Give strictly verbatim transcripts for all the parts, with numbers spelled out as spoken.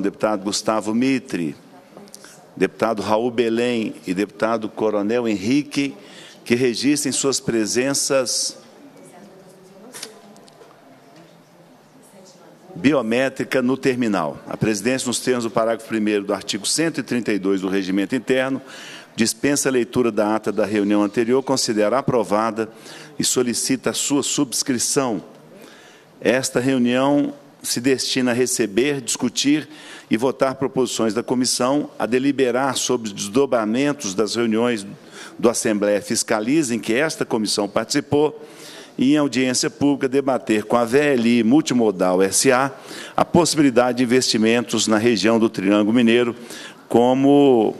Deputado Gustavo Mitre, deputado Raul Belém e deputado Coronel Henrique, que registrem suas presenças biométrica no terminal. A presidência, nos termos do parágrafo primeiro do artigo cento e trinta e dois do Regimento Interno, dispensa a leitura da ata da reunião anterior, considera aprovada e solicita a sua subscrição. Esta reunião se destina a receber, discutir e votar proposições da comissão, a deliberar sobre os desdobramentos das reuniões do Assembleia Fiscaliza, em que esta comissão participou, e, em audiência pública, debater com a V L I Multimodal S A a possibilidade de investimentos na região do Triângulo Mineiro, como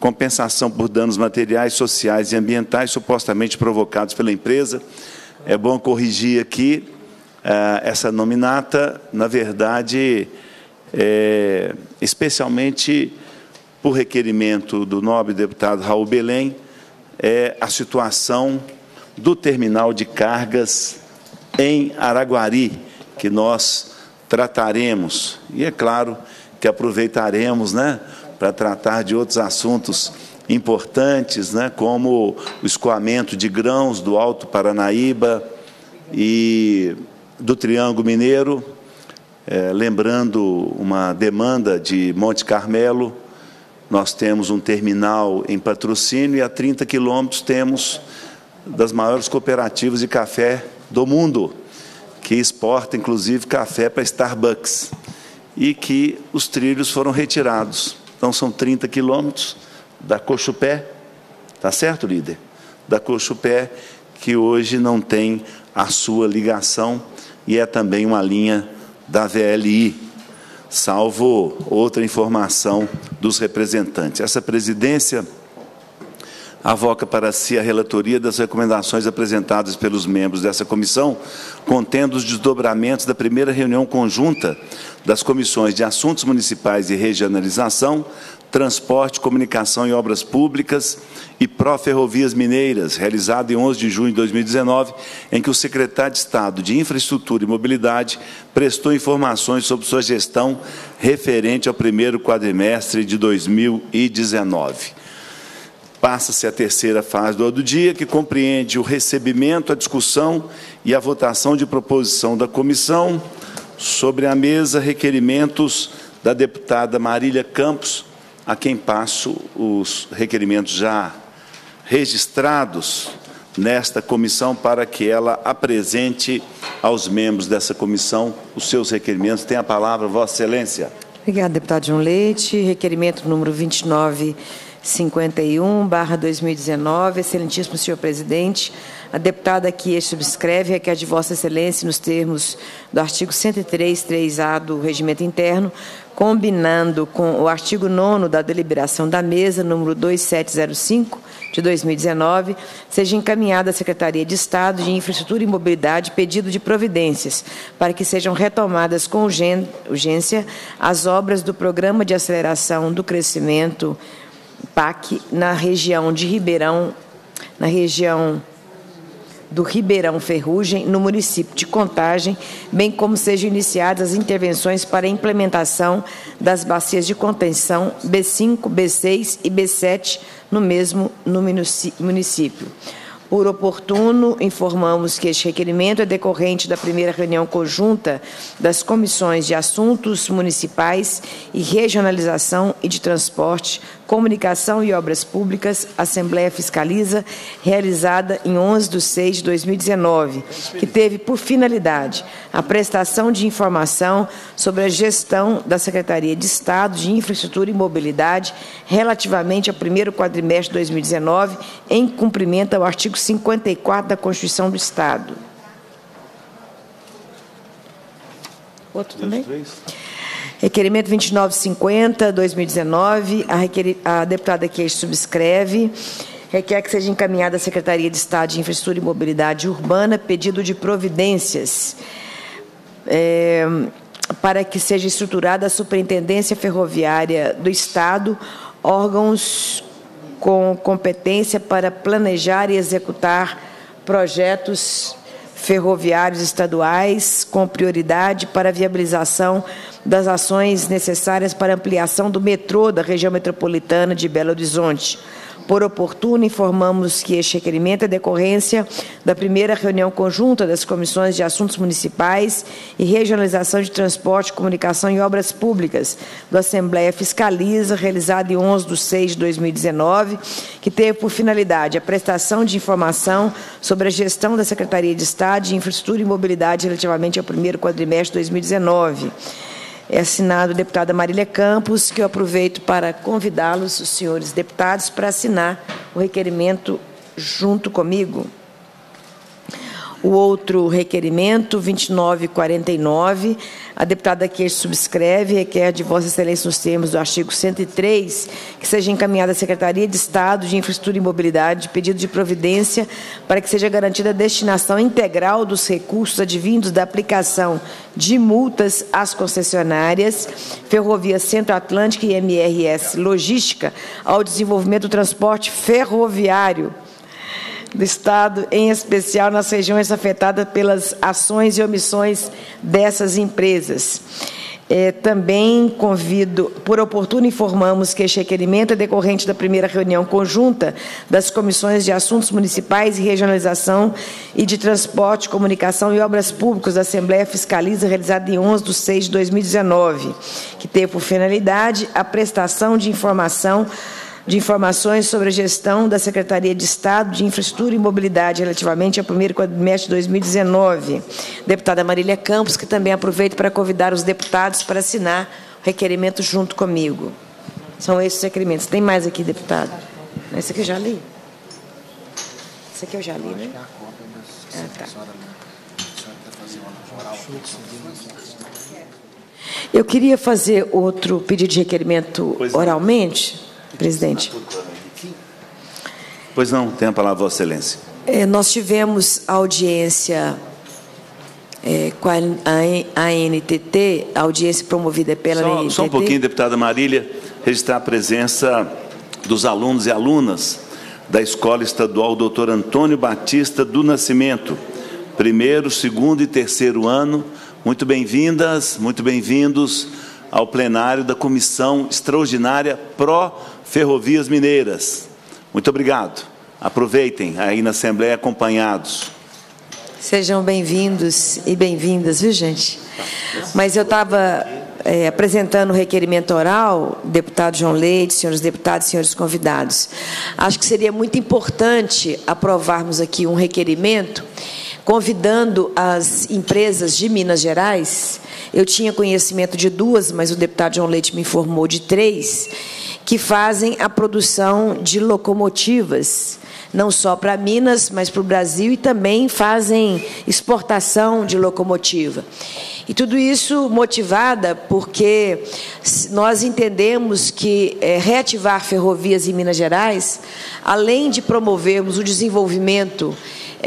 compensação por danos materiais, sociais e ambientais supostamente provocados pela empresa. É bom corrigir aqui, essa nominata, na verdade, é, especialmente por requerimento do nobre deputado Raul Belém, é a situação do terminal de cargas em Araguari, que nós trataremos. E é claro que aproveitaremos, né, para tratar de outros assuntos importantes, né, como o escoamento de grãos do Alto Paranaíba e do Triângulo Mineiro, é, lembrando uma demanda de Monte Carmelo. Nós temos um terminal em Patrocínio e a trinta quilômetros temos das maiores cooperativas de café do mundo, que exporta, inclusive, café para Starbucks, e que os trilhos foram retirados. Então, são trinta quilômetros da Coxupé, tá certo, líder? Da Coxupé, que hoje não tem a sua ligação, e é também uma linha da V L I, salvo outra informação dos representantes. Essa presidência avoca para si a relatoria das recomendações apresentadas pelos membros dessa comissão, contendo os desdobramentos da primeira reunião conjunta das comissões de Assuntos Municipais e Regionalização, Transporte, Comunicação e Obras Públicas e Pró-Ferrovias Mineiras, realizada em onze de junho de dois mil e dezenove, em que o secretário de Estado de Infraestrutura e Mobilidade prestou informações sobre sua gestão referente ao primeiro quadrimestre de dois mil e dezenove. Passa-se a terceira fase do ordem do dia, que compreende o recebimento, a discussão e a votação de proposição da comissão. Sobre a mesa, requerimentos da deputada Marília Campos, a quem passo os requerimentos já registrados nesta comissão para que ela apresente aos membros dessa comissão os seus requerimentos. Tem a palavra, Vossa Excelência. Obrigada, deputado João Leite. Requerimento número vinte e nove cinquenta e um barra dois mil e dezenove, excelentíssimo senhor presidente, a deputada que este subscreve requer de Vossa Excelência, nos termos do artigo cento e três, três A do Regimento Interno, combinando com o artigo nono da deliberação da mesa, número dois mil setecentos e cinco, de dois mil e dezenove, seja encaminhada à Secretaria de Estado de Infraestrutura e Mobilidade pedido de providências para que sejam retomadas com urgência as obras do Programa de Aceleração do Crescimento P A C na região de Ribeirão, na região do Ribeirão Ferrugem, no município de Contagem, bem como sejam iniciadas as intervenções para a implementação das bacias de contenção B cinco, B seis e B sete no mesmo no município. Por oportuno, informamos que este requerimento é decorrente da primeira reunião conjunta das Comissões de Assuntos Municipais e Regionalização e de Transporte, Comunicação e Obras Públicas, Assembleia Fiscaliza, realizada em onze de seis de dois mil e dezenove, que teve por finalidade a prestação de informação sobre a gestão da Secretaria de Estado de Infraestrutura e Mobilidade relativamente ao primeiro quadrimestre de dois mil e dezenove, em cumprimento ao artigo cinquenta e quatro da Constituição do Estado. Outro também? Requerimento vinte e nove cinquenta barra dois mil e dezenove, a, requer... a deputada que este subscreve requer que seja encaminhada à Secretaria de Estado de Infraestrutura e Mobilidade Urbana pedido de providências é... para que seja estruturada a Superintendência Ferroviária do Estado, órgãos com competência para planejar e executar projetos ferroviários estaduais, com prioridade para a viabilização das ações necessárias para a ampliação do metrô da região metropolitana de Belo Horizonte. Por oportuno, informamos que este requerimento é decorrência da primeira reunião conjunta das Comissões de Assuntos Municipais e Regionalização de Transporte, Comunicação e Obras Públicas da Assembleia Fiscaliza, realizada em onze de seis de dois mil e dezenove, que teve por finalidade a prestação de informação sobre a gestão da Secretaria de Estado de Infraestrutura e Mobilidade relativamente ao primeiro quadrimestre de dois mil e dezenove. É assinado a deputada Marília Campos, que eu aproveito para convidá-los, os senhores deputados, para assinar o requerimento junto comigo. O outro requerimento, vinte e nove quarenta e nove, a deputada que subscreve requer de Vossa Excelência, nos termos do artigo cento e três, que seja encaminhada à Secretaria de Estado de Infraestrutura e Mobilidade pedido de providência para que seja garantida a destinação integral dos recursos advindos da aplicação de multas às concessionárias Ferrovia Centro-Atlântica e M R S Logística ao desenvolvimento do transporte ferroviário do Estado, em especial nas regiões afetadas pelas ações e omissões dessas empresas. É, também convido, por oportuno, informamos que este requerimento é decorrente da primeira reunião conjunta das Comissões de Assuntos Municipais e Regionalização e de Transporte, Comunicação e Obras Públicas da Assembleia Fiscaliza, realizada em onze de seis de dois mil e dezenove, que teve por finalidade a prestação de informação de informações sobre a gestão da Secretaria de Estado de Infraestrutura e Mobilidade relativamente ao primeiro quadrimestre de dois mil e dezenove. Deputada Marília Campos, que também aproveito para convidar os deputados para assinar o requerimento junto comigo. São esses os requerimentos. Tem mais aqui, deputado? Esse aqui eu já li. Esse aqui eu já li, né? Ah, tá. Eu queria fazer outro pedido de requerimento oralmente. Presidente. Pois não, tem a palavra, Vossa Excelência. É, nós tivemos audiência é, com a ANTT, audiência promovida pela só, A N T T. Só um pouquinho, deputada Marília, registrar a presença dos alunos e alunas da Escola Estadual doutor Antônio Batista do Nascimento, primeiro, segundo e terceiro ano. Muito bem-vindas, muito bem-vindos ao plenário da Comissão Extraordinária Pró-Ferrovias Mineiras. Muito obrigado. Aproveitem aí na Assembleia acompanhados. Sejam bem-vindos e bem-vindas, viu, gente? Mas eu estava é, apresentando o requerimento oral, deputado João Leite, senhores deputados, senhores convidados. Acho que seria muito importante aprovarmos aqui um requerimento convidando as empresas de Minas Gerais. Eu tinha conhecimento de duas, mas o deputado João Leite me informou de três, que fazem a produção de locomotivas, não só para Minas, mas para o Brasil, e também fazem exportação de locomotiva. E tudo isso motivada porque nós entendemos que é, reativar ferrovias em Minas Gerais, além de promovermos o desenvolvimento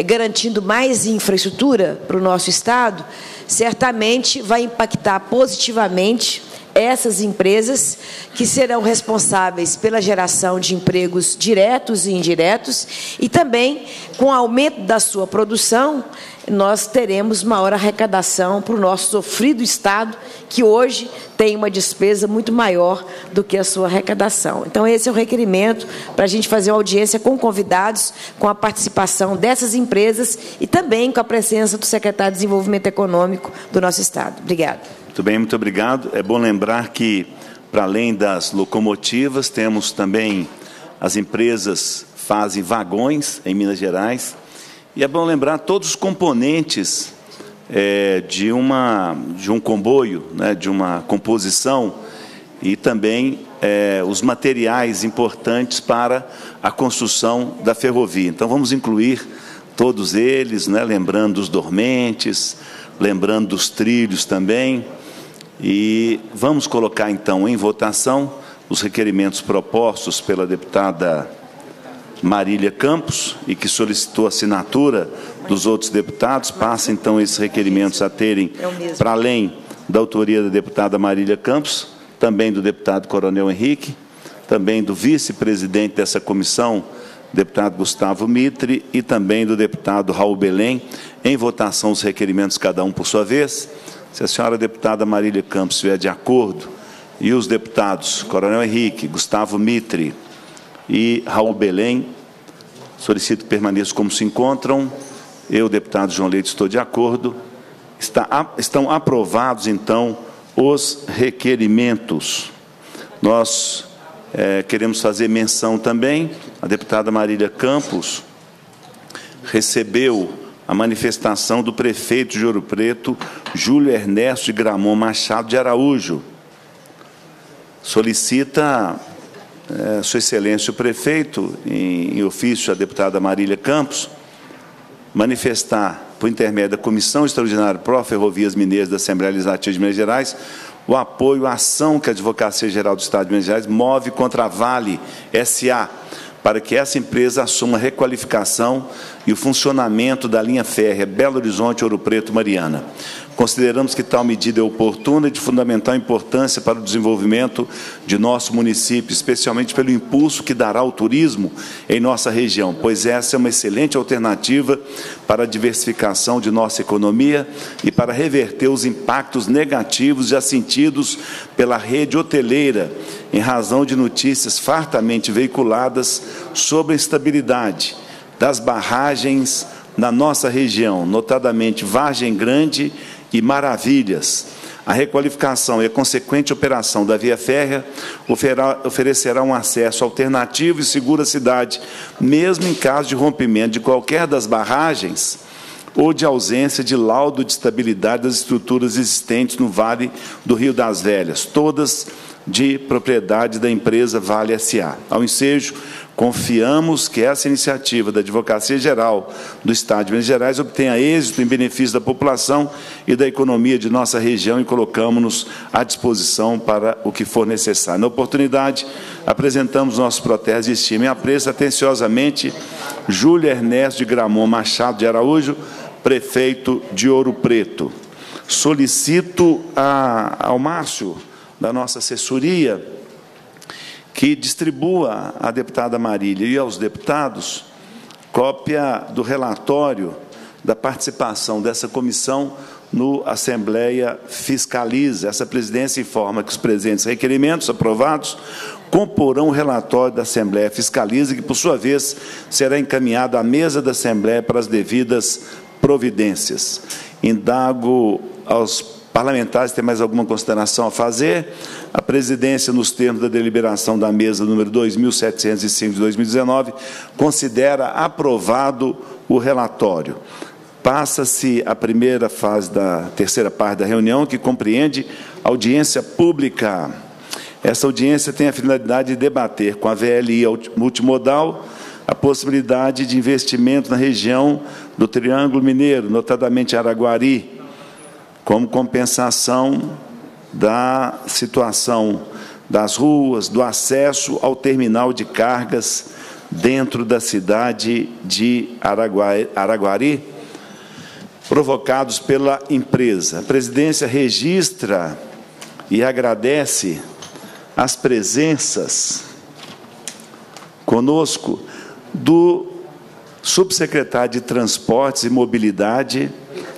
garantindo mais infraestrutura para o nosso Estado, certamente vai impactar positivamente essas empresas que serão responsáveis pela geração de empregos diretos e indiretos e também, com o aumento da sua produção, nós teremos maior arrecadação para o nosso sofrido Estado, que hoje tem uma despesa muito maior do que a sua arrecadação. Então, esse é o requerimento para a gente fazer uma audiência com convidados, com a participação dessas empresas e também com a presença do secretário de Desenvolvimento Econômico do nosso Estado. Obrigada. Muito bem, muito obrigado. É bom lembrar que, para além das locomotivas, temos também as empresas que fazem vagões em Minas Gerais. E é bom lembrar todos os componentes é, de, uma, de um comboio, né, de uma composição e também é, os materiais importantes para a construção da ferrovia. Então, vamos incluir todos eles, né, lembrando os dormentes, lembrando dos trilhos também. E vamos colocar, então, em votação os requerimentos propostos pela deputada Marília Campos, e que solicitou a assinatura dos outros deputados. Passa, então, esses requerimentos a terem, para além da autoria da deputada Marília Campos, também do deputado Coronel Henrique, também do vice-presidente dessa comissão, deputado Gustavo Mitre e também do deputado Raul Belém. Em votação, os requerimentos, cada um por sua vez. Se a senhora deputada Marília Campos estiver de acordo, e os deputados Coronel Henrique, Gustavo Mitre e Raul Belém, solicito que permaneçam como se encontram. Eu, deputado João Leite, estou de acordo. Está, estão aprovados, então, os requerimentos. Nós é, queremos fazer menção também, a deputada Marília Campos recebeu a manifestação do prefeito de Ouro Preto, Júlio Ernesto de Gramont Machado de Araújo. Solicita é, Sua Excelência o prefeito, em, em ofício à deputada Marília Campos, manifestar, por intermédio da Comissão Extraordinária Pró-Ferrovias Mineiras da Assembleia Legislativa de Minas Gerais, o apoio à ação que a Advocacia Geral do Estado de Minas Gerais move contra a Vale S A, para que essa empresa assuma a requalificação e o funcionamento da linha férrea Belo Horizonte, Ouro Preto, Mariana. Consideramos que tal medida é oportuna e de fundamental importância para o desenvolvimento de nosso município, especialmente pelo impulso que dará ao turismo em nossa região, pois essa é uma excelente alternativa para a diversificação de nossa economia e para reverter os impactos negativos já sentidos pela rede hoteleira, em razão de notícias fartamente veiculadas sobre a instabilidade das barragens na nossa região, notadamente Vargem Grande e Maravilhas. A requalificação e a consequente operação da via férrea oferecerá um acesso alternativo e seguro à cidade, mesmo em caso de rompimento de qualquer das barragens ou de ausência de laudo de estabilidade das estruturas existentes no Vale do Rio das Velhas, todas de propriedade da empresa Vale S A. Ao ensejo, confiamos que essa iniciativa da Advocacia Geral do Estado de Minas Gerais obtenha êxito em benefício da população e da economia de nossa região e colocamos-nos à disposição para o que for necessário. Na oportunidade, apresentamos nossos protestos de estima e apreço atenciosamente, Júlio Ernesto de Gramont Machado de Araújo, prefeito de Ouro Preto. Solicito a, ao Márcio, da nossa assessoria, que distribua à deputada Marília e aos deputados cópia do relatório da participação dessa comissão no Assembleia Fiscaliza. Essa presidência informa que os presentes requerimentos aprovados comporão o relatório da Assembleia Fiscaliza, que, por sua vez, será encaminhado à mesa da Assembleia para as devidas providências. Indago aos parlamentares, tem mais alguma consideração a fazer? A presidência, nos termos da deliberação da mesa número dois mil setecentos e cinco de dois mil e dezenove, considera aprovado o relatório. Passa-se a primeira fase da terceira parte da reunião, que compreende audiência pública. Essa audiência tem a finalidade de debater com a V L I Multimodal a possibilidade de investimento na região do Triângulo Mineiro, notadamente Araguari, como compensação da situação das ruas, do acesso ao terminal de cargas dentro da cidade de Araguari, provocados pela empresa. A presidência registra e agradece as presenças conosco do subsecretário de Transportes e Mobilidade,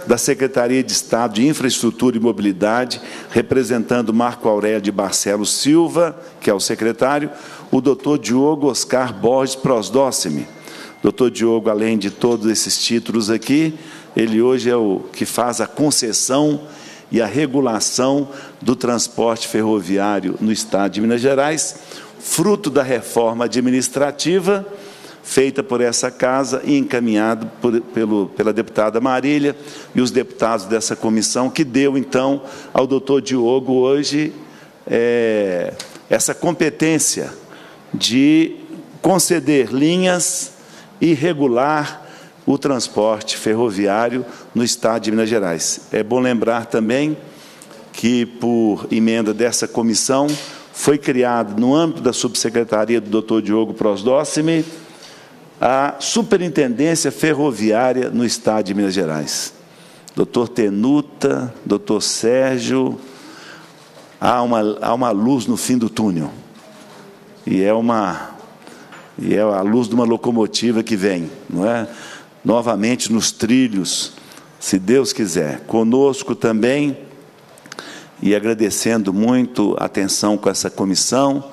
da Secretaria de Estado de Infraestrutura e Mobilidade, representando Marco Aurélio de Barcelos Silva, que é o secretário, o doutor Diogo Oscar Borges Prosdócemi. Doutor Diogo, além de todos esses títulos aqui, ele hoje é o que faz a concessão e a regulação do transporte ferroviário no Estado de Minas Gerais, fruto da reforma administrativa feita por essa casa e encaminhado por, pelo, pela deputada Marília e os deputados dessa comissão, que deu, então, ao doutor Diogo hoje é, essa competência de conceder linhas e regular o transporte ferroviário no Estado de Minas Gerais. É bom lembrar também que, por emenda dessa comissão, foi criado, no âmbito da subsecretaria do doutor Diogo Prosdócemi, a Superintendência Ferroviária no Estado de Minas Gerais. Doutor Tenuta, doutor Sérgio, há uma, há uma luz no fim do túnel. E é uma, e é a luz de uma locomotiva que vem, não é? Novamente nos trilhos, se Deus quiser, conosco também, e agradecendo muito a atenção com essa comissão,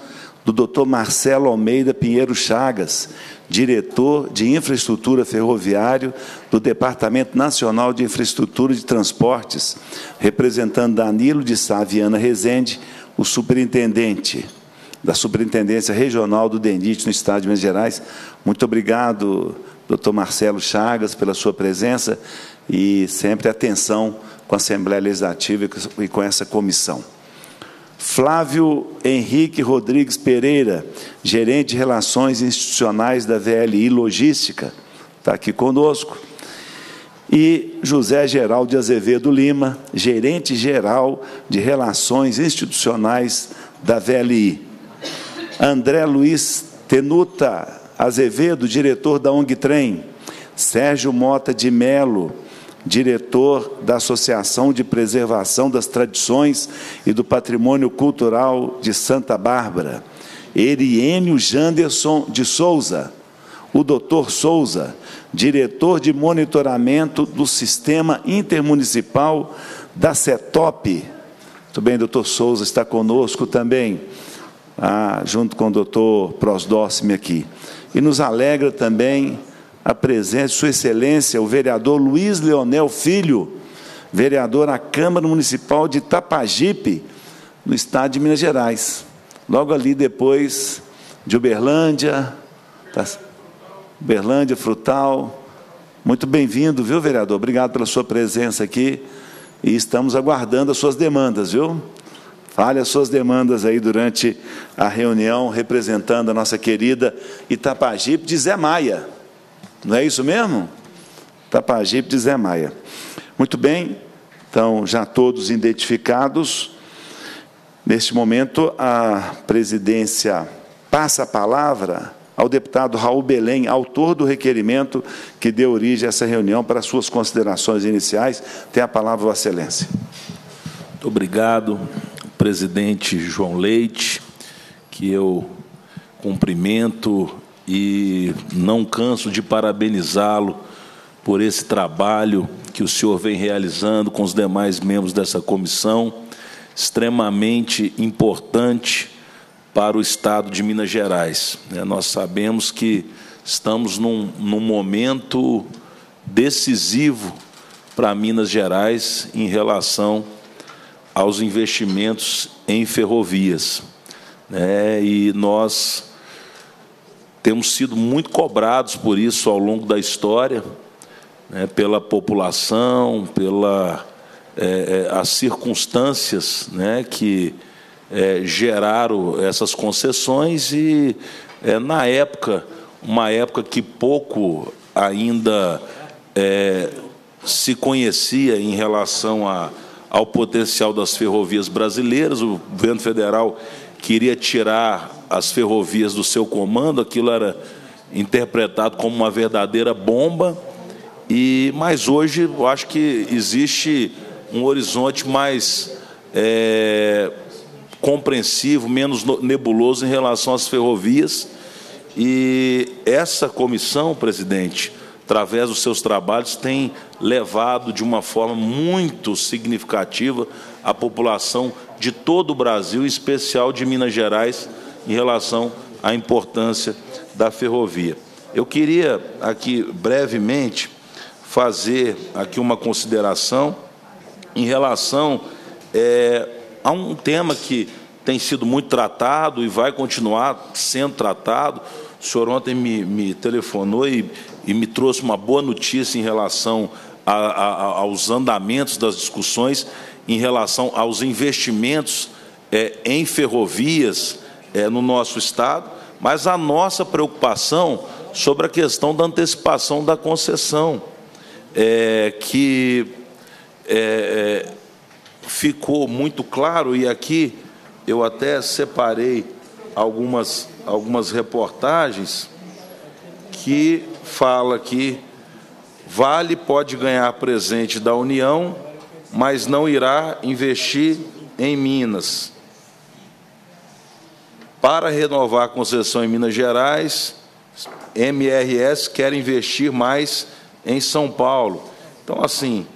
do doutor Marcelo Almeida Pinheiro Chagas, diretor de Infraestrutura Ferroviária do Departamento Nacional de Infraestrutura de Transportes, representando Danilo de Saviana Rezende, o superintendente da Superintendência Regional do DENIT no Estado de Minas Gerais. Muito obrigado, doutor Marcelo Chagas, pela sua presença e sempre atenção com a Assembleia Legislativa e com essa comissão. Flávio Henrique Rodrigues Pereira, gerente de Relações Institucionais da V L I Logística, está aqui conosco. E José Geraldo Azevedo Lima, gerente geral de Relações Institucionais da V L I. André Luiz Tenuta Azevedo, diretor da ONG Trem. Sérgio Mota de Melo, diretor da Associação de Preservação das Tradições e do Patrimônio Cultural de Santa Bárbara. Eriênio Janderson de Souza, o doutor Souza, diretor de monitoramento do Sistema Intermunicipal da CETOP. Muito bem, doutor Souza está conosco também, ah, junto com o doutor Prosdócemi aqui. E nos alegra também a presença de sua excelência, o vereador Luiz Leonel Filho, vereador à Câmara Municipal de Itapajipe, no Estado de Minas Gerais. Logo ali depois de Uberlândia, tá? Uberlândia, Frutal. Muito bem-vindo, viu, vereador? Obrigado pela sua presença aqui e estamos aguardando as suas demandas, viu? Fale as suas demandas aí durante a reunião, representando a nossa querida Itapajipe de Zé Maia. Não é isso mesmo? Itapajipe de Zé Maia. Muito bem, então, já todos identificados. Neste momento, a presidência passa a palavra ao deputado Raul Belém, autor do requerimento que deu origem a essa reunião, para suas considerações iniciais. Tem a palavra, Vossa Excelência. Muito obrigado, presidente João Leite, que eu cumprimento e não canso de parabenizá-lo por esse trabalho que o senhor vem realizando com os demais membros dessa comissão, extremamente importante para o Estado de Minas Gerais. Nós sabemos que estamos num, num momento decisivo para Minas Gerais em relação aos investimentos em ferrovias, né? E nós temos sido muito cobrados por isso ao longo da história, né, pela população, pelas é, é, circunstâncias, né, que é, geraram essas concessões e, é, na época, uma época que pouco ainda é, se conhecia em relação a, ao potencial das ferrovias brasileiras. O governo federal queria tirar as ferrovias do seu comando, aquilo era interpretado como uma verdadeira bomba, e, mas hoje eu acho que existe um horizonte mais é, compreensivo, menos nebuloso em relação às ferrovias, e essa comissão, presidente, através dos seus trabalhos, tem levado de uma forma muito significativa a população de todo o Brasil, em especial de Minas Gerais, em relação à importância da ferrovia. Eu queria aqui, brevemente, fazer aqui uma consideração em relação é, a um tema que tem sido muito tratado e vai continuar sendo tratado. O senhor ontem me, me telefonou e, e me trouxe uma boa notícia em relação a, a, a, aos andamentos das discussões, em relação aos investimentos é, em ferrovias é, no nosso Estado, mas a nossa preocupação sobre a questão da antecipação da concessão, é, que é, ficou muito claro, e aqui eu até separei algumas, algumas reportagens que fala que Vale pode ganhar presente da União, mas não irá investir em Minas. Para renovar a concessão em Minas Gerais, M R S quer investir mais em São Paulo. Então, assim,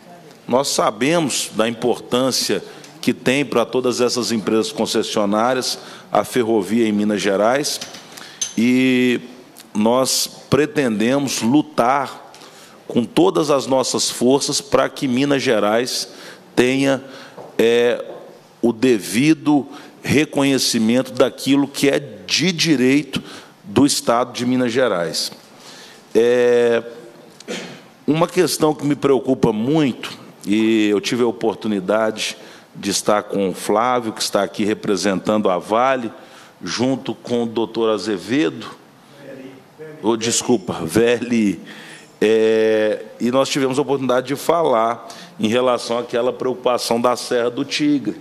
nós sabemos da importância que tem para todas essas empresas concessionárias a ferrovia em Minas Gerais e nós pretendemos lutar com todas as nossas forças para que Minas Gerais tenha é, o devido reconhecimento daquilo que é de direito do Estado de Minas Gerais. É, uma questão que me preocupa muito, e eu tive a oportunidade de estar com o Flávio, que está aqui representando a Vale, junto com o doutor Azevedo, ou, desculpa, V L I, é, e nós tivemos a oportunidade de falar em relação àquela preocupação da Serra do Tigre,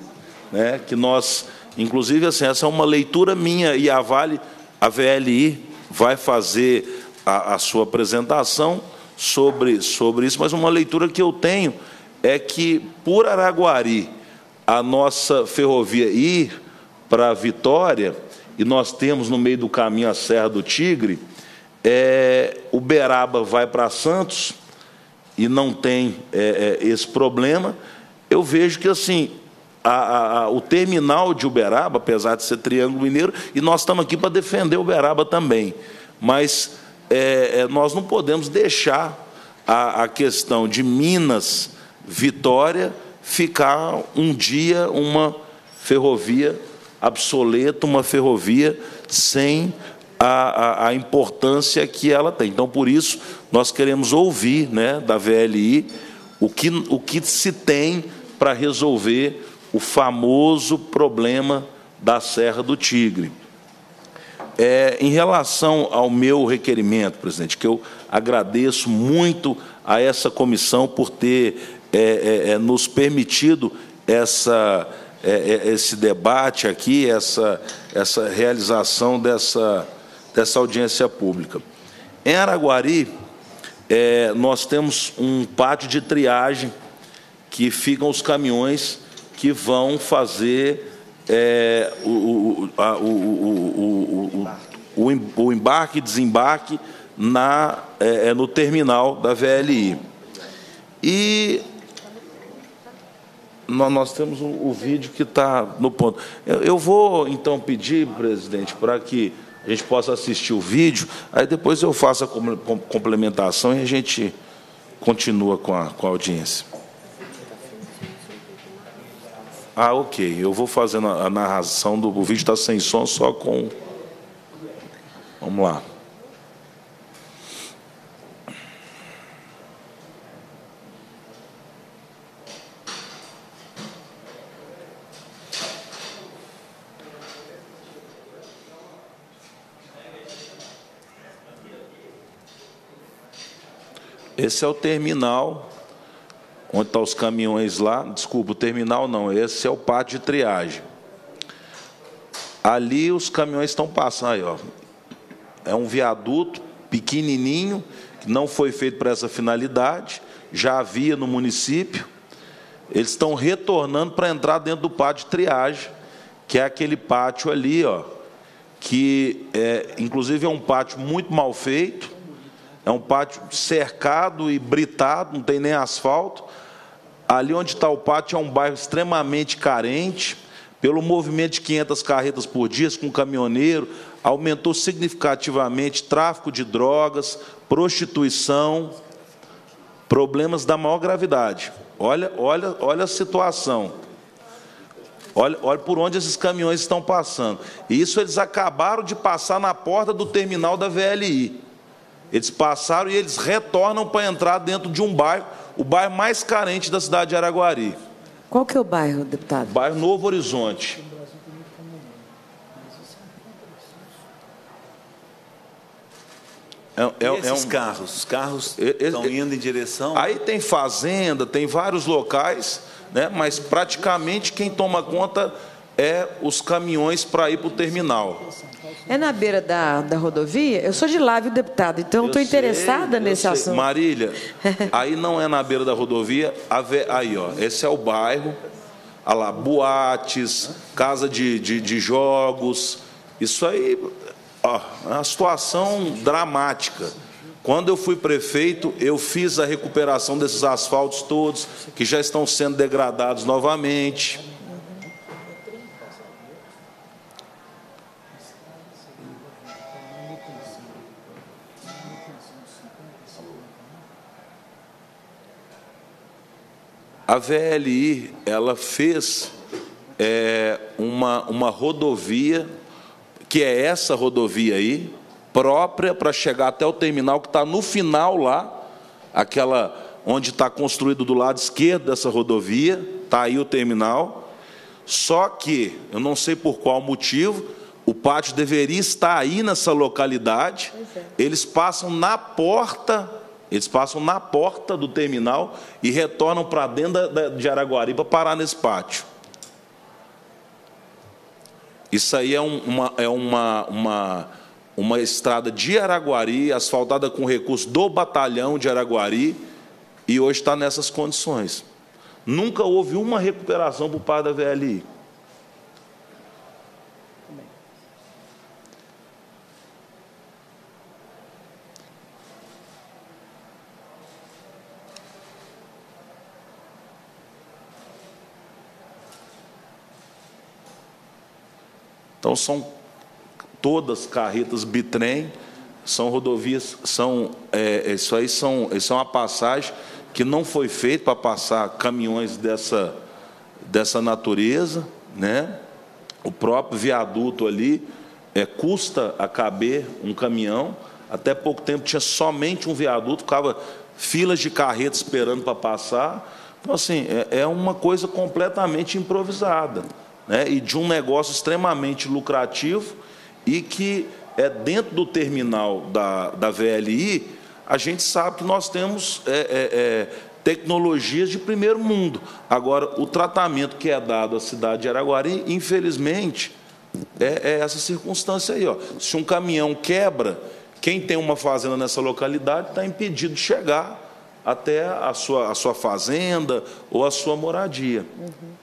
né, que nós, inclusive, assim, essa é uma leitura minha, e a Vale, a V L I vai fazer a, a sua apresentação sobre, sobre isso, mas uma leitura que eu tenho é que, por Araguari, a nossa ferrovia ir para Vitória, e nós temos no meio do caminho a Serra do Tigre, é, Uberaba vai para Santos e não tem é, é, esse problema. Eu vejo que, assim, a, a, o terminal de Uberaba, apesar de ser Triângulo Mineiro, e nós estamos aqui para defender Uberaba também, mas é, é, nós não podemos deixar a, a questão de Minas, Vitória, ficar um dia uma ferrovia obsoleta, uma ferrovia sem a, a, a importância que ela tem. Então, por isso, nós queremos ouvir, né, da V L I o que, o que se tem para resolver o famoso problema da Serra do Tigre. É, em relação ao meu requerimento, presidente, que eu agradeço muito a essa comissão por ter É, é, é, nos permitido essa, é, é, esse debate aqui, essa, essa realização dessa, dessa audiência pública. Em Araguari, é, nós temos um pátio de triagem que ficam os caminhões que vão fazer é, o, o, a, o, o, o, o, o embarque e desembarque na, é, no terminal da V L I. E nós temos o vídeo que está no ponto. Eu vou, então, pedir, presidente, para que a gente possa assistir o vídeo, aí depois eu faço a complementação e a gente continua com a, com a audiência. Ah, ok. Eu vou fazendo a narração do... O vídeo está sem som, só com... Vamos lá. Esse é o terminal, onde estão os caminhões lá. Desculpa, o terminal não, esse é o pátio de triagem. Ali os caminhões estão passando. Aí, ó. É um viaduto pequenininho, que não foi feito para essa finalidade, já havia no município. Eles estão retornando para entrar dentro do pátio de triagem, que é aquele pátio ali, ó, que, é, inclusive, é um pátio muito mal feito. É um pátio cercado e britado, não tem nem asfalto. Ali onde está o pátio é um bairro extremamente carente. Pelo movimento de quinhentas carretas por dia com caminhoneiro, aumentou significativamente tráfico de drogas, prostituição, problemas da maior gravidade. Olha, olha, olha a situação. Olha, olha por onde esses caminhões estão passando. E isso eles acabaram de passar na porta do terminal da V L I. Eles passaram e eles retornam para entrar dentro de um bairro, o bairro mais carente da cidade de Araguari. Qual que é o bairro, deputado? Bairro Novo Horizonte. É, é, esses é um... carros, os carros é, estão é, indo em direção... Aí tem fazenda, tem vários locais, né, mas praticamente quem toma conta é os caminhões para ir para o terminal. É na beira da, da rodovia? Eu sou de lá, viu, deputado? Então, estou interessada nesse assunto. Marília, aí não é na beira da rodovia. Aí, ó, esse é o bairro. Olha lá, boates, casa de, de, de jogos. Isso aí Ah, uma situação dramática. Quando eu fui prefeito, eu fiz a recuperação desses asfaltos todos, que já estão sendo degradados novamente. A V L I, ela fez é, uma, uma rodovia, que é essa rodovia aí, própria para chegar até o terminal, que está no final lá, aquela onde está construído do lado esquerdo dessa rodovia, está aí o terminal, só que, eu não sei por qual motivo, o pátio deveria estar aí nessa localidade, eles passam na porta... Eles passam na porta do terminal e retornam para dentro da, da, de Araguari para parar nesse pátio. Isso aí é, um, uma, é uma, uma, uma estrada de Araguari, asfaltada com recurso do batalhão de Araguari, e hoje está nessas condições. Nunca houve uma recuperação por parte da V L I. Então, são todas carretas bitrem, são rodovias, são, é, isso aí são, isso é uma passagem que não foi feita para passar caminhões dessa, dessa natureza, né? O próprio viaduto ali é, custa a caber um caminhão, até pouco tempo tinha somente um viaduto, ficava filas de carretas esperando para passar. Então, assim, é, é uma coisa completamente improvisada. Né, e de um negócio extremamente lucrativo e que, é, dentro do terminal da, da V L I, a gente sabe que nós temos é, é, é, tecnologias de primeiro mundo. Agora, o tratamento que é dado à cidade de Araguari, infelizmente, é, é essa circunstância aí. Ó. Se um caminhão quebra, quem tem uma fazenda nessa localidade está impedido de chegar até a sua, a sua fazenda ou a sua moradia. Uhum.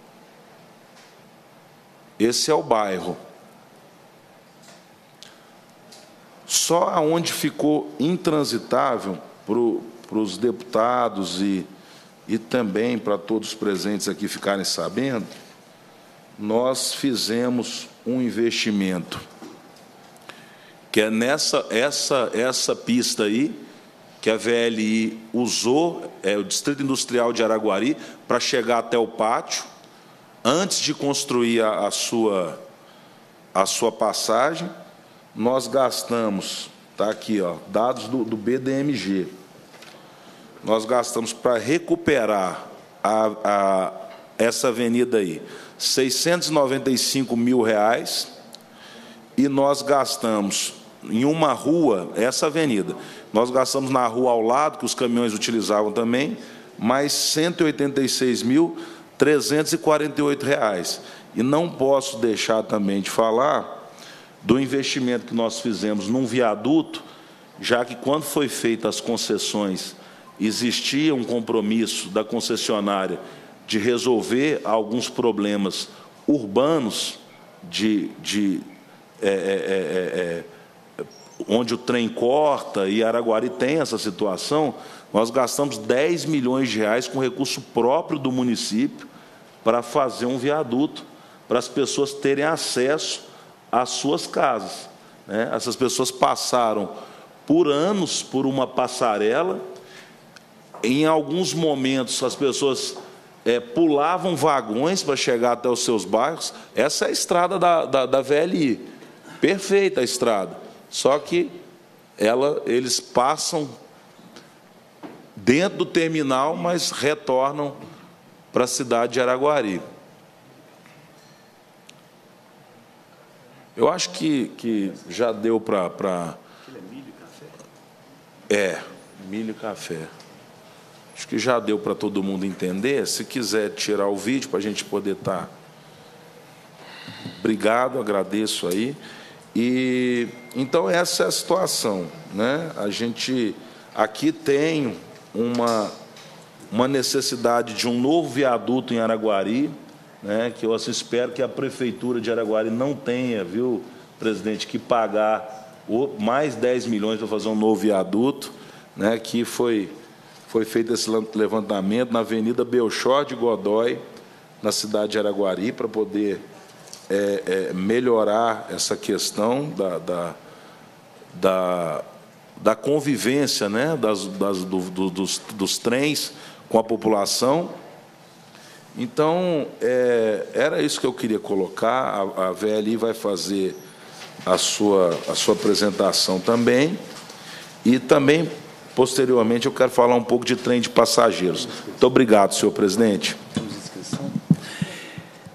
Esse é o bairro. Só aonde ficou intransitável para os deputados e, e também para todos os presentes aqui ficarem sabendo, nós fizemos um investimento, que é nessa essa, essa pista aí, que a V L I usou, é, o Distrito Industrial de Araguari, para chegar até o pátio, antes de construir a, a, sua, a sua passagem, nós gastamos, está aqui, ó, dados do, do B D M G, nós gastamos para recuperar a, a, essa avenida aí, seiscentos e noventa e cinco mil reais, e nós gastamos em uma rua, essa avenida, nós gastamos na rua ao lado, que os caminhões utilizavam também, mais cento e oitenta e seis mil trezentos e quarenta e oito reais. E não posso deixar também de falar do investimento que nós fizemos num viaduto, já que, quando foi feita as concessões, existia um compromisso da concessionária de resolver alguns problemas urbanos de, de é, é, é, é, onde o trem corta, e Araguari tem essa situação. Nós gastamos dez milhões de reais com recurso próprio do município para fazer um viaduto, para as pessoas terem acesso às suas casas. Né? Essas pessoas passaram por anos por uma passarela, em alguns momentos as pessoas é, pulavam vagões para chegar até os seus bairros. Essa é a estrada da, da, da V L I, perfeita a estrada, só que ela, eles passam dentro do terminal, mas retornam para a cidade de Araguari. Eu acho que, que já deu para... Pra... É milho e café? É, milho e café. Acho que já deu para todo mundo entender. Se quiser tirar o vídeo para a gente poder estar... Obrigado, agradeço aí. E, então, essa é a situação. Né? A gente aqui tem uma... uma necessidade de um novo viaduto em Araguari, né, que eu espero que a Prefeitura de Araguari não tenha, viu, presidente, que pagar mais dez milhões para fazer um novo viaduto, né, que foi, foi feito esse levantamento na Avenida Belchor de Godói, na cidade de Araguari, para poder é, é, melhorar essa questão da, da, da, da convivência, né, das, das, do, do, dos, dos trens com a população. Então, é, era isso que eu queria colocar. A, a V L I vai fazer a sua, a sua apresentação também. E também, posteriormente, eu quero falar um pouco de trem de passageiros. Muito obrigado, senhor presidente.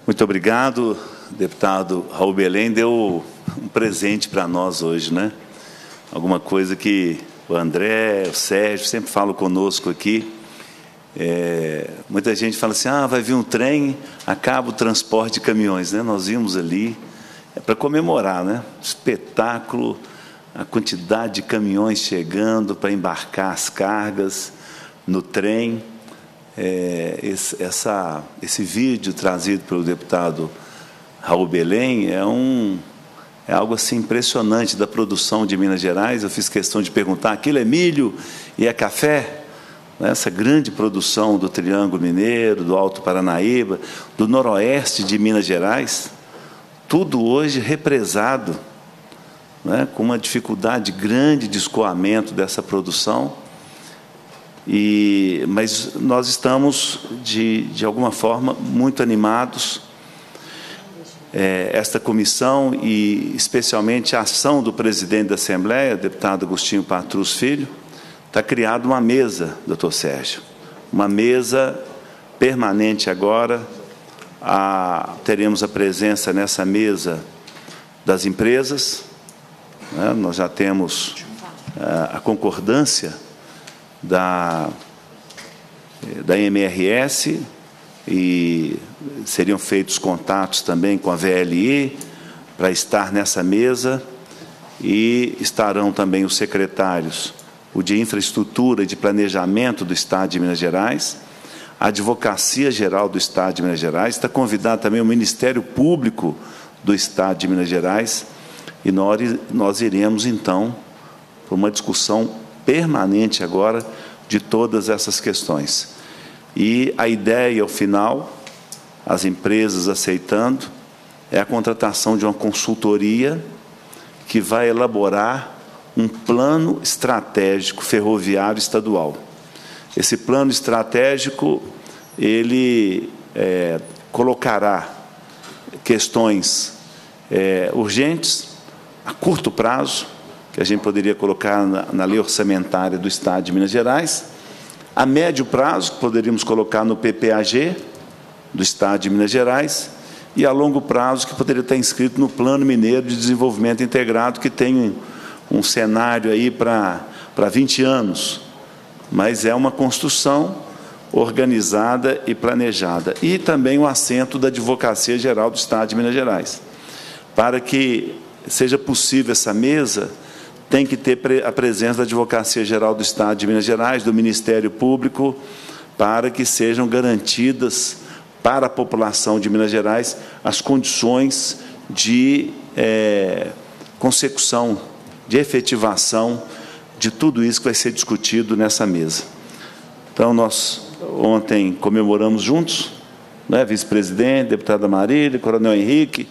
Muito obrigado, deputado Raul Belém. Deu um presente para nós hoje, né? Alguma coisa que o André, o Sérgio sempre falam conosco aqui. É, muita gente fala assim, ah, vai vir um trem, acaba o transporte de caminhões, né? Nós vimos ali, é para comemorar, né? Espetáculo, a quantidade de caminhões chegando para embarcar as cargas no trem. É, esse, essa, esse vídeo trazido pelo deputado Raul Belém é, um, é algo assim impressionante da produção de Minas Gerais. Eu fiz questão de perguntar, aquilo é milho e é café? Essa grande produção do Triângulo Mineiro, do Alto Paranaíba, do noroeste de Minas Gerais, tudo hoje represado, né, com uma dificuldade grande de escoamento dessa produção. E, mas nós estamos, de, de alguma forma, muito animados. É, esta comissão e, especialmente, a ação do presidente da Assembleia, deputado Agostinho Patrus Filho, está criada uma mesa, doutor Sérgio, uma mesa permanente agora. A, teremos a presença nessa mesa das empresas, né? Nós já temos a, a concordância da, da M R S e seriam feitos contatos também com a V L I para estar nessa mesa, e estarão também os secretários, o de Infraestrutura e de Planejamento do Estado de Minas Gerais, a Advocacia Geral do Estado de Minas Gerais, está convidado também o Ministério Público do Estado de Minas Gerais, e nós, nós iremos, então, para uma discussão permanente agora de todas essas questões. E a ideia, ao final, as empresas aceitando, é a contratação de uma consultoria que vai elaborar um plano estratégico ferroviário estadual. Esse plano estratégico, ele é, colocará questões é, urgentes, a curto prazo, que a gente poderia colocar na, na lei orçamentária do Estado de Minas Gerais, a médio prazo, que poderíamos colocar no P P A G do Estado de Minas Gerais, e a longo prazo, que poderia estar inscrito no Plano Mineiro de Desenvolvimento Integrado, que tem um cenário aí para para vinte anos, mas é uma construção organizada e planejada. E também o assento da Advocacia Geral do Estado de Minas Gerais. Para que seja possível essa mesa, tem que ter a presença da Advocacia Geral do Estado de Minas Gerais, do Ministério Público, para que sejam garantidas para a população de Minas Gerais as condições de é, consecução, de efetivação de tudo isso que vai ser discutido nessa mesa. Então, nós ontem comemoramos juntos, né, vice-presidente, deputada Marília, coronel Henrique,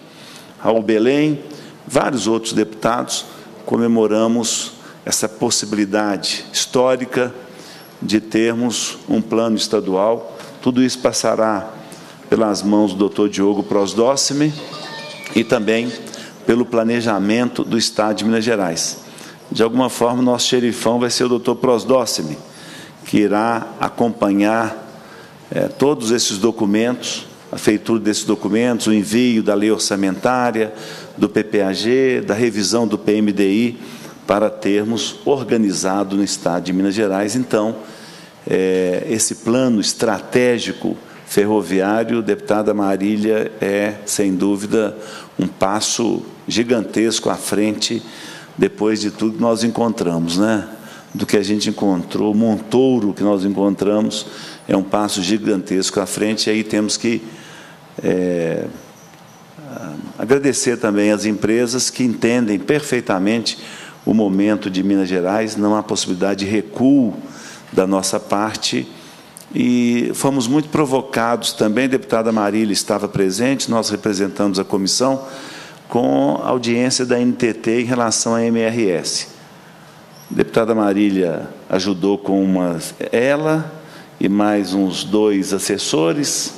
Raul Belém, vários outros deputados, comemoramos essa possibilidade histórica de termos um plano estadual. Tudo isso passará pelas mãos do doutor Diogo Prosdócemi e também pelo planejamento do Estado de Minas Gerais. De alguma forma, nosso xerifão vai ser o doutor Prosdócemi, que irá acompanhar é, todos esses documentos, a feitura desses documentos, o envio da lei orçamentária, do P P A G, da revisão do P M D I, para termos organizado no Estado de Minas Gerais. Então, é, esse plano estratégico ferroviário, deputada Marília, é, sem dúvida, um passo gigantesco à frente, depois de tudo que nós encontramos, né? Do que a gente encontrou, o montouro que nós encontramos, é um passo gigantesco à frente, e aí temos que é, agradecer também às empresas que entendem perfeitamente o momento de Minas Gerais, não há possibilidade de recuo da nossa parte. E fomos muito provocados também, a deputada Marília estava presente, nós representamos a comissão, com a audiência da A N T T em relação à M R S. A deputada Marília ajudou com uma, ela e mais uns dois assessores,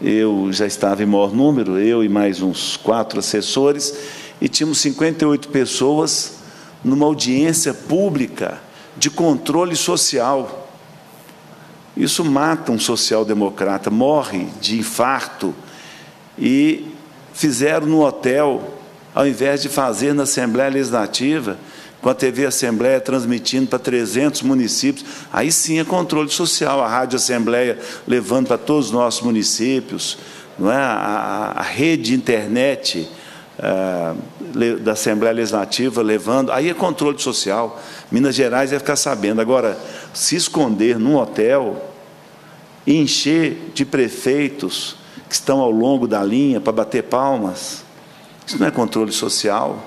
eu já estava em maior número, eu e mais uns quatro assessores, e tínhamos cinquenta e oito pessoas numa audiência pública de controle social. Isso mata um social-democrata, morre de infarto. E fizeram no hotel, ao invés de fazer na Assembleia Legislativa, com a T V Assembleia transmitindo para trezentos municípios. Aí sim é controle social, a Rádio Assembleia levando para todos os nossos municípios, não é? a, a rede internet a, da Assembleia Legislativa levando. Aí é controle social. Minas Gerais vai ficar sabendo. Agora, se esconder num hotel e encher de prefeitos que estão ao longo da linha para bater palmas, isso não é controle social,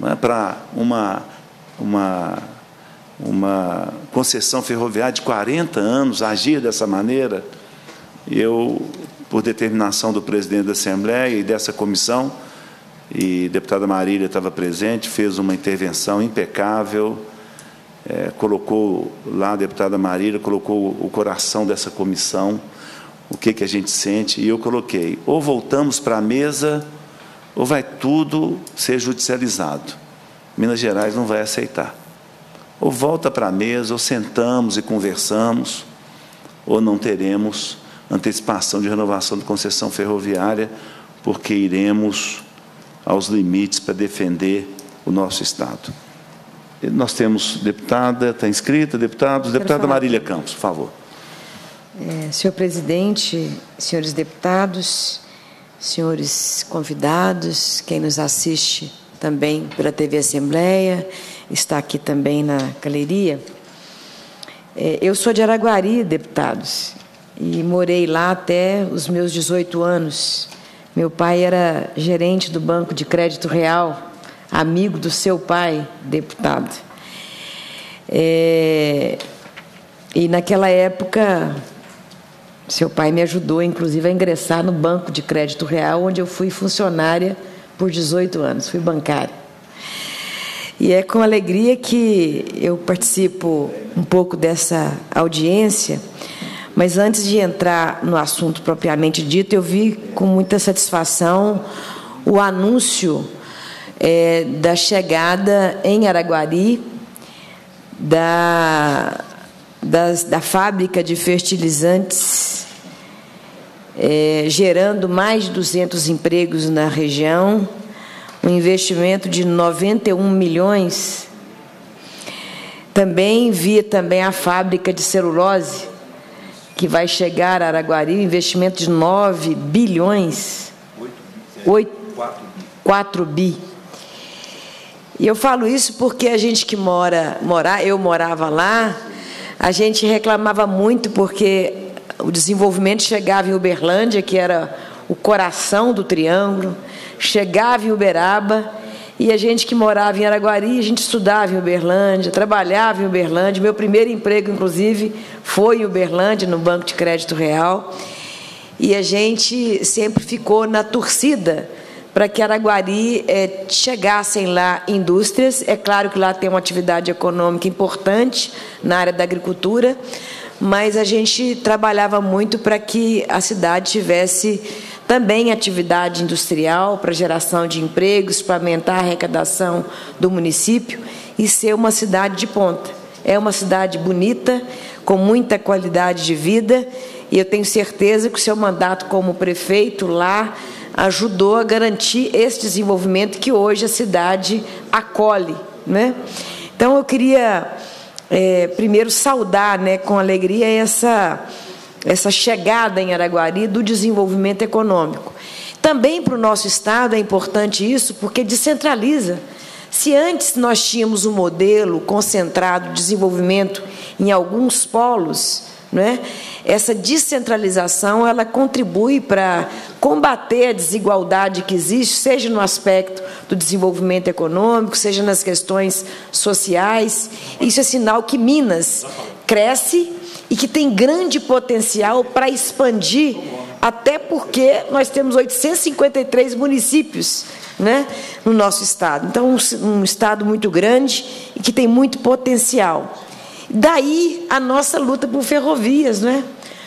não é para uma, uma, uma concessão ferroviária de quarenta anos agir dessa maneira. Eu, por determinação do presidente da Assembleia e dessa comissão, e a deputada Marília estava presente, fez uma intervenção impecável, é, colocou lá, a deputada Marília colocou o coração dessa comissão, o que, que a gente sente, e eu coloquei, ou voltamos para a mesa, ou vai tudo ser judicializado. Minas Gerais não vai aceitar. Ou volta para a mesa, ou sentamos e conversamos, ou não teremos antecipação de renovação da concessão ferroviária, porque iremos aos limites para defender o nosso Estado. Nós temos deputada, está inscrita, deputados, deputada Marília Campos, por favor. É, senhor presidente, senhores deputados, senhores convidados, quem nos assiste também pela T V Assembleia, está aqui também na galeria. É, eu sou de Araguari, deputados, e morei lá até os meus dezoito anos. Meu pai era gerente do Banco de Crédito Real, amigo do seu pai, deputado. É, e, naquela época, seu pai me ajudou, inclusive, a ingressar no Banco de Crédito Real, onde eu fui funcionária por dezoito anos, fui bancária. E é com alegria que eu participo um pouco dessa audiência. Mas antes de entrar no assunto propriamente dito, eu vi com muita satisfação o anúncio é, da chegada em Araguari da, das, da fábrica de fertilizantes, é, gerando mais de duzentos empregos na região, um investimento de noventa e um milhões. Também vi também a fábrica de celulose, que vai chegar a Araguari, um investimento de nove bilhões, oito, quatro bi. E eu falo isso porque a gente que mora, mora, eu morava lá, a gente reclamava muito porque o desenvolvimento chegava em Uberlândia, que era o coração do Triângulo, chegava em Uberaba, e a gente que morava em Araguari, a gente estudava em Uberlândia, trabalhava em Uberlândia. Meu primeiro emprego, inclusive, foi em Uberlândia, no Banco de Crédito Real. E a gente sempre ficou na torcida para que Araguari é, chegassem lá indústrias. É claro que lá tem uma atividade econômica importante na área da agricultura, mas a gente trabalhava muito para que a cidade tivesse também atividade industrial para geração de empregos, para aumentar a arrecadação do município e ser uma cidade de ponta. É uma cidade bonita, com muita qualidade de vida, e eu tenho certeza que o seu mandato como prefeito lá ajudou a garantir esse desenvolvimento que hoje a cidade acolhe, né? Então, eu queria, é, primeiro, saudar, né, com alegria essa... essa chegada em Araguari do desenvolvimento econômico. Também para o nosso Estado é importante isso, porque descentraliza. Se antes nós tínhamos um modelo concentrado de desenvolvimento em alguns polos, não é? Essa descentralização, ela contribui para combater a desigualdade que existe, seja no aspecto do desenvolvimento econômico, seja nas questões sociais. Isso é sinal que Minas cresce e que tem grande potencial para expandir, até porque nós temos oitocentos e cinquenta e três municípios, né, no nosso estado. Então, um, um estado muito grande e que tem muito potencial. Daí a nossa luta por ferrovias, né?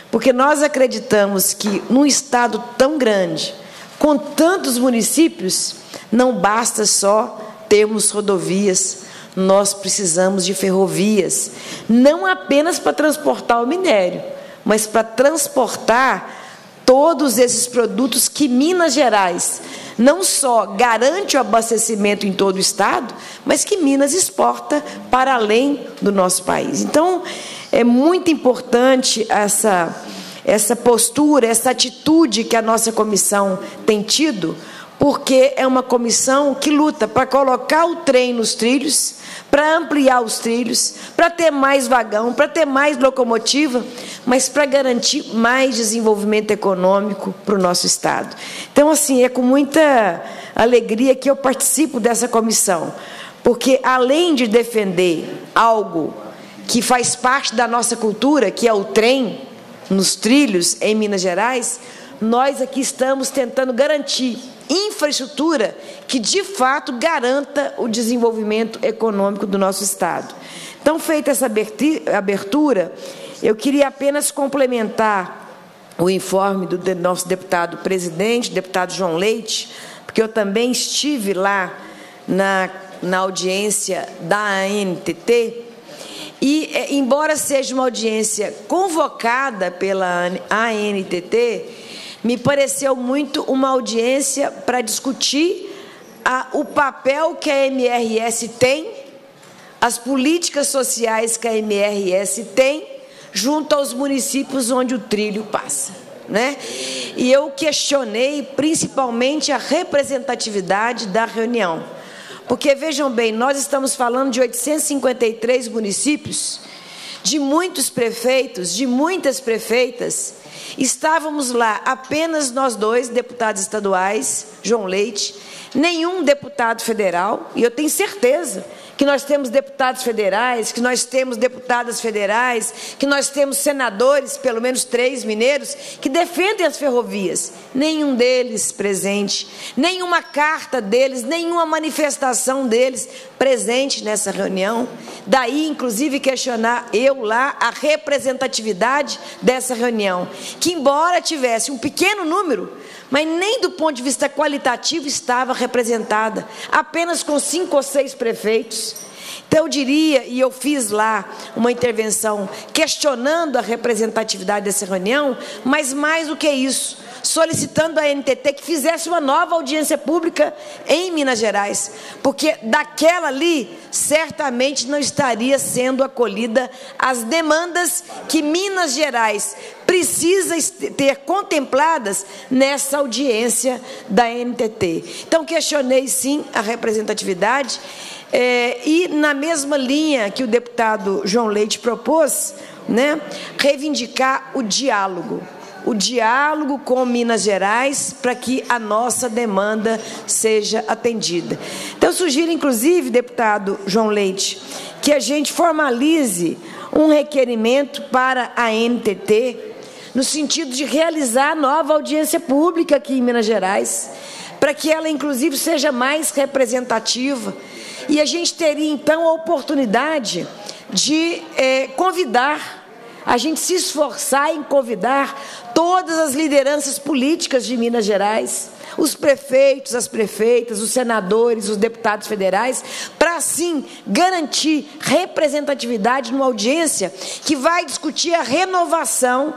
Porque nós acreditamos que num estado tão grande, com tantos municípios, não basta só termos rodovias, nós precisamos de ferrovias, não apenas para transportar o minério, mas para transportar todos esses produtos que Minas Gerais não só garante o abastecimento em todo o estado, mas que Minas exporta para além do nosso país. Então, é muito importante essa, essa postura, essa atitude que a nossa comissão tem tido, porque é uma comissão que luta para colocar o trem nos trilhos, para ampliar os trilhos, para ter mais vagão, para ter mais locomotiva, mas para garantir mais desenvolvimento econômico para o nosso estado. Então, assim, é com muita alegria que eu participo dessa comissão, porque, além de defender algo que faz parte da nossa cultura, que é o trem nos trilhos em Minas Gerais, nós aqui estamos tentando garantir infraestrutura que, de fato, garanta o desenvolvimento econômico do nosso estado. Então, feita essa abertura, eu queria apenas complementar o informe do nosso deputado presidente, deputado João Leite, porque eu também estive lá na, na audiência da A N T T, e, embora seja uma audiência convocada pela A N T T, me pareceu muito uma audiência para discutir a, o papel que a M R S tem, as políticas sociais que a M R S tem, junto aos municípios onde o trilho passa, né? E eu questionei principalmente a representatividade da reunião, porque, vejam bem, nós estamos falando de oitocentos e cinquenta e três municípios, de muitos prefeitos, de muitas prefeitas. Estávamos lá apenas nós dois, deputados estaduais, João Leite, nenhum deputado federal, e eu tenho certeza que nós temos deputados federais, que nós temos deputadas federais, que nós temos senadores, pelo menos três mineiros, que defendem as ferrovias. Nenhum deles presente, nenhuma carta deles, nenhuma manifestação deles presente nessa reunião. Daí, inclusive, questionar eu lá a representatividade dessa reunião, que, embora tivesse um pequeno número, mas nem do ponto de vista qualitativo estava representada, apenas com cinco ou seis prefeitos. Então, eu diria, e eu fiz lá uma intervenção questionando a representatividade dessa reunião, mas mais do que isso, solicitando à A N T T que fizesse uma nova audiência pública em Minas Gerais, porque daquela ali certamente não estaria sendo acolhida as demandas que Minas Gerais precisa ter contempladas nessa audiência da A N T T. Então, questionei, sim, a representatividade. É, e, na mesma linha que o deputado João Leite propôs, né, reivindicar o diálogo, o diálogo com Minas Gerais para que a nossa demanda seja atendida. Então, eu sugiro, inclusive, deputado João Leite, que a gente formalize um requerimento para a A N T T no sentido de realizar nova audiência pública aqui em Minas Gerais, para que ela, inclusive, seja mais representativa. E a gente teria, então, a oportunidade de eh, convidar, a gente se esforçar em convidar todas as lideranças políticas de Minas Gerais, os prefeitos, as prefeitas, os senadores, os deputados federais, para, sim, garantir representatividade numa audiência que vai discutir a renovação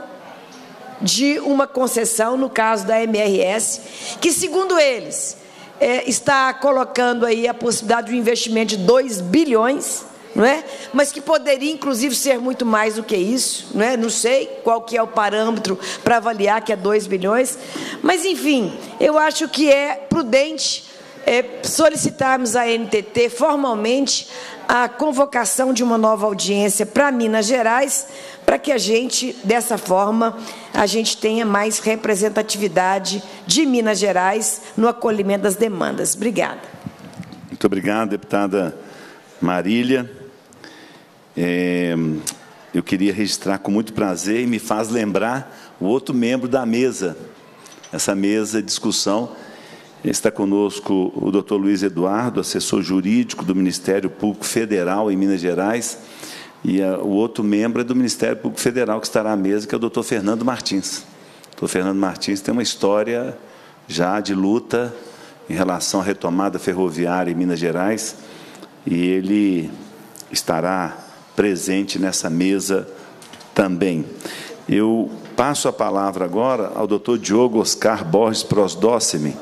de uma concessão, no caso da M R S, que, segundo eles, É, está colocando aí a possibilidade de um investimento de dois bilhões, não é? Mas que poderia, inclusive, ser muito mais do que isso, não é? Não sei qual que é o parâmetro para avaliar que é dois bilhões, mas, enfim, eu acho que é prudente é, solicitarmos à A N T T formalmente a convocação de uma nova audiência para Minas Gerais, para que a gente, dessa forma, a gente tenha mais representatividade de Minas Gerais no acolhimento das demandas. Obrigada. Muito obrigado, deputada Marília. É, eu queria registrar com muito prazer, e me faz lembrar o outro membro da mesa, essa mesa de discussão. Está conosco o doutor Luiz Eduardo, assessor jurídico do Ministério Público Federal em Minas Gerais, e a, o outro membro é do Ministério Público Federal que estará à mesa, que é o doutor Fernando Martins. O doutor Fernando Martins tem uma história já de luta em relação à retomada ferroviária em Minas Gerais, e ele estará presente nessa mesa também. Eu passo a palavra agora ao doutor Diogo Oscar Borges Prosdócemi,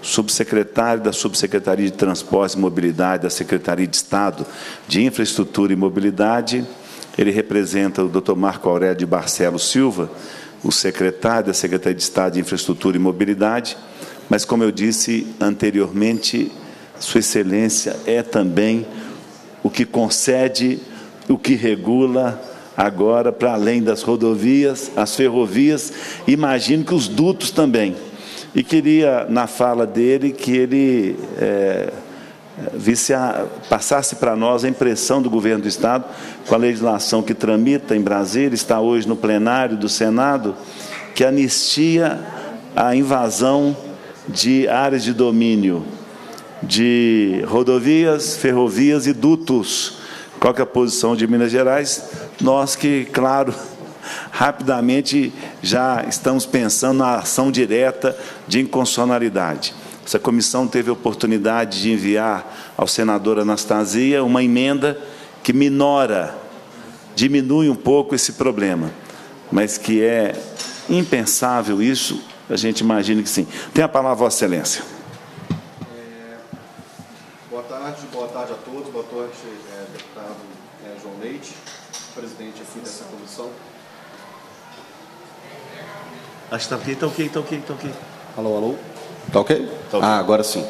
subsecretário da Subsecretaria de Transportes e Mobilidade da Secretaria de Estado de Infraestrutura e Mobilidade. Ele representa o doutor Marco Aurélio de Barcelos Silva, o secretário da Secretaria de Estado de Infraestrutura e Mobilidade, mas, como eu disse anteriormente, Sua Excelência é também o que concede, o que regula agora, para além das rodovias, as ferrovias, imagino que os dutos também. E queria, na fala dele, que ele é, visse a, passasse para nós a impressão do Governo do Estado com a legislação que tramita em Brasília, está hoje no plenário do Senado, que anistia a invasão de áreas de domínio de rodovias, ferrovias e dutos. Qual que é a posição de Minas Gerais? Nós que, claro, rapidamente já estamos pensando na ação direta de inconstitucionalidade. Essa comissão teve a oportunidade de enviar ao senador Anastasia uma emenda que minora, diminui um pouco esse problema, mas que é impensável isso, a gente imagina que sim. Tem a palavra, Vossa Excelência. É, boa tarde, boa tarde a todos, boa tarde, é, deputado é, João Leite, presidente aqui dessa comissão. Acho que está ok, tá ok, tá ok, tá ok. Alô, alô. Tá ok? Tá ok. Ah, agora sim.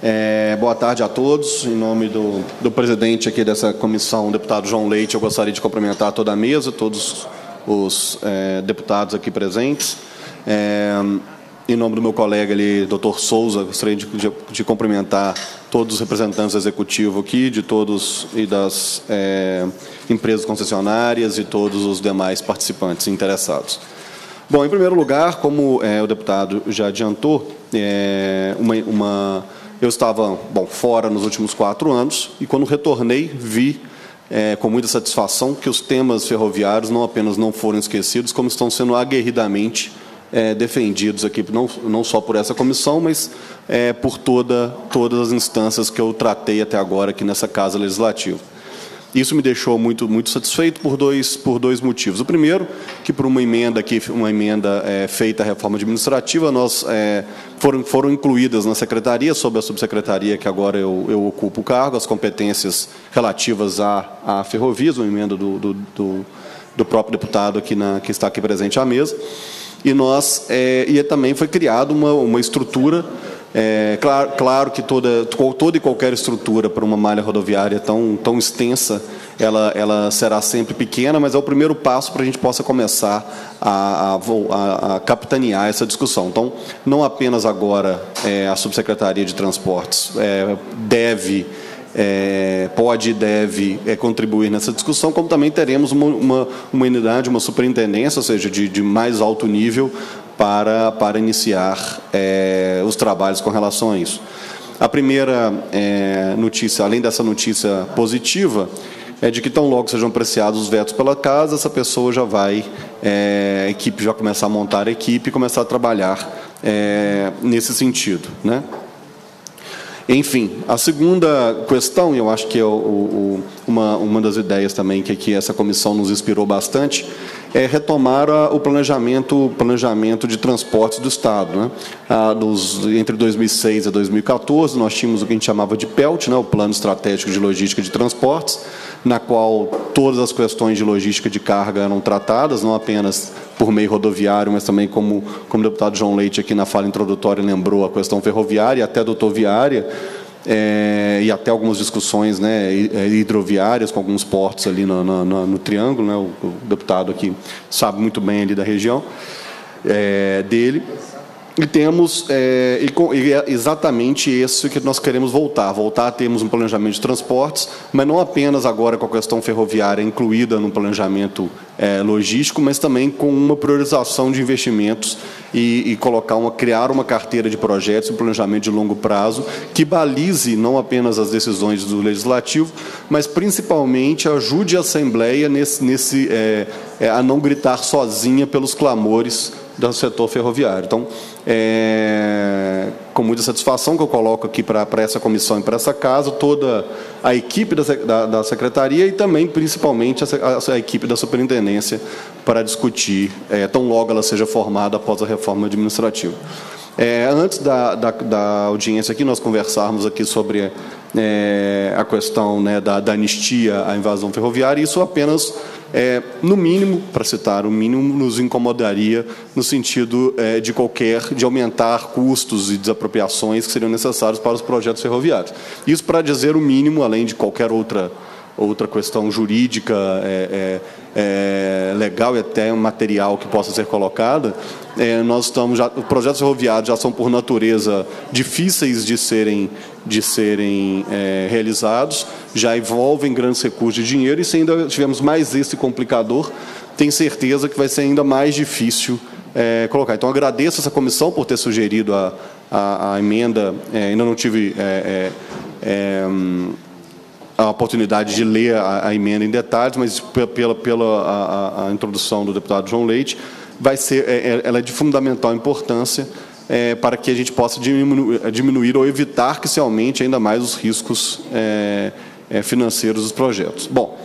É, boa tarde a todos. Em nome do, do presidente aqui dessa comissão, deputado João Leite, eu gostaria de cumprimentar toda a mesa, todos os é, deputados aqui presentes. É, em nome do meu colega ali, doutor Souza, gostaria de, de, de cumprimentar todos os representantes do executivo aqui, de todos e das é, empresas concessionárias e todos os demais participantes interessados. Bom, em primeiro lugar, como é, o deputado já adiantou, é, uma, uma, eu estava bom, fora nos últimos quatro anos e, quando retornei, vi é, com muita satisfação que os temas ferroviários não apenas não foram esquecidos, como estão sendo aguerridamente é, defendidos aqui, não, não só por essa comissão, mas é, por toda, todas as instâncias que eu tratei até agora aqui nessa Casa Legislativa. Isso me deixou muito, muito satisfeito por dois, por dois motivos. O primeiro, que por uma emenda, aqui, uma emenda é, feita à reforma administrativa, nós, é, foram, foram incluídas na secretaria, sob a subsecretaria que agora eu, eu ocupo o cargo, as competências relativas à, à ferrovias, uma emenda do, do, do, do próprio deputado aqui na, que está aqui presente à mesa. E, nós, é, e também foi criada uma, uma estrutura. É, claro, claro que toda, toda e qualquer estrutura para uma malha rodoviária tão, tão extensa, ela, ela será sempre pequena, mas é o primeiro passo para a gente possa começar a, a, a capitanear essa discussão. Então, não apenas agora é, a Subsecretaria de Transportes é, deve, é, pode e deve é, contribuir nessa discussão, como também teremos uma, uma, uma unidade, uma superintendência, ou seja, de, de mais alto nível, Para, para iniciar é, os trabalhos com relação a isso. A primeira é, notícia, além dessa notícia positiva, é de que tão logo sejam apreciados os vetos pela Casa, essa pessoa já vai, é, a equipe já começar a montar a equipe e começar a trabalhar é, nesse sentido, né? Enfim, a segunda questão, e eu acho que é o, o, uma, uma das ideias também que, que essa comissão nos inspirou bastante, é retomar a, o planejamento, planejamento de transportes do Estado, né? Ah, dos, entre dois mil e seis e dois mil e quatorze, nós tínhamos o que a gente chamava de PELT, né? O Plano Estratégico de Logística de Transportes, na qual todas as questões de logística de carga eram tratadas, não apenas por meio rodoviário, mas também, como, como o deputado João Leite aqui na fala introdutória lembrou, a questão ferroviária e até doutoviária, é, e até algumas discussões, né, hidroviárias com alguns portos ali no, no, no, no Triângulo, né, o, o deputado aqui sabe muito bem ali da região é, dele. E temos é, e é exatamente isso que nós queremos voltar, voltar a termos um planejamento de transportes, mas não apenas agora com a questão ferroviária incluída no planejamento é, logístico, mas também com uma priorização de investimentos e, e colocar uma, criar uma carteira de projetos, um planejamento de longo prazo que balize não apenas as decisões do Legislativo, mas principalmente ajude a Assembleia nesse, nesse, é, é, a não gritar sozinha pelos clamores do setor ferroviário. Então, é, com muita satisfação que eu coloco aqui para essa comissão e para essa casa, toda a equipe da, da, da Secretaria e também, principalmente, a, a, a equipe da Superintendência para discutir, é, tão logo ela seja formada após a reforma administrativa. É, antes da, da, da audiência aqui, nós conversarmos aqui sobre é, a questão, né, da, da anistia à invasão ferroviária, e isso apenas... É, no mínimo, para citar o mínimo, nos incomodaria no sentido é, de qualquer, de aumentar custos e desapropriações que seriam necessários para os projetos ferroviários. Isso para dizer o mínimo, além de qualquer outra, outra questão jurídica, é, é, é, legal e até material que possa ser colocada, é, nós estamos já, os projetos ferroviários já são por natureza difíceis de serem de serem é, realizados, já envolvem grandes recursos de dinheiro, e se ainda tivermos mais esse complicador, tenho certeza que vai ser ainda mais difícil é, colocar. Então, agradeço essa comissão por ter sugerido a, a, a emenda, é, ainda não tive é, é, a oportunidade de ler a, a emenda em detalhes, mas pela, pela a, a introdução do deputado João Leite, vai ser, é, ela é de fundamental importância, É, para que a gente possa diminuir, diminuir ou evitar que se aumente ainda mais os riscos é, é, financeiros dos projetos. Bom,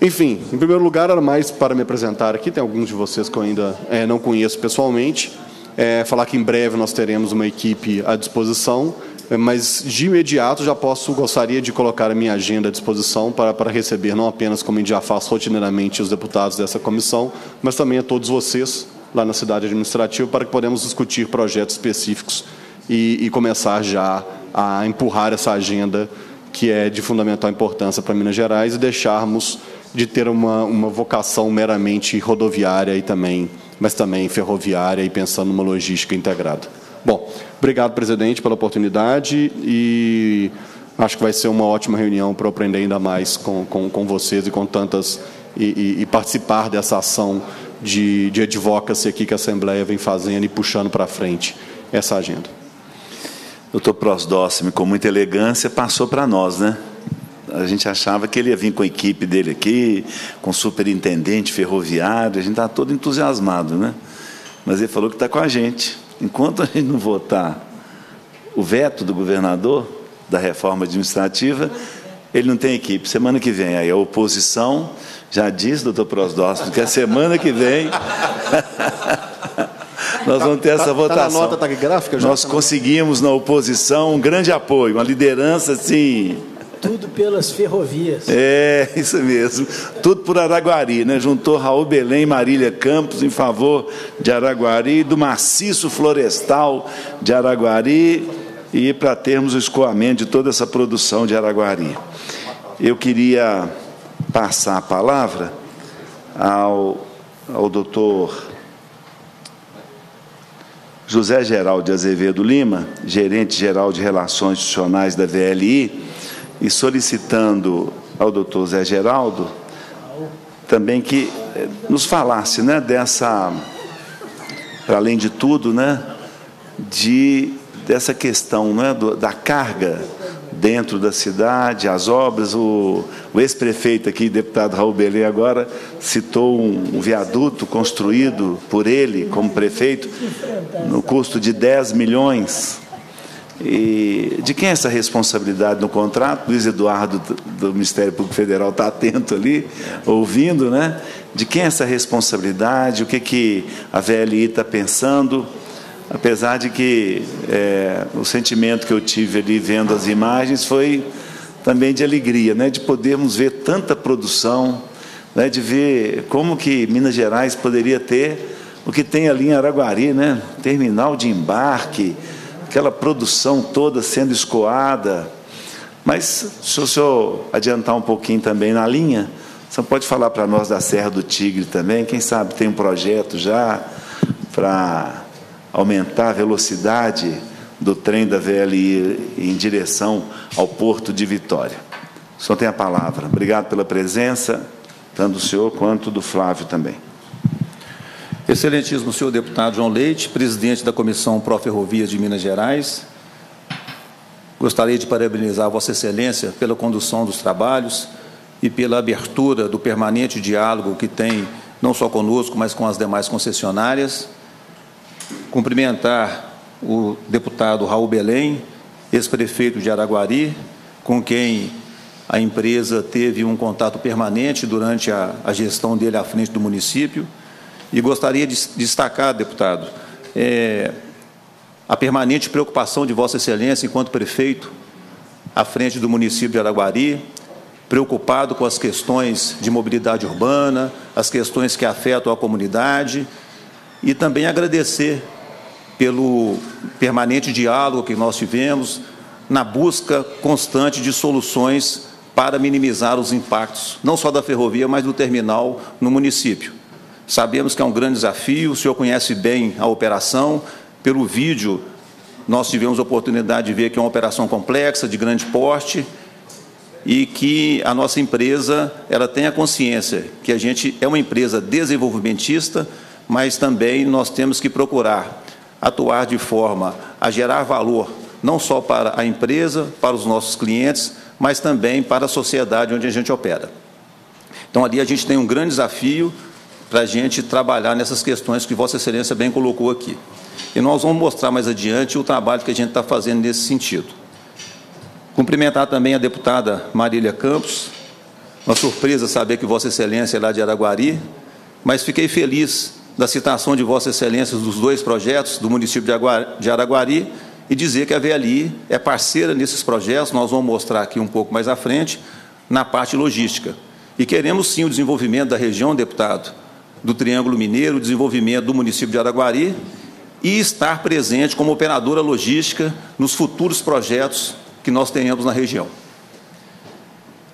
enfim, em primeiro lugar, era mais para me apresentar aqui, tem alguns de vocês que eu ainda é, não conheço pessoalmente, é, falar que em breve nós teremos uma equipe à disposição, é, mas de imediato já posso, gostaria de colocar a minha agenda à disposição para, para receber não apenas, como a gente já faz rotineiramente, os deputados dessa comissão, mas também a todos vocês, lá na cidade administrativa, para que podemos discutir projetos específicos e, e começar já a empurrar essa agenda que é de fundamental importância para Minas Gerais e deixarmos de ter uma, uma vocação meramente rodoviária, e também, mas também ferroviária, e pensando numa logística integrada. Bom, obrigado, presidente, pela oportunidade, e acho que vai ser uma ótima reunião para aprender ainda mais com, com, com vocês e com tantas... E, e, e participar dessa ação de, de advocacy aqui que a Assembleia vem fazendo e puxando para frente essa agenda. Doutor Prosdócemi, com muita elegância, passou para nós, né? A gente achava que ele ia vir com a equipe dele aqui, com o superintendente ferroviário, a gente está todo entusiasmado, né? Mas ele falou que está com a gente. Enquanto a gente não votar o veto do governador, da reforma administrativa, ele não tem equipe. Semana que vem, aí a oposição... Já disse, doutor Prosdócemi, que a semana que vem nós vamos ter essa tá, votação. Tá na nota, tá gráfica, já nós tá conseguimos na oposição um grande apoio, uma liderança assim. Tudo pelas ferrovias. É, isso mesmo. Tudo por Araguari, né? Juntou Raul Belém e Marília Campos em favor de Araguari, do maciço florestal de Araguari, e para termos o escoamento de toda essa produção de Araguari. Eu queria passar a palavra ao, ao doutor José Geraldo Azevedo Lima, gerente-geral de Relações Institucionais da V L I, e solicitando ao doutor Zé Geraldo também que nos falasse, né, dessa, para além de tudo, né, de, dessa questão, né, da carga dentro da cidade, as obras. O, o ex-prefeito aqui, deputado Raul Belém, agora citou um, um viaduto construído por ele como prefeito, no custo de dez milhões. E de quem é essa responsabilidade no contrato? Luiz Eduardo, do Ministério Público Federal, está atento ali, ouvindo, né? De quem é essa responsabilidade? O que, que a V L I está pensando? Apesar de que é, o sentimento que eu tive ali vendo as imagens foi também de alegria, né, de podermos ver tanta produção, né, de ver como que Minas Gerais poderia ter o que tem ali em Araguari, né, terminal de embarque, aquela produção toda sendo escoada. Mas, se o senhor adiantar um pouquinho também na linha, o senhor pode falar para nós da Serra do Tigre também, quem sabe tem um projeto já para aumentar a velocidade do trem da V L I em direção ao Porto de Vitória. O senhor tem a palavra. Obrigado pela presença, tanto do senhor quanto do Flávio também. Excelentíssimo senhor deputado João Leite, presidente da Comissão Pró-Ferrovias de Minas Gerais, gostaria de parabenizar Vossa Excelência pela condução dos trabalhos e pela abertura do permanente diálogo que tem, não só conosco, mas com as demais concessionárias. Cumprimentar o deputado Raul Belém, ex-prefeito de Araguari, com quem a empresa teve um contato permanente durante a, a gestão dele à frente do município. E gostaria de destacar, deputado, é, a permanente preocupação de Vossa Excelência, enquanto prefeito, à frente do município de Araguari, preocupado com as questões de mobilidade urbana, as questões que afetam a comunidade, e também agradecer pelo permanente diálogo que nós tivemos na busca constante de soluções para minimizar os impactos, não só da ferrovia, mas do terminal no município. Sabemos que é um grande desafio, o senhor conhece bem a operação. Pelo vídeo, nós tivemos a oportunidade de ver que é uma operação complexa, de grande porte, e que a nossa empresa ela tem a consciência que a gente é uma empresa desenvolvimentista, mas também nós temos que procurar atuar de forma a gerar valor, não só para a empresa, para os nossos clientes, mas também para a sociedade onde a gente opera. Então, ali a gente tem um grande desafio para a gente trabalhar nessas questões que Vossa Excelência bem colocou aqui. E nós vamos mostrar mais adiante o trabalho que a gente está fazendo nesse sentido. Cumprimentar também a deputada Marília Campos. Uma surpresa saber que Vossa Excelência é lá de Araguari, mas fiquei feliz da citação de Vossa Excelência dos dois projetos do município de Araguari e dizer que a V L I é parceira nesses projetos, nós vamos mostrar aqui um pouco mais à frente, na parte logística. E queremos sim o desenvolvimento da região, deputado, do Triângulo Mineiro, o desenvolvimento do município de Araguari e estar presente como operadora logística nos futuros projetos que nós tenhamos na região.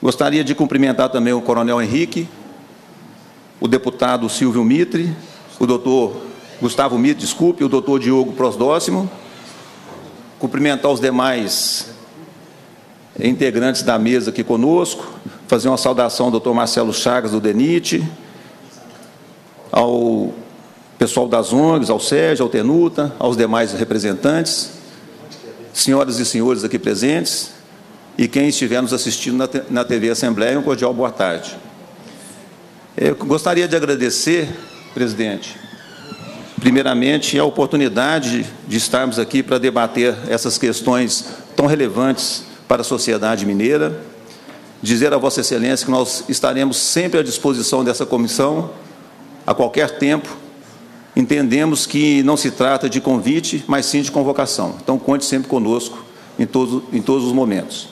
Gostaria de cumprimentar também o Coronel Henrique, o deputado Silvio Mitre, o doutor Gustavo Mitre, desculpe, o doutor Diogo Prosdócimo, cumprimentar os demais integrantes da mesa aqui conosco, fazer uma saudação ao doutor Marcelo Chagas, do DENIT, ao pessoal das O N Gs, ao Sérgio, ao Tenuta, aos demais representantes, senhoras e senhores aqui presentes, e quem estiver nos assistindo na T V Assembleia, um cordial boa tarde. Eu gostaria de agradecer, presidente, primeiramente, a oportunidade de estarmos aqui para debater essas questões tão relevantes para a sociedade mineira, dizer a Vossa Excelência que nós estaremos sempre à disposição dessa comissão, a qualquer tempo. Entendemos que não se trata de convite, mas sim de convocação. Então, conte sempre conosco em, todo, em todos os momentos.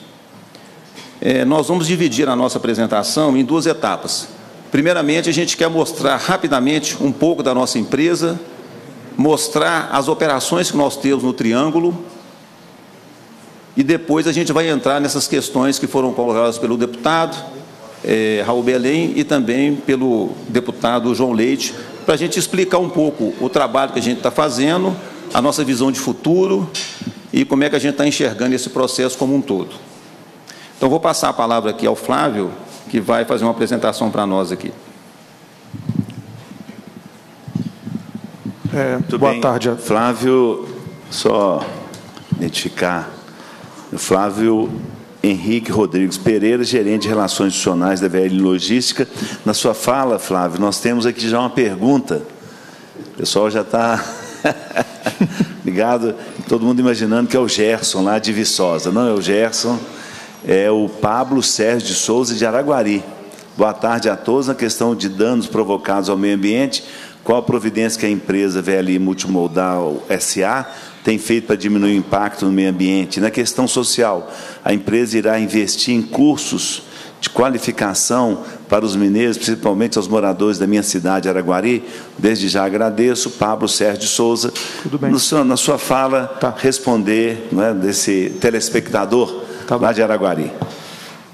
É, nós vamos dividir a nossa apresentação em duas etapas. Primeiramente, a gente quer mostrar rapidamente um pouco da nossa empresa, mostrar as operações que nós temos no Triângulo, e depois a gente vai entrar nessas questões que foram colocadas pelo deputado, É, Raul Belém, e também pelo deputado João Leite, para a gente explicar um pouco o trabalho que a gente está fazendo, a nossa visão de futuro e como é que a gente está enxergando esse processo como um todo. Então, vou passar a palavra aqui ao Flávio, que vai fazer uma apresentação para nós aqui. É, boa bem. tarde. Flávio, só identificar, o Flávio Henrique Rodrigues Pereira, gerente de Relações Institucionais da V L I Logística. Na sua fala, Flávio, nós temos aqui já uma pergunta. O pessoal já está ligado, todo mundo imaginando que é o Gerson, lá de Viçosa. Não é o Gerson, é o Pablo Sérgio de Souza, de Araguari. Boa tarde a todos. Na questão de danos provocados ao meio ambiente, qual a providência que a empresa V L I Multimodal S A tem feito para diminuir o impacto no meio ambiente? Na questão social, a empresa irá investir em cursos de qualificação para os mineiros, principalmente aos moradores da minha cidade, Araguari. Desde já agradeço. Pablo Sérgio de Souza, no seu, na sua fala, tá, responder, né, desse telespectador, tá, lá de Araguari.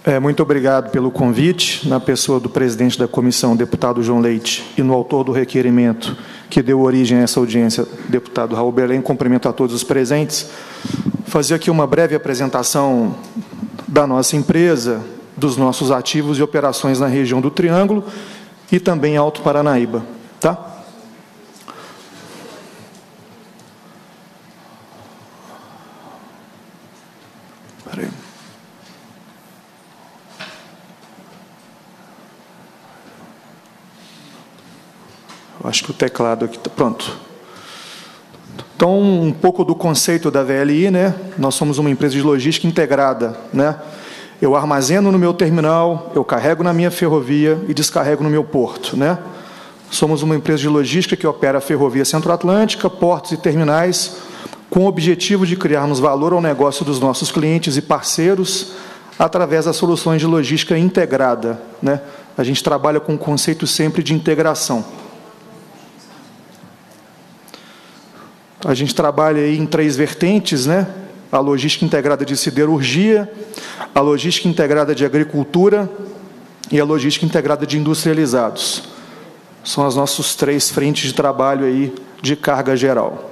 É, muito obrigado pelo convite, na pessoa do presidente da comissão, deputado João Leite, e no autor do requerimento que deu origem a essa audiência, deputado Raul Belém. Cumprimento a todos os presentes. Fazer aqui uma breve apresentação da nossa empresa, dos nossos ativos e operações na região do Triângulo e também Alto Paranaíba. Tá? Acho que o teclado aqui está pronto. Então, um pouco do conceito da V L I, né? Nós somos uma empresa de logística integrada, né? Eu armazeno no meu terminal, eu carrego na minha ferrovia e descarrego no meu porto, né? Somos uma empresa de logística que opera a Ferrovia Centro-Atlântica, portos e terminais, com o objetivo de criarmos valor ao negócio dos nossos clientes e parceiros através das soluções de logística integrada, né? A gente trabalha com o conceito sempre de integração. A gente trabalha aí em três vertentes, né? A logística integrada de siderurgia, a logística integrada de agricultura e a logística integrada de industrializados. São as nossas três frentes de trabalho aí de carga geral.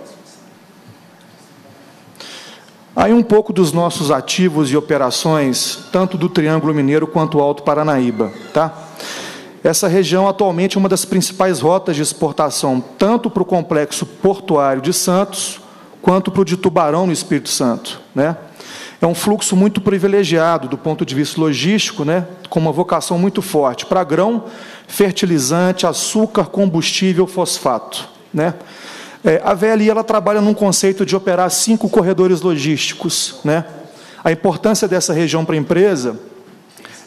Aí um pouco dos nossos ativos e operações, tanto do Triângulo Mineiro quanto do Alto Paranaíba, tá? Essa região atualmente é uma das principais rotas de exportação, tanto para o complexo portuário de Santos, quanto para o de Tubarão, no Espírito Santo, né? É um fluxo muito privilegiado do ponto de vista logístico, né? Com uma vocação muito forte para grão, fertilizante, açúcar, combustível, fosfato, né? É, a V L I, ela trabalha num conceito de operar cinco corredores logísticos, né? A importância dessa região para a empresa,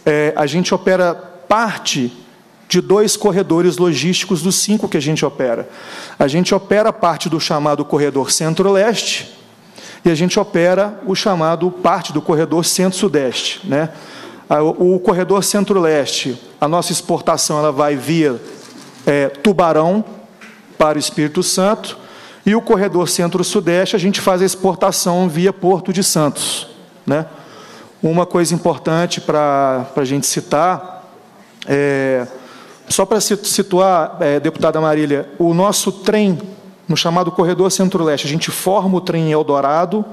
é, a gente opera parte de dois corredores logísticos dos cinco que a gente opera. A gente opera parte do chamado corredor centro-leste e a gente opera o chamado parte do corredor centro-sudeste, né? O corredor centro-leste, a nossa exportação, ela vai via é, Tubarão para o Espírito Santo, e o corredor centro-sudeste a gente faz a exportação via Porto de Santos, né? Uma coisa importante para a gente citar é... Só para situar, é, deputada Marília, o nosso trem, no chamado corredor centro-leste, a gente forma o trem em Eldorado,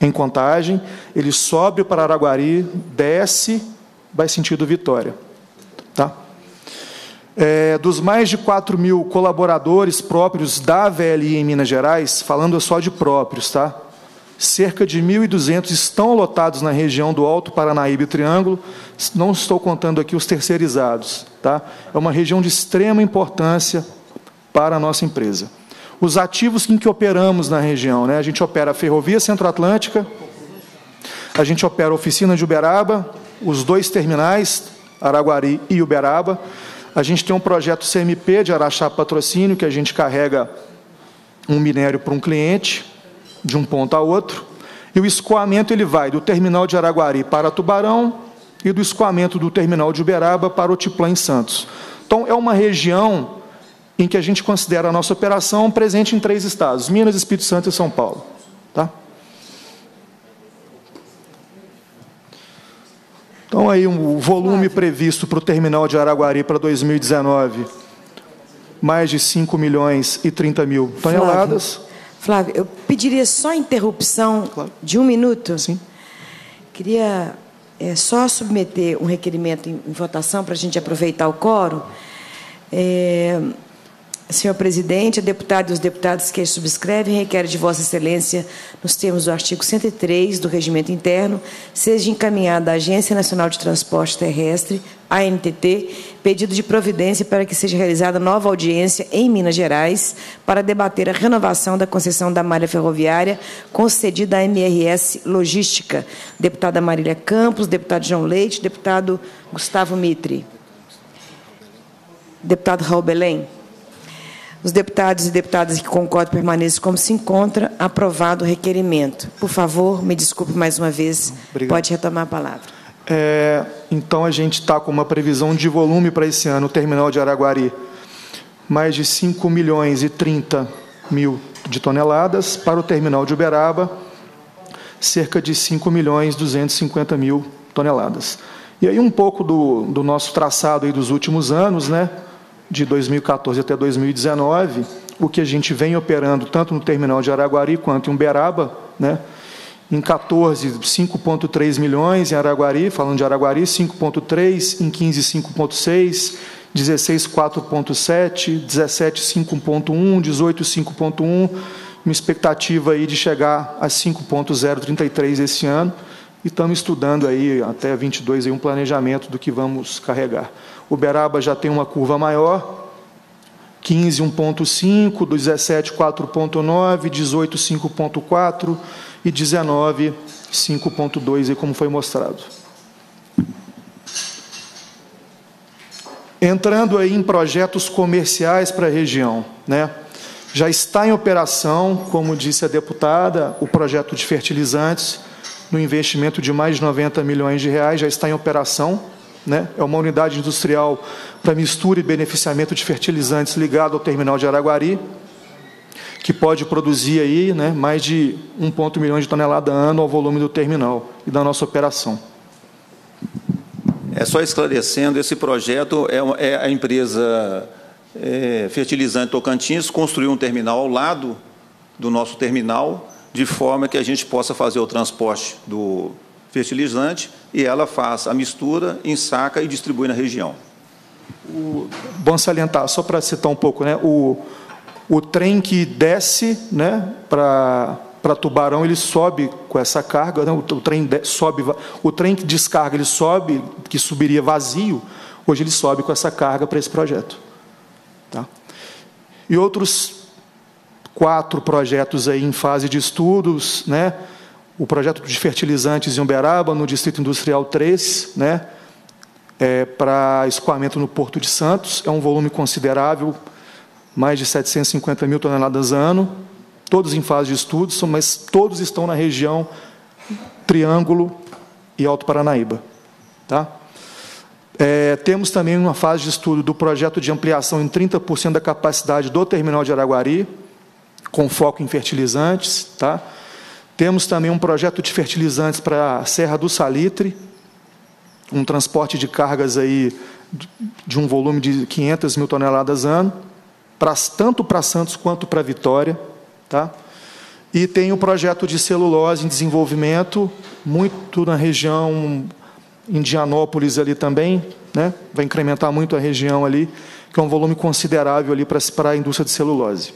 em Contagem, ele sobe para Araguari, desce, vai sentido Vitória. Tá? É, dos mais de quatro mil colaboradores próprios da V L I em Minas Gerais, falando só de próprios, tá? Cerca de mil e duzentos estão lotados na região do Alto Paranaíba e Triângulo, não estou contando aqui os terceirizados, tá? É uma região de extrema importância para a nossa empresa. Os ativos em que operamos na região, né? A gente opera a Ferrovia Centro-Atlântica, a gente opera a oficina de Uberaba, os dois terminais, Araguari e Uberaba. A gente tem um projeto C M P de Araxá Patrocínio, que a gente carrega um minério para um cliente, de um ponto a outro, e o escoamento ele vai do terminal de Araguari para Tubarão e do escoamento do terminal de Uberaba para Otiplã em Santos. Então, é uma região em que a gente considera a nossa operação presente em três estados, Minas, Espírito Santo e São Paulo. Tá? Então, aí o volume previsto para o terminal de Araguari para dois mil e dezenove, mais de cinco milhões e trinta mil toneladas. Flávio. Flávio, eu pediria só interrupção, claro, de um minuto. Sim. Queria é, só submeter um requerimento em, em votação para a gente aproveitar o quórum. É, senhor presidente, a deputada e os deputados que subscrevem requerem de Vossa Excelência, nos termos do artigo cento e três do Regimento Interno, seja encaminhada à Agência Nacional de Transporte Terrestre, A N T T, pedido de providência para que seja realizada nova audiência em Minas Gerais para debater a renovação da concessão da malha ferroviária concedida à M R S Logística. Deputada Marília Campos, deputado João Leite, deputado Gustavo Mitre. Deputado Raul Belém. Os deputados e deputadas que concordam permaneçam como se encontra. Aprovado o requerimento. Por favor, me desculpe mais uma vez. Obrigado. Pode retomar a palavra. É... Então, a gente está com uma previsão de volume para esse ano, o terminal de Araguari, mais de cinco milhões e trinta mil de toneladas. Para o terminal de Uberaba, cerca de cinco milhões e duzentos e cinquenta mil toneladas. E aí um pouco do, do nosso traçado aí dos últimos anos, né, de dois mil e quatorze até dois mil e dezenove, o que a gente vem operando tanto no terminal de Araguari quanto em Uberaba, né, em quatorze, cinco vírgula três milhões, em Araguari, falando de Araguari, cinco vírgula três, em quinze, cinco vírgula seis, dezesseis, quatro vírgula sete, dezessete, cinco vírgula um, dezoito, cinco vírgula um, uma expectativa aí de chegar a cinco vírgula zero trinta e três esse ano, e estamos estudando aí até vinte e dois aí um planejamento do que vamos carregar. Uberaba já tem uma curva maior, quinze, um vírgula cinco, dezessete, quatro vírgula nove, dezoito, cinco vírgula quatro, e dezenove, cinco vírgula dois, como foi mostrado. Entrando aí em projetos comerciais para a região, né? Já está em operação, como disse a deputada, o projeto de fertilizantes, no investimento de mais de noventa milhões de reais, já está em operação, né? É uma unidade industrial para mistura e beneficiamento de fertilizantes ligado ao terminal de Araguari, que pode produzir aí, né, mais de um vírgula um milhão de toneladas ano ao volume do terminal e da nossa operação. É só esclarecendo, esse projeto é, uma, é a empresa é, Fertilizante Tocantins construiu um terminal ao lado do nosso terminal, de forma que a gente possa fazer o transporte do fertilizante e ela faz a mistura, ensaca e distribui na região. O, bom salientar, só para citar um pouco, né, o... O trem que desce, né, para Tubarão, ele sobe com essa carga, né, o, o, trem de, sobe, o trem que descarga, ele sobe, que subiria vazio, hoje ele sobe com essa carga para esse projeto. Tá? E outros quatro projetos aí em fase de estudos, né, o projeto de fertilizantes em Uberaba, no Distrito Industrial três, né, é, para escoamento no Porto de Santos, é um volume considerável, mais de setecentos e cinquenta mil toneladas ano, todos em fase de estudos, mas todos estão na região Triângulo e Alto Paranaíba. Tá? É, temos também uma fase de estudo do projeto de ampliação em trinta por cento da capacidade do terminal de Araguari, com foco em fertilizantes. Tá? Temos também um projeto de fertilizantes para a Serra do Salitre, um transporte de cargas aí de um volume de quinhentas mil toneladas ano, Pra, tanto para Santos quanto para Vitória. Tá? E tem o projeto de celulose em desenvolvimento, muito na região Indianópolis ali também, né? Vai incrementar muito a região ali, que é um volume considerável ali para a indústria de celulose.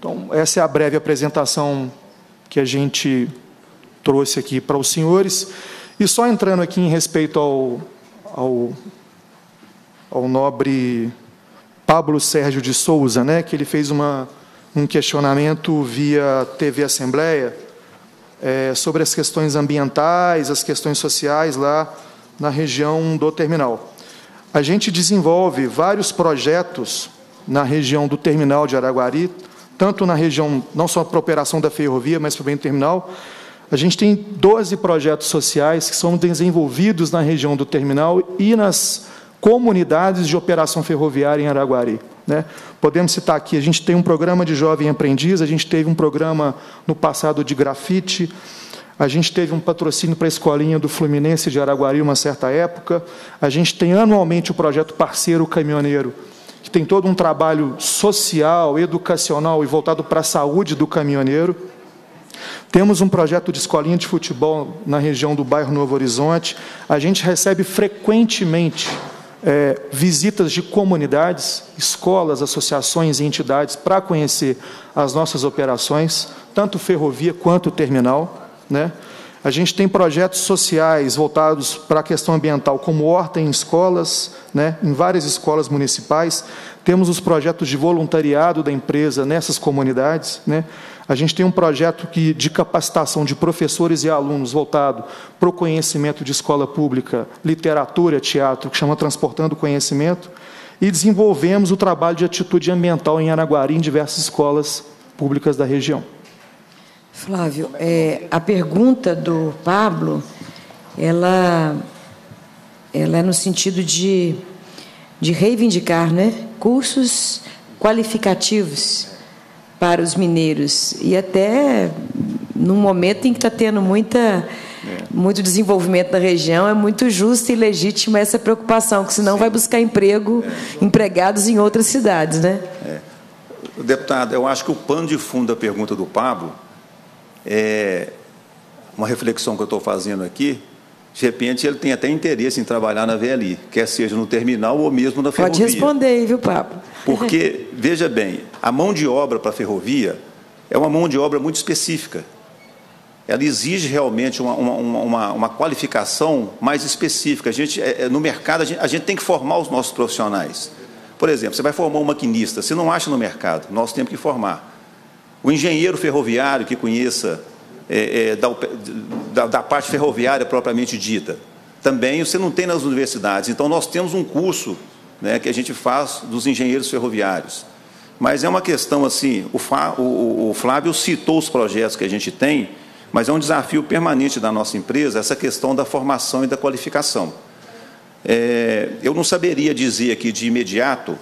Então, essa é a breve apresentação que a gente trouxe aqui para os senhores. E só entrando aqui em respeito ao, ao, ao nobre Pablo Sérgio de Souza, né, que ele fez uma, um questionamento via T V Assembleia é, sobre as questões ambientais, as questões sociais lá na região do terminal. A gente desenvolve vários projetos na região do terminal de Araguari, tanto na região, não só para a operação da ferrovia, mas também do terminal. A gente tem doze projetos sociais que são desenvolvidos na região do terminal e nas comunidades de operação ferroviária em Araguari, né? Podemos citar aqui, a gente tem um programa de jovem aprendiz, a gente teve um programa no passado de grafite, a gente teve um patrocínio para a escolinha do Fluminense de Araguari uma certa época, a gente tem anualmente o projeto Parceiro Caminhoneiro, que tem todo um trabalho social, educacional e voltado para a saúde do caminhoneiro. Temos um projeto de escolinha de futebol na região do bairro Novo Horizonte. A gente recebe frequentemente É, visitas de comunidades, escolas, associações e entidades para conhecer as nossas operações, tanto ferrovia quanto terminal, né? A gente tem projetos sociais voltados para a questão ambiental, como horta em escolas, né, em várias escolas municipais. Temos os projetos de voluntariado da empresa nessas comunidades, né? A gente tem um projeto que, de capacitação de professores e alunos voltado para o conhecimento de escola pública, literatura, teatro, que chama Transportando Conhecimento, e desenvolvemos o trabalho de atitude ambiental em Araguari, em diversas escolas públicas da região. Flávio, é, a pergunta do Pablo, ela ela é no sentido de, de reivindicar, né, cursos qualificativos para os mineiros, e até num momento em que está tendo muita... É. Muito desenvolvimento da região, é muito justa e legítima essa preocupação, que senão Sim. vai buscar emprego, é. empregados em outras cidades, né? É. Deputado, eu acho que o pano de fundo da pergunta do Pablo é uma reflexão que eu estou fazendo aqui. De repente, ele tem até interesse em trabalhar na V L I, quer seja no terminal ou mesmo na ferrovia. Pode responder aí, viu, Pablo? Porque, veja bem, a mão de obra para a ferrovia é uma mão de obra muito específica. Ela exige realmente uma, uma, uma, uma qualificação mais específica. A gente, no mercado, a gente, a gente tem que formar os nossos profissionais. Por exemplo, você vai formar um maquinista, você não acha no mercado, nós temos que formar. O engenheiro ferroviário que conheça é, é, da, da, da parte ferroviária propriamente dita, também você não tem nas universidades. Então, nós temos um curso, né, que a gente faz dos engenheiros ferroviários. Mas é uma questão assim, o, Fá, o, o Flávio citou os projetos que a gente tem, mas é um desafio permanente da nossa empresa essa questão da formação e da qualificação. É, eu não saberia dizer aqui de imediato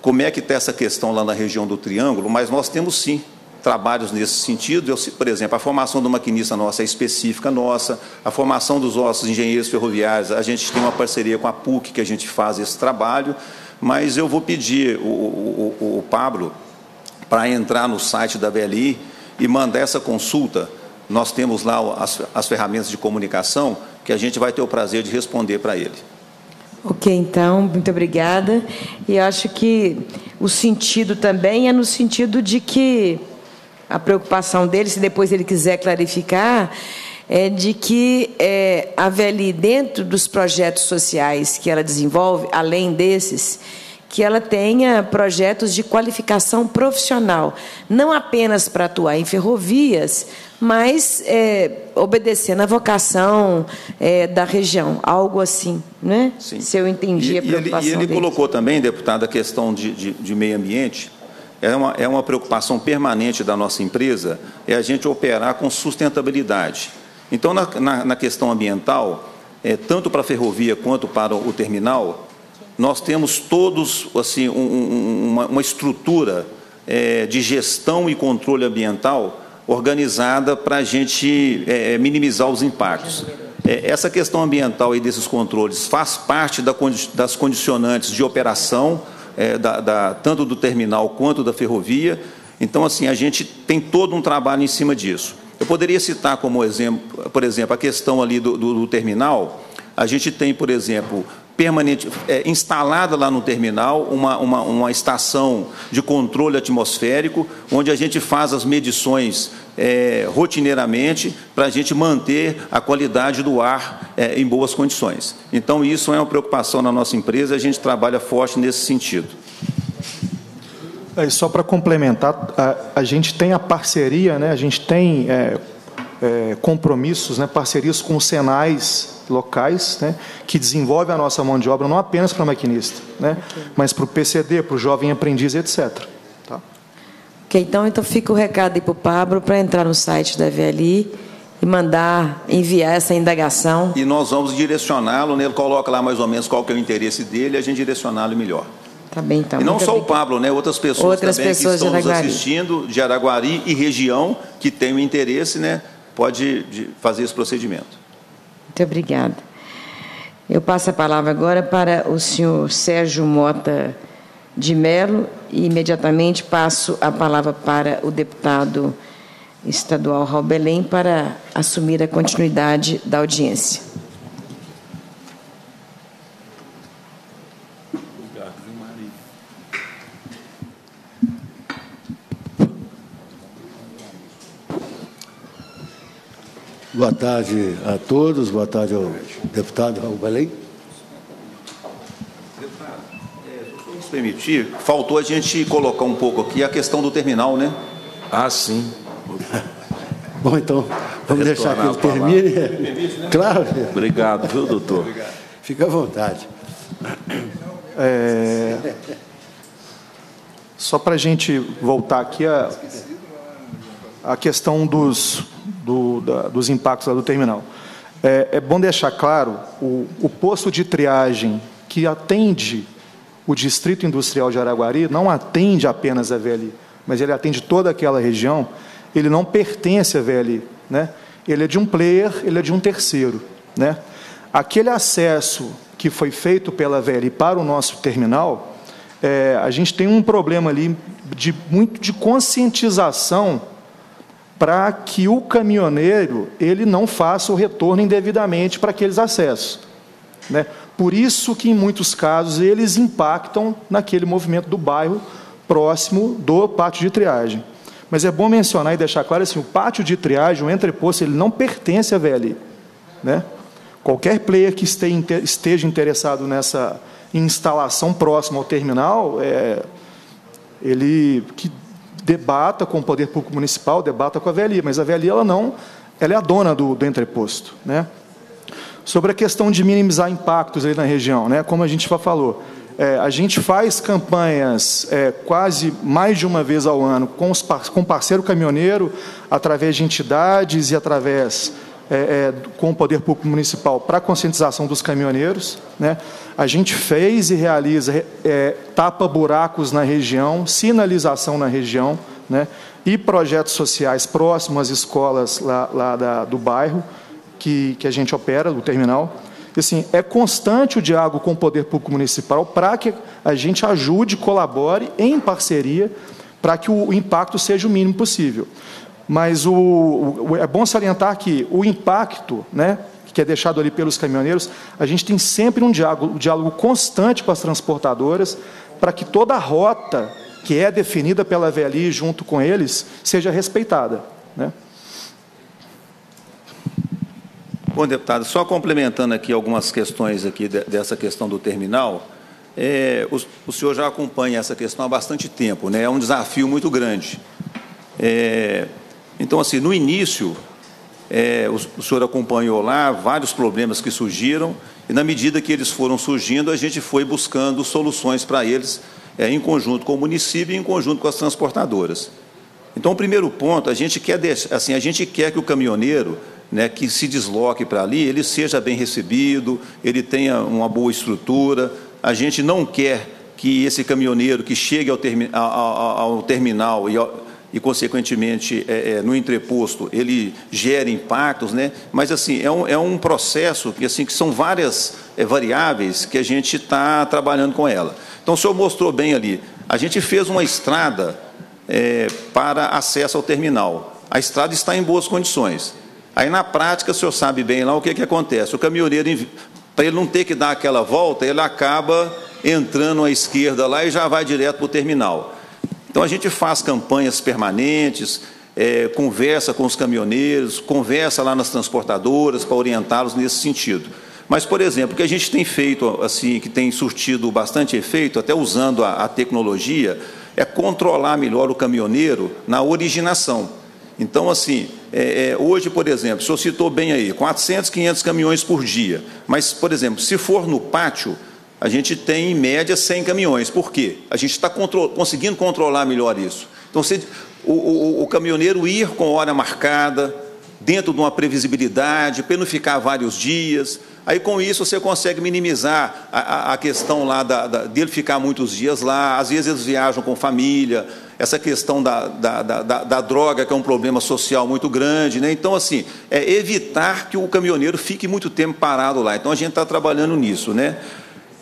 como é que está essa questão lá na região do Triângulo, mas nós temos, sim, trabalhos nesse sentido. Eu, por exemplo, a formação do maquinista nossa é específica nossa, a formação dos nossos engenheiros ferroviários, a gente tem uma parceria com a P U C que a gente faz esse trabalho, mas eu vou pedir o, o, o, o Pablo para entrar no site da V L I e mandar essa consulta. Nós temos lá as, as ferramentas de comunicação que a gente vai ter o prazer de responder para ele. Ok, então, muito obrigada. E acho que o sentido também é no sentido de que a preocupação dele, se depois ele quiser clarificar, é de que é, a V L I, dentro dos projetos sociais que ela desenvolve, além desses, que ela tenha projetos de qualificação profissional, não apenas para atuar em ferrovias, mas é, obedecendo à vocação é, da região, algo assim, né? Sim. Se eu entendi e, a preocupação. E ele, e ele colocou também, deputado, a questão de, de, de meio ambiente. É uma, é uma preocupação permanente da nossa empresa, é a gente operar com sustentabilidade. Então, na, na, na questão ambiental, é, tanto para a ferrovia quanto para o terminal, nós temos todos assim, um, um, uma, uma estrutura é, de gestão e controle ambiental organizada para a gente é, minimizar os impactos. É, essa questão ambiental e desses controles faz parte da, das condicionantes de operação, é, da, da, tanto do terminal quanto da ferrovia. Então, assim, a gente tem todo um trabalho em cima disso. Eu poderia citar como exemplo, por exemplo, a questão ali do, do, do terminal. A gente tem, por exemplo... permanente, é, instalada lá no terminal, uma, uma, uma estação de controle atmosférico, onde a gente faz as medições é, rotineiramente para a gente manter a qualidade do ar é, em boas condições. Então, isso é uma preocupação na nossa empresa, a gente trabalha forte nesse sentido. É, só para complementar, a, a gente tem a parceria, né, a gente tem é, é, compromissos, né, parcerias com os Senais locais, né, que desenvolve a nossa mão de obra, não apenas para maquinista, né, okay. mas para o P C D, para o jovem aprendiz, etcétera. Tá? Ok, então, então fica o recado aí para o Pablo, para entrar no site da V L I e mandar, enviar essa indagação. E nós vamos direcioná-lo, né, ele coloca lá mais ou menos qual que é o interesse dele, a gente direcioná-lo melhor. Tá bem, então. E não só o Pablo, né, outras pessoas outras também pessoas que estão nos assistindo, de Araguari e região, que tem o interesse, né, pode fazer esse procedimento. Muito obrigada. Eu passo a palavra agora para o senhor Sérgio Mota de Melo e imediatamente passo a palavra para o deputado estadual Raul Belém para assumir a continuidade da audiência. Obrigado, Boa tarde a todos, boa tarde ao deputado Raul Belém. Deputado, se nos permitir, faltou a gente colocar um pouco aqui a questão do terminal, né? Ah, sim. Bom, então, vamos deixar que ele termine. Permite, né? Claro. Obrigado, viu, doutor? Obrigado. Fica à vontade. É... Só para a gente voltar aqui a, a questão dos... Do, da, dos impactos lá do terminal. É, é bom deixar claro, o, o posto de triagem que atende o Distrito Industrial de Araguari não atende apenas a V L I, mas ele atende toda aquela região, ele não pertence à V L I, né? Ele é de um player, ele é de um terceiro, né? Aquele acesso que foi feito pela V L I para o nosso terminal, é, a gente tem um problema ali de, muito de conscientização para que o caminhoneiro ele não faça o retorno indevidamente para aqueles acessos, né? Por isso que, em muitos casos, eles impactam naquele movimento do bairro próximo do pátio de triagem. Mas é bom mencionar e deixar claro assim, o pátio de triagem, o entreposto, ele não pertence à V L I, né? Qualquer player que esteja interessado nessa instalação próxima ao terminal, é, ele que debata com o Poder Público Municipal, debata com a V L I, mas a V L I ela não, ela é a dona do, do entreposto, né? Sobre a questão de minimizar impactos aí na região, né? Como a gente já falou, é, a gente faz campanhas é, quase mais de uma vez ao ano com os par com parceiro caminhoneiro, através de entidades e através... É, é, com o Poder Público Municipal para a conscientização dos caminhoneiros, né? A gente fez e realiza é, tapa-buracos na região, sinalização na região, né? E projetos sociais próximos às escolas lá, lá da, do bairro que, que a gente opera, do terminal. E, assim, é constante o diálogo com o Poder Público Municipal para que a gente ajude, colabore em parceria para que o impacto seja o mínimo possível. Mas o, o, é bom salientar que o impacto, né, que é deixado ali pelos caminhoneiros, a gente tem sempre um diálogo, um diálogo constante com as transportadoras para que toda a rota que é definida pela V L I junto com eles seja respeitada, né? Bom, deputado, só complementando aqui algumas questões aqui de, dessa questão do terminal, é, o, o senhor já acompanha essa questão há bastante tempo, né? É um desafio muito grande. É, Então, assim, no início, é, o, o senhor acompanhou lá vários problemas que surgiram e, na medida que eles foram surgindo, a gente foi buscando soluções para eles é, em conjunto com o município e em conjunto com as transportadoras. Então, o primeiro ponto, a gente quer, assim, a gente quer que o caminhoneiro, né, que se desloque para ali, ele seja bem recebido, ele tenha uma boa estrutura. A gente não quer que esse caminhoneiro que chegue ao, termi ao, ao, ao terminal e ao, e, consequentemente, é, é, no entreposto, ele gera impactos, né? Mas, assim, é um, é um processo que, assim, que são várias é, variáveis que a gente está trabalhando com ela. Então, o senhor mostrou bem ali, a gente fez uma estrada é, para acesso ao terminal. A estrada está em boas condições. Aí, na prática, o senhor sabe bem lá o que, que acontece. O caminhoneiro, para ele não ter que dar aquela volta, ele acaba entrando à esquerda lá e já vai direto para o terminal. Então, a gente faz campanhas permanentes, é, conversa com os caminhoneiros, conversa lá nas transportadoras para orientá-los nesse sentido. Mas, por exemplo, o que a gente tem feito, assim, que tem surtido bastante efeito, até usando a, a tecnologia, é controlar melhor o caminhoneiro na originação. Então, assim, é, é, hoje, por exemplo, o senhor citou bem aí, quatrocentos, quinhentos caminhões por dia. Mas, por exemplo, se for no pátio, a gente tem, em média, cem caminhões. Por quê? A gente está contro- conseguindo controlar melhor isso. Então, se o, o, o caminhoneiro ir com hora marcada, dentro de uma previsibilidade, para não ficar vários dias, aí com isso você consegue minimizar a, a, a questão lá da, da, dele ficar muitos dias lá, às vezes eles viajam com família, essa questão da, da, da, da, da droga, que é um problema social muito grande, né? Então, assim, é evitar que o caminhoneiro fique muito tempo parado lá. Então, a gente está trabalhando nisso, né?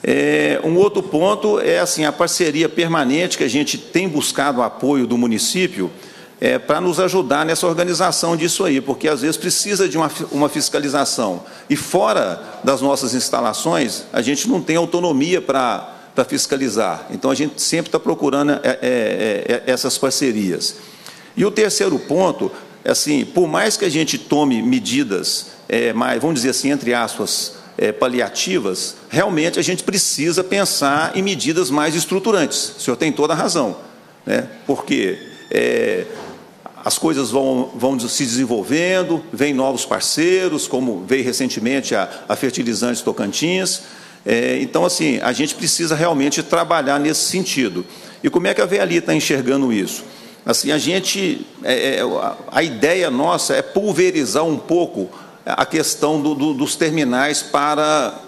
É, um outro ponto é assim, a parceria permanente que a gente tem buscado o apoio do município é, para nos ajudar nessa organização disso aí, porque às vezes precisa de uma, uma fiscalização. E fora das nossas instalações, a gente não tem autonomia para para fiscalizar. Então, a gente sempre está procurando é, é, é, essas parcerias. E o terceiro ponto, assim, por mais que a gente tome medidas, é, mais, vamos dizer assim, entre aspas, É, paliativas, realmente a gente precisa pensar em medidas mais estruturantes. O senhor tem toda a razão, né? Porque é, as coisas vão, vão se desenvolvendo, vêm novos parceiros, como veio recentemente a, a Fertilizantes Tocantins. É, então, assim, a gente precisa realmente trabalhar nesse sentido. E como é que a V L I está enxergando isso? Assim, a gente, é, a ideia nossa é pulverizar um pouco a questão do, do, dos terminais para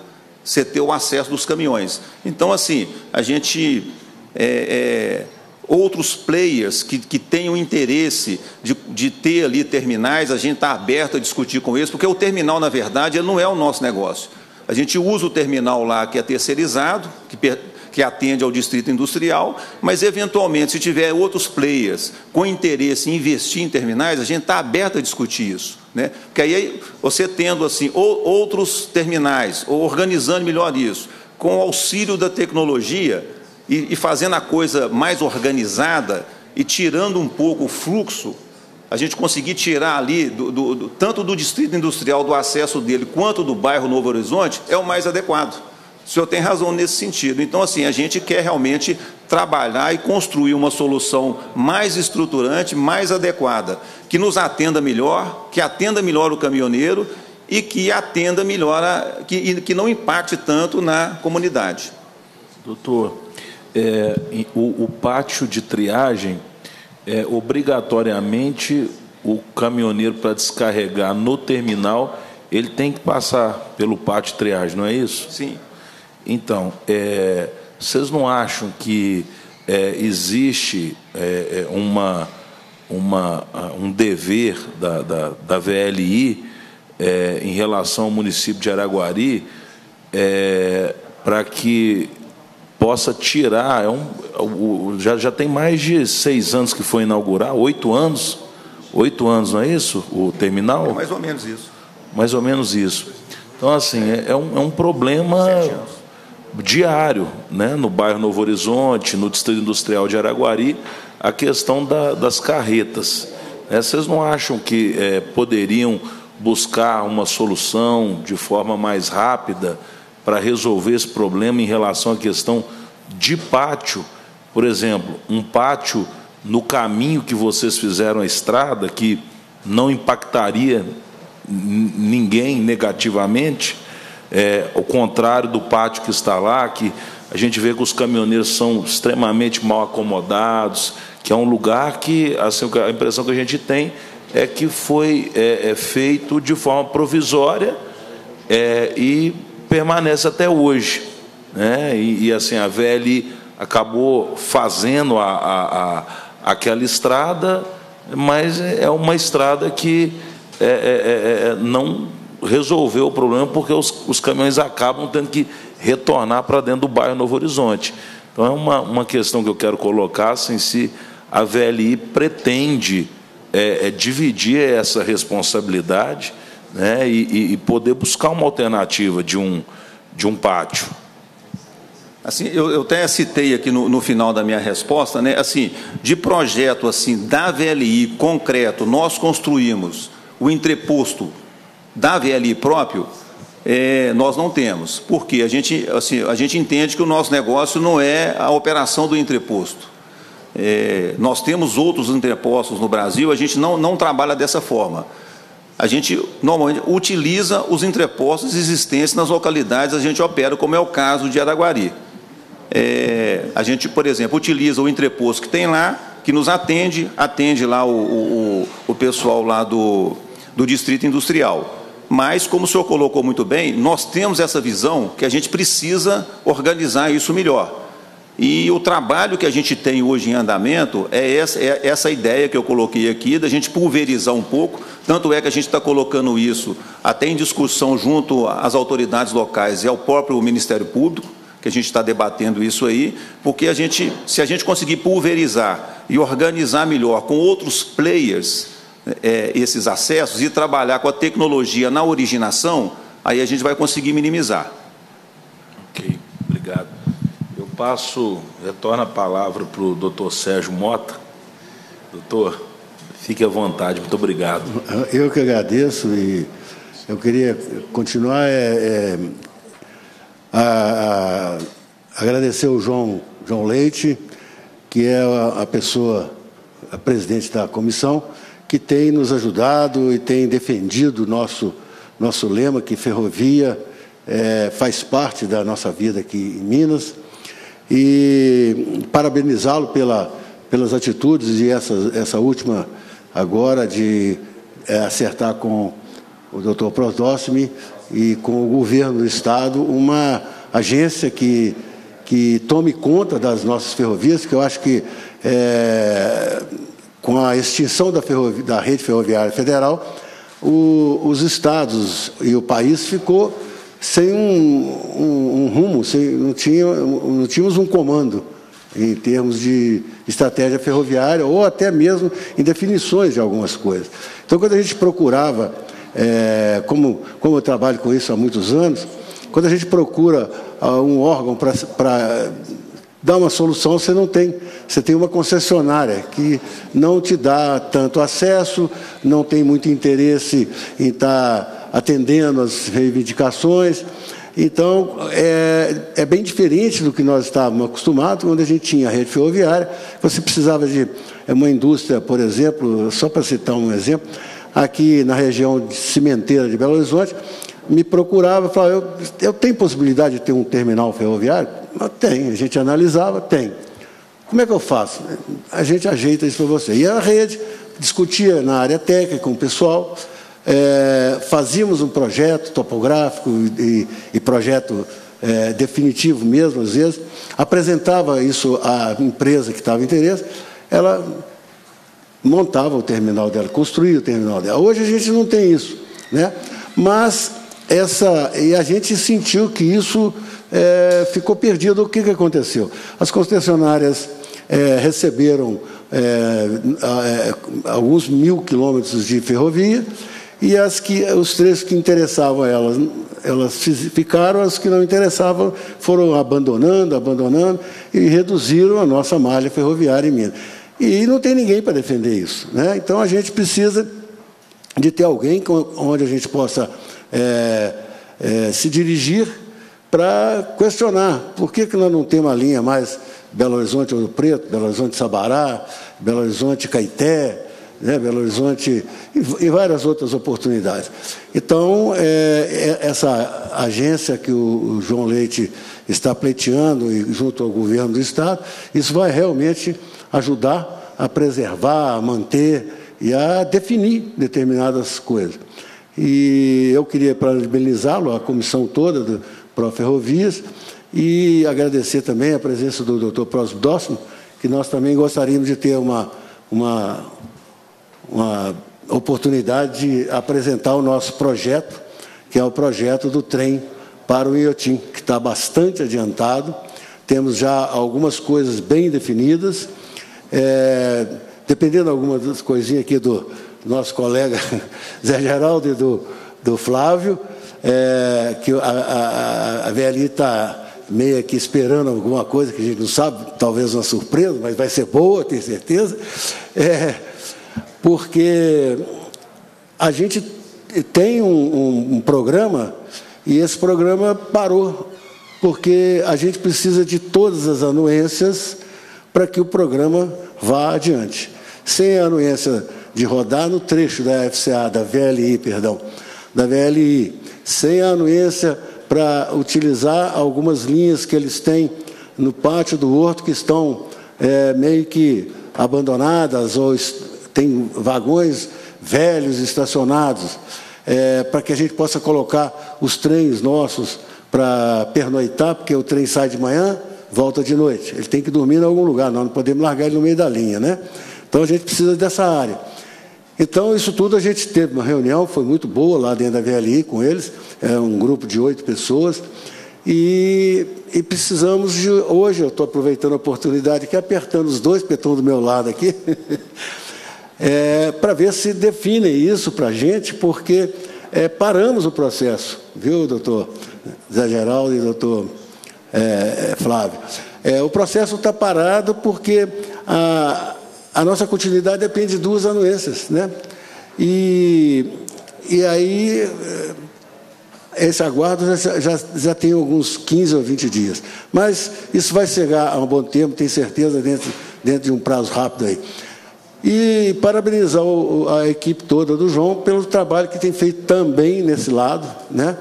você ter o acesso dos caminhões. Então, assim, a gente... É, é, outros players que, que tenham interesse de, de ter ali terminais, a gente está aberto a discutir com eles, porque o terminal, na verdade, ele não é o nosso negócio. A gente usa o terminal lá que é terceirizado, que, que atende ao Distrito Industrial, mas, eventualmente, se tiver outros players com interesse em investir em terminais, a gente está aberto a discutir isso, né? Porque aí você tendo assim, ou outros terminais, ou organizando melhor isso, com o auxílio da tecnologia... E, e fazendo a coisa mais organizada e tirando um pouco o fluxo, a gente conseguir tirar ali, do, do, do, tanto do Distrito Industrial, do acesso dele, quanto do bairro Novo Horizonte, é o mais adequado. O senhor tem razão nesse sentido. Então, assim, a gente quer realmente trabalhar e construir uma solução mais estruturante, mais adequada, que nos atenda melhor, que atenda melhor o caminhoneiro e que atenda melhor, a, que, que não impacte tanto na comunidade. Doutor... É, o, o pátio de triagem, é, obrigatoriamente, o caminhoneiro, para descarregar no terminal, ele tem que passar pelo pátio de triagem, não é isso? Sim. Então, é, vocês não acham que é, existe é, uma, uma, um dever da, da, da V L I é, em relação ao município de Araguari é, para que... possa tirar, é um, já, já tem mais de seis anos que foi inaugurar, oito anos, oito anos, não é isso, o terminal? É mais ou menos isso. Mais ou menos isso. Então, assim, é, é, um, é um problema diário, né? No bairro Novo Horizonte, no Distrito Industrial de Araguari, a questão da, das carretas. É, vocês não acham que é, poderiam buscar uma solução de forma mais rápida para resolver esse problema em relação à questão de pátio? Por exemplo, um pátio no caminho que vocês fizeram a estrada, que não impactaria ninguém negativamente, é, ao contrário do pátio que está lá, que a gente vê que os caminhoneiros são extremamente mal acomodados, que é um lugar que, assim, a impressão que a gente tem é que foi é, é feito de forma provisória é, e... permanece até hoje, né? E, e assim a V L I acabou fazendo a, a, a, aquela estrada, mas é uma estrada que é, é, é, não resolveu o problema, porque os, os caminhões acabam tendo que retornar para dentro do bairro Novo Horizonte. Então é uma, uma questão que eu quero colocar, assim, se a V L I pretende é, é, dividir essa responsabilidade, né, e, e poder buscar uma alternativa de um, de um pátio. Assim, eu, eu até citei aqui no, no final da minha resposta, né, assim, de projeto assim, da V L I concreto, nós construímos o entreposto da V L I próprio, é, nós não temos, porque a gente, assim, a gente entende que o nosso negócio não é a operação do entreposto. É, nós temos outros entrepostos no Brasil, a gente não, não trabalha dessa forma. A gente, normalmente, utiliza os entrepostos existentes nas localidades a gente opera, como é o caso de Araguari. É, a gente, por exemplo, utiliza o entreposto que tem lá, que nos atende, atende lá o, o, o pessoal lá do, do Distrito Industrial. Mas, como o senhor colocou muito bem, nós temos essa visão que a gente precisa organizar isso melhor. E o trabalho que a gente tem hoje em andamento é essa, é essa ideia que eu coloquei aqui, da gente pulverizar um pouco, tanto é que a gente está colocando isso até em discussão junto às autoridades locais e ao próprio Ministério Público, que a gente está debatendo isso aí, porque a gente, se a gente conseguir pulverizar e organizar melhor com outros players é, esses acessos e trabalhar com a tecnologia na originação, aí a gente vai conseguir minimizar. Ok, obrigado. Passo, retorno a palavra para o doutor Sérgio Mota. Doutor, fique à vontade, muito obrigado. Eu que agradeço e eu queria continuar é, é, a, a agradecer ao João, João Leite, que é a, a pessoa, a presidente da comissão, que tem nos ajudado e tem defendido o nosso, nosso lema, que ferrovia é, faz parte da nossa vida aqui em Minas. E parabenizá-lo pela, pelas atitudes e essa, essa última agora de é, acertar com o doutor Prosdócemi e com o governo do Estado uma agência que, que tome conta das nossas ferrovias, que eu acho que é, com a extinção da, ferrovia, da rede ferroviária federal, o, os estados e o país ficou sem um, um, um rumo, sem, não, tinha, não tínhamos um comando em termos de estratégia ferroviária ou até mesmo em definições de algumas coisas. Então, quando a gente procurava, é, como, como eu trabalho com isso há muitos anos, quando a gente procura uh, um órgão para dar uma solução, você não tem. Você tem uma concessionária que não te dá tanto acesso, não tem muito interesse em estar atendendo às reivindicações. Então, é, é bem diferente do que nós estávamos acostumados, quando a gente tinha a rede ferroviária. Você precisava de uma indústria, por exemplo, só para citar um exemplo, aqui na região de cimenteira de Belo Horizonte, me procurava, falava, eu, eu tenho possibilidade de ter um terminal ferroviário? Tem, a gente analisava, tem. Como é que eu faço? A gente ajeita isso para você. E a rede discutia na área técnica com o pessoal, é, fazíamos um projeto topográfico e, e projeto é, definitivo mesmo, às vezes, apresentava isso à empresa que estava em interesse, ela montava o terminal dela, construía o terminal dela. Hoje a gente não tem isso, né? Mas essa, e a gente sentiu que isso é, ficou perdido. O que, que aconteceu? As concessionárias é, receberam é, a, a, alguns mil quilômetros de ferrovia e as que, os trechos que interessavam a elas, elas ficaram, as que não interessavam foram abandonando, abandonando e reduziram a nossa malha ferroviária em Minas. E não tem ninguém para defender isso, né? Então, a gente precisa de ter alguém com, onde a gente possa é, é, se dirigir para questionar por que, que nós não temos uma linha mais Belo Horizonte-Ouro Preto, Belo Horizonte-Sabará, Belo Horizonte-Caeté, né, Belo Horizonte e, e várias outras oportunidades. Então, é, é, essa agência que o, o João Leite está pleiteando e junto ao governo do Estado, isso vai realmente ajudar a preservar, a manter e a definir determinadas coisas. E eu queria parabenizá-lo, a comissão toda do Pró-Ferrovias, e agradecer também a presença do doutor Prosdócimo, que nós também gostaríamos de ter uma, uma, uma oportunidade de apresentar o nosso projeto, que é o projeto do trem para o Inhotim, que está bastante adiantado. Temos já algumas coisas bem definidas, é, dependendo de algumas das coisinhas aqui do nosso colega Zé Geraldo e do, do Flávio, é, que a, a, a V L I está meio que esperando alguma coisa que a gente não sabe, talvez uma surpresa, mas vai ser boa, tenho certeza, é, porque a gente tem um, um, um programa e esse programa parou, porque a gente precisa de todas as anuências para que o programa vá adiante. Sem a anuência de rodar no trecho da F C A, da V L I, perdão, da V L I, sem a anuência para utilizar algumas linhas que eles têm no pátio do Horto, que estão é, meio que abandonadas, ou tem vagões velhos estacionados, é, para que a gente possa colocar os trens nossos para pernoitar, porque o trem sai de manhã, volta de noite. Ele tem que dormir em algum lugar, nós não podemos largar ele no meio da linha, né? Então, a gente precisa dessa área. Então, isso tudo a gente teve uma reunião, foi muito boa lá dentro da V L I com eles, é um grupo de oito pessoas, e, e precisamos de... Hoje, eu estou aproveitando a oportunidade aqui, apertando os dois, porque estão do meu lado aqui, é, para ver se definem isso para a gente, porque é, paramos o processo, viu, doutor Zé Geraldo e doutor é, Flávio. É, o processo está parado porque a, a nossa continuidade depende de duas anuências, né? E, e aí, esse aguardo já, já, já tem alguns quinze ou vinte dias. Mas isso vai chegar a um bom tempo, tenho certeza, dentro, dentro de um prazo rápido aí. E parabenizar o, a equipe toda do João pelo trabalho que tem feito também nesse lado, né?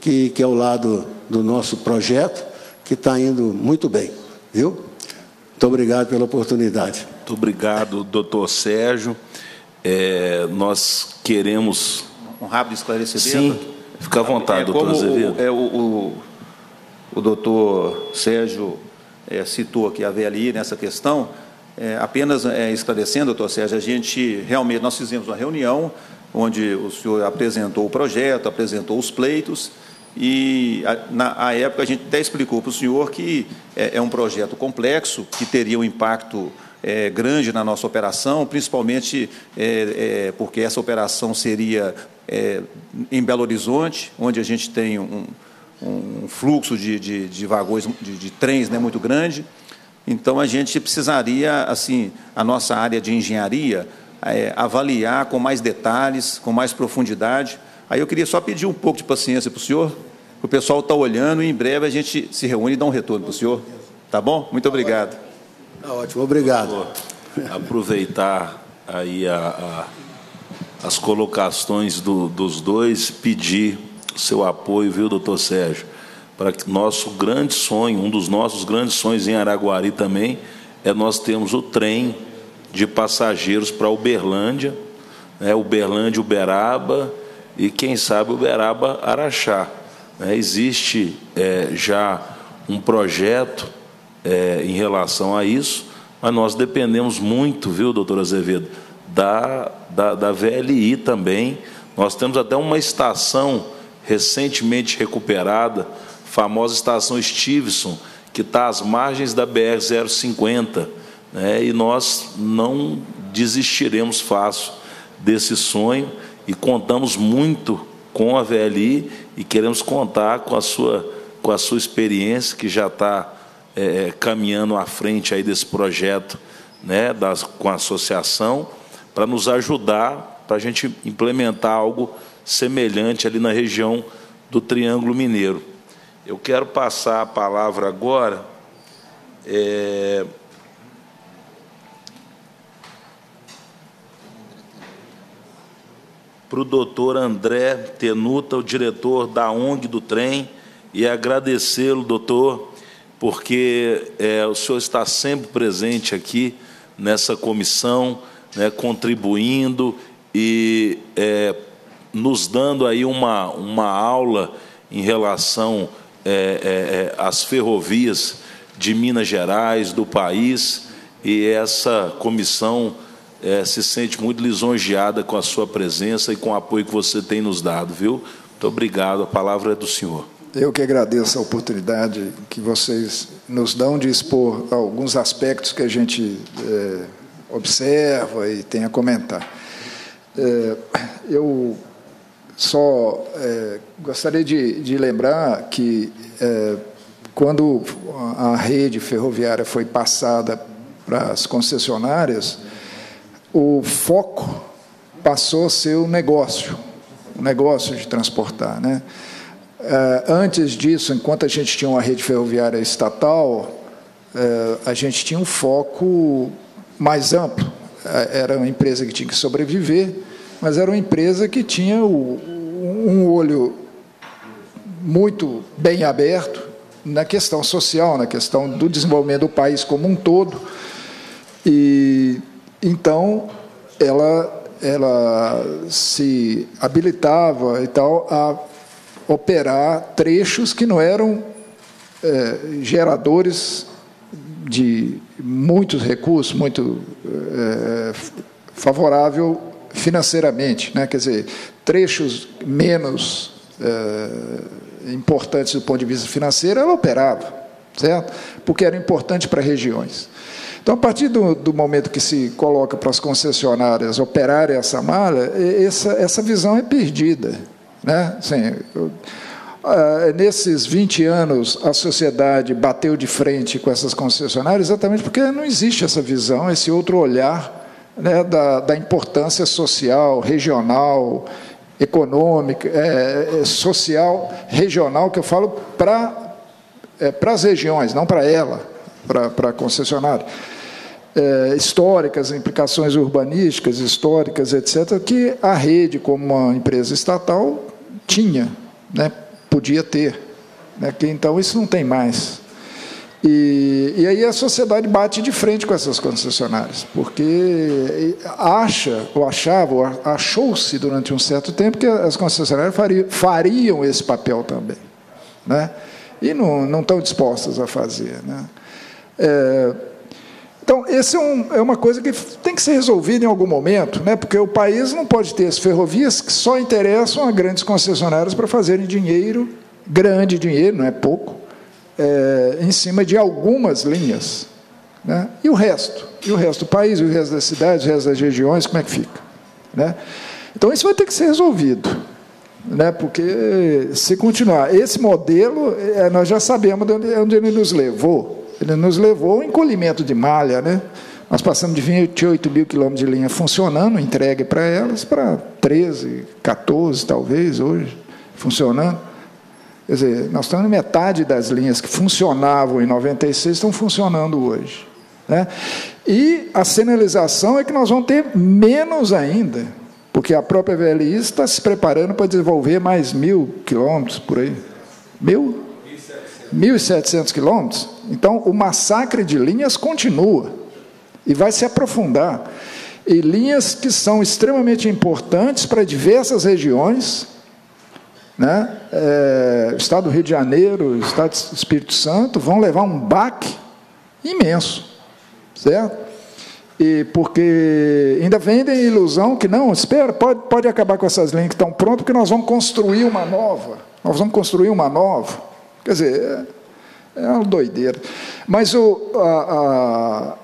Que, que é o lado do nosso projeto, que está indo muito bem, viu? Muito obrigado pela oportunidade. Muito obrigado, doutor Sérgio. É, nós queremos um rápido esclarecimento? Sim, fica à vontade, é, doutor Azevedo. O, é, o, o, o doutor Sérgio é, citou aqui a V L I nessa questão, é, apenas é, esclarecendo, doutor Sérgio, a gente realmente, nós fizemos uma reunião onde o senhor apresentou o projeto, apresentou os pleitos, e a, na a época a gente até explicou para o senhor que é, é um projeto complexo, que teria um impacto É, grande na nossa operação, principalmente é, é, porque essa operação seria é, em Belo Horizonte, onde a gente tem um, um fluxo de, de, de vagões, de, de trens, né, muito grande. Então, a gente precisaria, assim, a nossa área de engenharia, é, avaliar com mais detalhes, com mais profundidade. Aí eu queria só pedir um pouco de paciência para o senhor, que o pessoal está olhando e em breve a gente se reúne e dá um retorno para o senhor. Tá bom? Muito obrigado. Tá ótimo, obrigado. Aproveitar aí a, a, as colocações do, dos dois, pedir seu apoio, viu, doutor Sérgio, para que nosso grande sonho, um dos nossos grandes sonhos em Araguari também, é nós termos o trem de passageiros para Uberlândia, né, Uberlândia, Uberaba e, quem sabe, Uberaba, Araxá. Né, existe é, já um projeto É, em relação a isso, mas nós dependemos muito, viu, doutor Azevedo, da, da, da V L I também. Nós temos até uma estação recentemente recuperada, famosa estação Stevenson, que está às margens da B R zero cinquenta, né, e nós não desistiremos fácil desse sonho e contamos muito com a V L I e queremos contar com a sua, com a sua experiência, que já está É, caminhando à frente aí desse projeto, né, das, com a associação, para nos ajudar, para a gente implementar algo semelhante ali na região do Triângulo Mineiro. Eu quero passar a palavra agora é, para o doutor André Tenuta, o diretor da O N G do trem, e agradecê-lo, doutor, porque é, o senhor está sempre presente aqui nessa comissão, né, contribuindo e é, nos dando aí uma, uma aula em relação é, é, às ferrovias de Minas Gerais, do país, e essa comissão é, se sente muito lisonjeada com a sua presença e com o apoio que você tem nos dado, viu? Muito obrigado, a palavra é do senhor. Eu que agradeço a oportunidade que vocês nos dão de expor alguns aspectos que a gente é, observa e tem a comentar. É, eu só é, gostaria de, de lembrar que, é, quando a rede ferroviária foi passada para as concessionárias, o foco passou a ser o negócio, o negócio de transportar, né? Antes disso, enquanto a gente tinha uma rede ferroviária estatal, a gente tinha um foco mais amplo. Era uma empresa que tinha que sobreviver, mas era uma empresa que tinha um olho muito bem aberto na questão social, na questão do desenvolvimento do país como um todo. E então ela, ela se habilitava e tal a operar trechos que não eram é, geradores de muitos recursos, muito é, favorável financeiramente, né? Quer dizer, trechos menos é, importantes do ponto de vista financeiro, ela operava, certo? Porque era importante para regiões. Então, a partir do, do momento que se coloca para as concessionárias operarem essa malha, essa, essa visão é perdida. Né? Assim, eu, ah, nesses vinte anos, a sociedade bateu de frente com essas concessionárias exatamente porque não existe essa visão, esse outro olhar, né, da, da importância social, regional, econômica, é, social, regional, que eu falo para é, as regiões, não para ela, para a concessionária. É, históricas, implicações urbanísticas, históricas, etcétera, que a rede, como uma empresa estatal, tinha, né, podia ter, né, que então isso não tem mais. E, e aí a sociedade bate de frente com essas concessionárias, porque acha, ou achava, ou achou-se durante um certo tempo que as concessionárias fariam, fariam esse papel também, né? E não, não estão dispostas a fazer, né? É, então, essa é, um, é uma coisa que tem que ser resolvida em algum momento, né? Porque o país não pode ter as ferrovias que só interessam a grandes concessionárias para fazerem dinheiro, grande dinheiro, não é pouco, é, em cima de algumas linhas, né? E o resto? E o resto do país, e o resto das cidades, o resto das regiões, como é que fica, né? Então, isso vai ter que ser resolvido, né? Porque, se continuar esse modelo, é, nós já sabemos de onde, onde ele nos levou. Ele nos levou ao encolhimento de malha, né? Nós passamos de vinte e oito mil quilômetros de linha funcionando, entregue para elas, para treze, quatorze, talvez, hoje, funcionando. Quer dizer, nós estamos na metade das linhas que funcionavam em noventa e seis, estão funcionando hoje, né? E a sinalização é que nós vamos ter menos ainda, porque a própria V L I está se preparando para desenvolver mais mil quilômetros por aí. Mil? mil e setecentos quilômetros. Então, o massacre de linhas continua e vai se aprofundar. E linhas que são extremamente importantes para diversas regiões, né? É, estado do Rio de Janeiro, estado do Espírito Santo, vão levar um baque imenso, certo? E porque ainda vendem a ilusão que, não, espera, pode, pode acabar com essas linhas que estão prontas, porque nós vamos construir uma nova. Nós vamos construir uma nova. Quer dizer, é uma doideira. Mas o, a, a,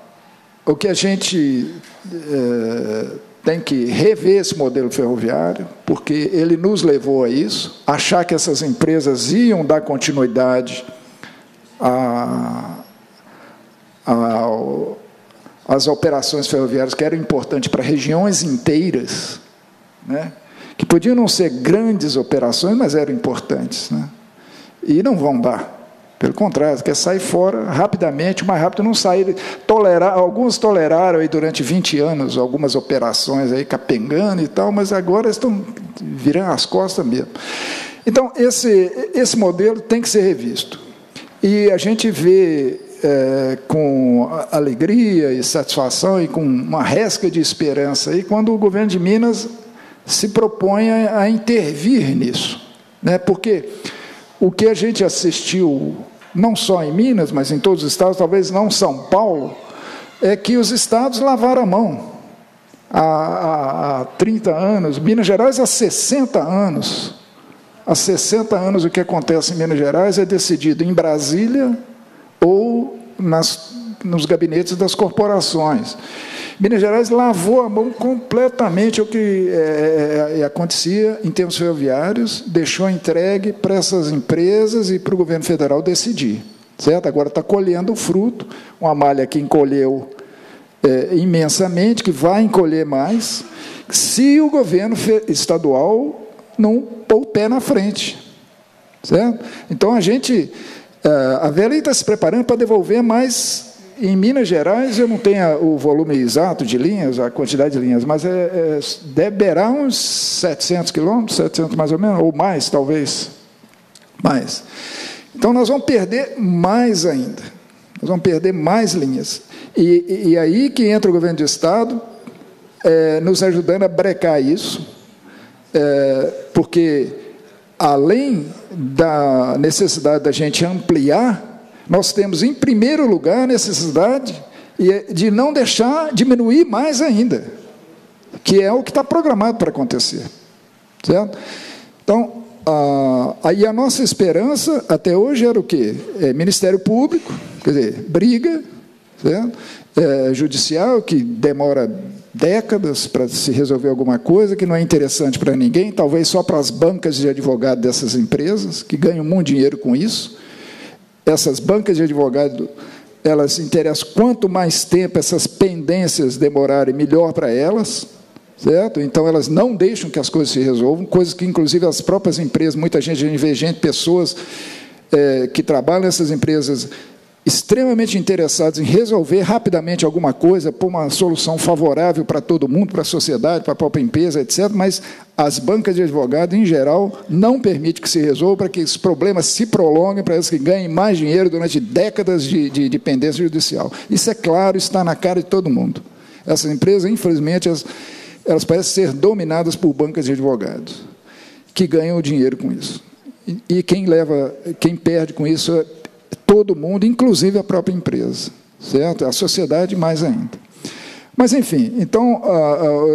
o que a gente é, tem que rever esse modelo ferroviário, porque ele nos levou a isso, achar que essas empresas iam dar continuidade a, a, às operações ferroviárias que eram importantes para regiões inteiras, né? Que podiam não ser grandes operações, mas eram importantes, né? E não vão dar. Pelo contrário, quer sair fora rapidamente, o mais rápido não sair. Tolerar, alguns toleraram aí durante vinte anos algumas operações aí capengando e tal, mas agora estão virando as costas mesmo. Então, esse, esse modelo tem que ser revisto. E a gente vê é, com alegria e satisfação e com uma resca de esperança aí, quando o governo de Minas se propõe a, a intervir nisso, né? Porque o que a gente assistiu, não só em Minas, mas em todos os estados, talvez não São Paulo, é que os estados lavaram a mão. Há, há, há trinta anos, Minas Gerais há sessenta anos. Há sessenta anos o que acontece em Minas Gerais é decidido em Brasília ou nas, nos gabinetes das corporações. Minas Gerais lavou a mão completamente o que é, é, acontecia em termos ferroviários, deixou entregue para essas empresas e para o governo federal decidir, certo? Agora está colhendo o fruto, uma malha que encolheu é, imensamente, que vai encolher mais, se o governo estadual não pôr o pé na frente, certo? Então, a gente, a V L I está se preparando para devolver mais. Em Minas Gerais, eu não tenho o volume exato de linhas, a quantidade de linhas, mas é, é, deverá uns setecentos quilômetros, setecentos mais ou menos, ou mais, talvez. Mais. Então, nós vamos perder mais ainda. Nós vamos perder mais linhas. E, e, e aí que entra o governo do Estado, é, nos ajudando a brecar isso, é, porque, além da necessidade da gente ampliar, nós temos, em primeiro lugar, a necessidade de não deixar diminuir mais ainda, que é o que está programado para acontecer, certo? Então, a, aí a nossa esperança até hoje era o quê? É, Ministério Público, quer dizer, briga, certo? É, judicial, que demora décadas para se resolver alguma coisa, que não é interessante para ninguém, talvez só para as bancas de advogado dessas empresas, que ganham muito dinheiro com isso. Essas bancas de advogado, elas interessam quanto mais tempo essas pendências demorarem, melhor para elas, certo? Então, elas não deixam que as coisas se resolvam, coisas que, inclusive, as próprias empresas, muita gente, a gente vê gente, pessoas é, que trabalham nessas empresas, extremamente interessados em resolver rapidamente alguma coisa, pôr uma solução favorável para todo mundo, para a sociedade, para a própria empresa, etcétera, mas as bancas de advogado, em geral, não permitem que se resolva, para que os problemas se prolonguem, para que ganhem mais dinheiro durante décadas de, de dependência judicial. Isso é claro, está na cara de todo mundo. Essas empresas, infelizmente, elas, elas parecem ser dominadas por bancas de advogados, que ganham dinheiro com isso. E, e quem leva, quem perde com isso é todo mundo, inclusive a própria empresa, certo? A sociedade mais ainda. Mas, enfim, então,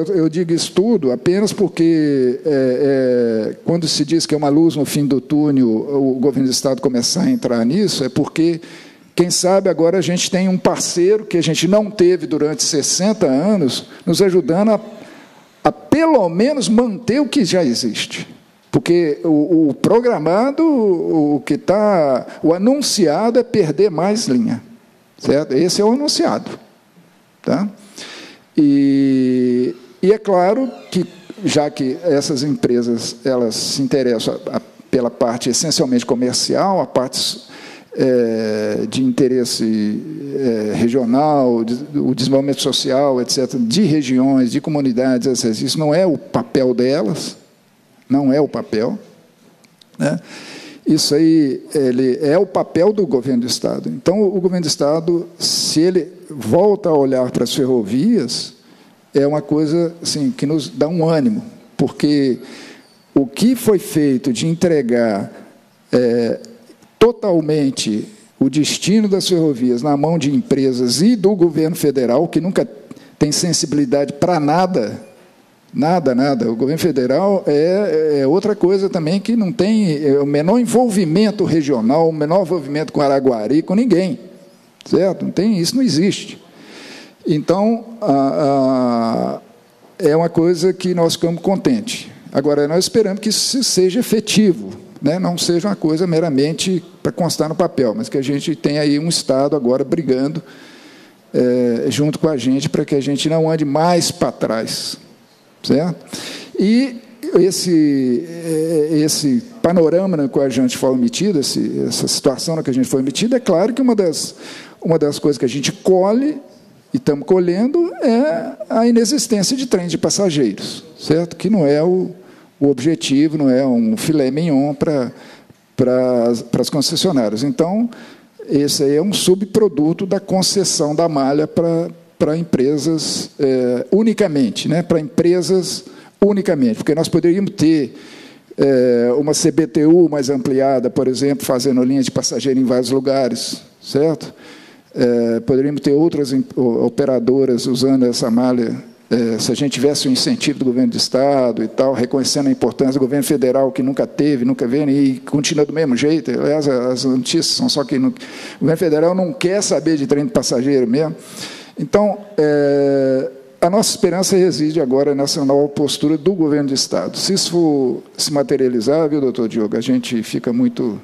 eu digo isso tudo apenas porque, é, é, quando se diz que é uma luz no fim do túnel, o governo do Estado começar a entrar nisso, é porque, quem sabe, agora a gente tem um parceiro que a gente não teve durante sessenta anos, nos ajudando a, a pelo menos, manter o que já existe. Porque o, o programado, o, o que está, o anunciado é perder mais linha, certo? Esse é o anunciado, tá? E, e é claro que, já que essas empresas elas se interessam a, a, pela parte essencialmente comercial, a parte é, de interesse é, regional, de, o desenvolvimento social, etcétera, de regiões, de comunidades, etcétera, isso não é o papel delas. Não é o papel, né? Isso aí ele é o papel do governo do Estado. Então, o governo do Estado, se ele volta a olhar para as ferrovias, é uma coisa assim, que nos dá um ânimo, porque o que foi feito de entregar é, totalmente o destino das ferrovias na mão de empresas e do governo federal, que nunca tem sensibilidade para nada, Nada, nada. O governo federal é, é outra coisa também que não tem é, o menor envolvimento regional, o menor envolvimento com Araguari, com ninguém, certo? Não tem, isso não existe. Então, a, a, é uma coisa que nós ficamos contentes. Agora, nós esperamos que isso seja efetivo, né? Não seja uma coisa meramente para constar no papel, mas que a gente tenha aí um Estado agora brigando é, junto com a gente para que a gente não ande mais para trás. Certo? E esse, esse panorama no qual a gente foi metido, esse, essa situação na que a gente foi metido, é claro que uma das, uma das coisas que a gente colhe, e estamos colhendo, é a inexistência de trens de passageiros, certo? Que não é o, o objetivo, não é um filé mignon para para as concessionárias. Então, esse aí é um subproduto da concessão da malha para para empresas é, unicamente, né? Para empresas unicamente, porque nós poderíamos ter é, uma C B T U mais ampliada, por exemplo, fazendo linhas de passageiro em vários lugares, certo? É, poderíamos ter outras operadoras usando essa malha, é, se a gente tivesse o incentivo do governo do Estado e tal, reconhecendo a importância do governo federal, que nunca teve, nunca vem, e continua do mesmo jeito. Aliás, as notícias são só que não, o governo federal não quer saber de trem de passageiro mesmo. Então, é, a nossa esperança reside agora nessa nova postura do governo do Estado. Se isso for se materializar, viu, doutor Diogo, a gente fica muito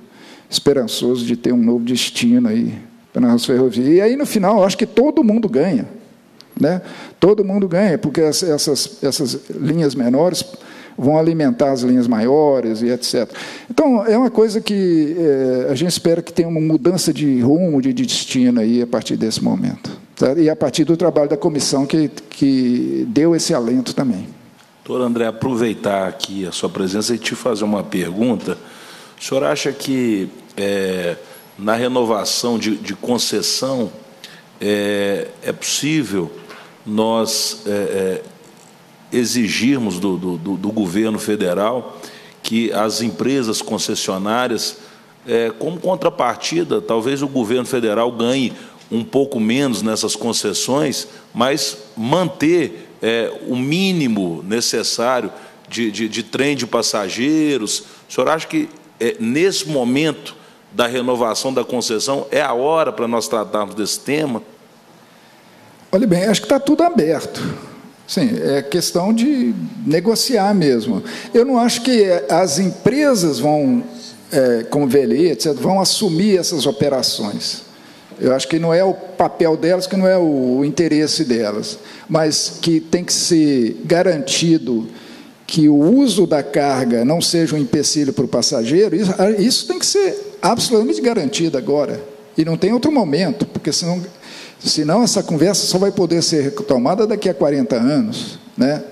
esperançoso de ter um novo destino aí para a nossa ferrovia. E aí, no final, eu acho que todo mundo ganha, né? Todo mundo ganha, porque essas, essas linhas menores vão alimentar as linhas maiores e etcétera. Então, é uma coisa que é, a gente espera que tenha uma mudança de rumo, de destino aí a partir desse momento. E a partir do trabalho da comissão que, que deu esse alento também. Doutor André, aproveitar aqui a sua presença e te fazer uma pergunta. O senhor acha que é, na renovação de, de concessão é, é possível nós é, é, exigirmos do, do, do governo federal que as empresas concessionárias, é, como contrapartida, talvez o governo federal ganhe um pouco menos nessas concessões, mas manter é, o mínimo necessário de, de, de trem de passageiros? O senhor acha que, é, nesse momento da renovação da concessão, é a hora para nós tratarmos desse tema? Olha bem, acho que está tudo aberto. Sim, é questão de negociar mesmo. Eu não acho que as empresas vão é, conveniar, etcétera, vão assumir essas operações. Eu acho que não é o papel delas, que não é o interesse delas, mas que tem que ser garantido que o uso da carga não seja um empecilho para o passageiro. Isso, isso tem que ser absolutamente garantido agora. E não tem outro momento, porque senão, senão essa conversa só vai poder ser retomada daqui a quarenta anos. Né?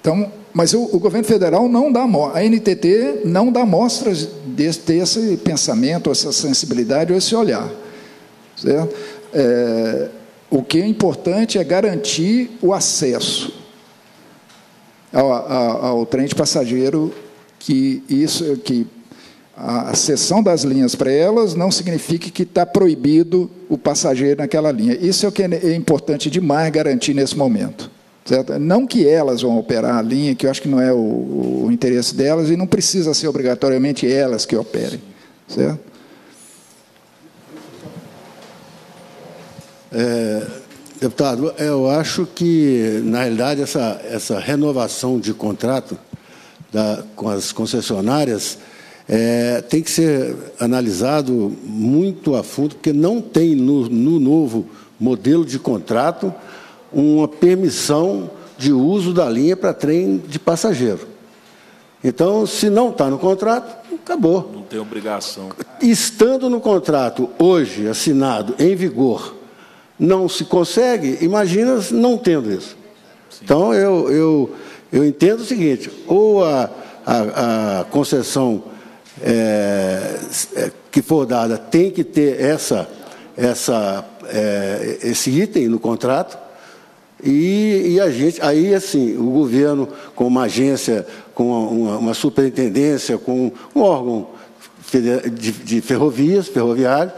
Então, mas o, o governo federal não dá, a A N T T não dá mostras de ter esse pensamento, essa sensibilidade ou esse olhar. Certo? É, o que é importante é garantir o acesso ao, ao, ao trem de passageiro, que, isso, que a cessão das linhas para elas não significa que está proibido o passageiro naquela linha. Isso é o que é importante demais garantir nesse momento. Certo? Não que elas vão operar a linha, que eu acho que não é o, o interesse delas, e não precisa ser obrigatoriamente elas que operem. Certo? É, deputado, eu acho que, na realidade, essa, essa renovação de contrato da, com as concessionárias é, tem que ser analisado muito a fundo, porque não tem no, no novo modelo de contrato uma permissão de uso da linha para trem de passageiro. Então, se não está no contrato, acabou. Não tem obrigação. Estando no contrato hoje, assinado, em vigor, não se consegue, imagina não tendo isso. Sim. Então, eu, eu, eu entendo o seguinte, ou a, a, a concessão é, que for dada tem que ter essa, essa, é, esse item no contrato, e, e a gente, aí, assim, o governo, com uma agência, com uma, uma superintendência, com um órgão de, de ferrovias, ferroviário,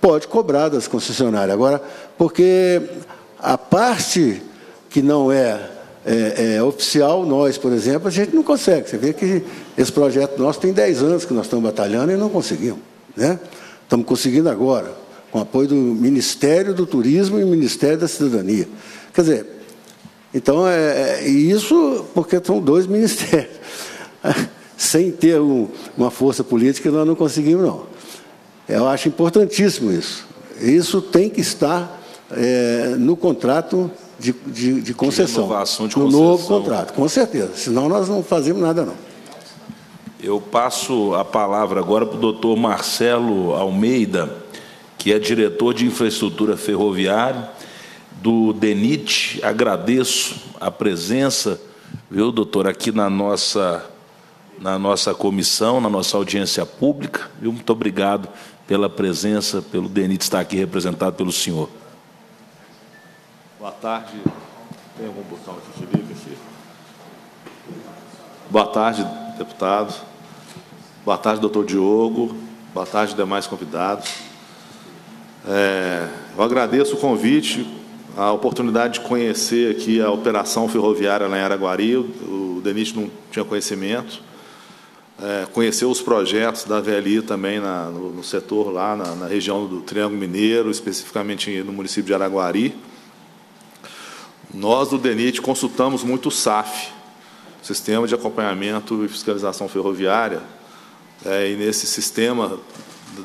pode cobrar das concessionárias. Agora, porque a parte que não é, é, é oficial, nós, por exemplo, a gente não consegue. Você vê que esse projeto nosso tem dez anos que nós estamos batalhando e não conseguimos. Né? Estamos conseguindo agora, com apoio do Ministério do Turismo e Ministério da Cidadania. Quer dizer, então, é, é isso porque são dois ministérios. Sem ter um, uma força política, nós não conseguimos, não. Eu acho importantíssimo isso. Isso tem que estar é, no contrato de, de, de concessão. De renovação de concessão. No novo contrato, com certeza. Senão nós não fazemos nada, não. Eu passo a palavra agora para o doutor Marcelo Almeida, que é diretor de infraestrutura ferroviária do DENIT. Agradeço a presença, viu, doutor, aqui na nossa, na nossa comissão, na nossa audiência pública. Viu? Muito obrigado pela presença, pelo DENIT estar aqui representado pelo senhor. Boa tarde. Tem algum botão aqui de livre, Chico? Boa tarde, deputado. Boa tarde, doutor Diogo. Boa tarde, demais convidados. É, eu agradeço o convite, a oportunidade de conhecer aqui a operação ferroviária lá em Araguari. O DENIT não tinha conhecimento. É, conheceu os projetos da V L I também na, no, no setor lá, na, na região do Triângulo Mineiro, especificamente no município de Araguari. Nós, do DENIT, consultamos muito o S A F, Sistema de Acompanhamento e Fiscalização Ferroviária, é, e nesse sistema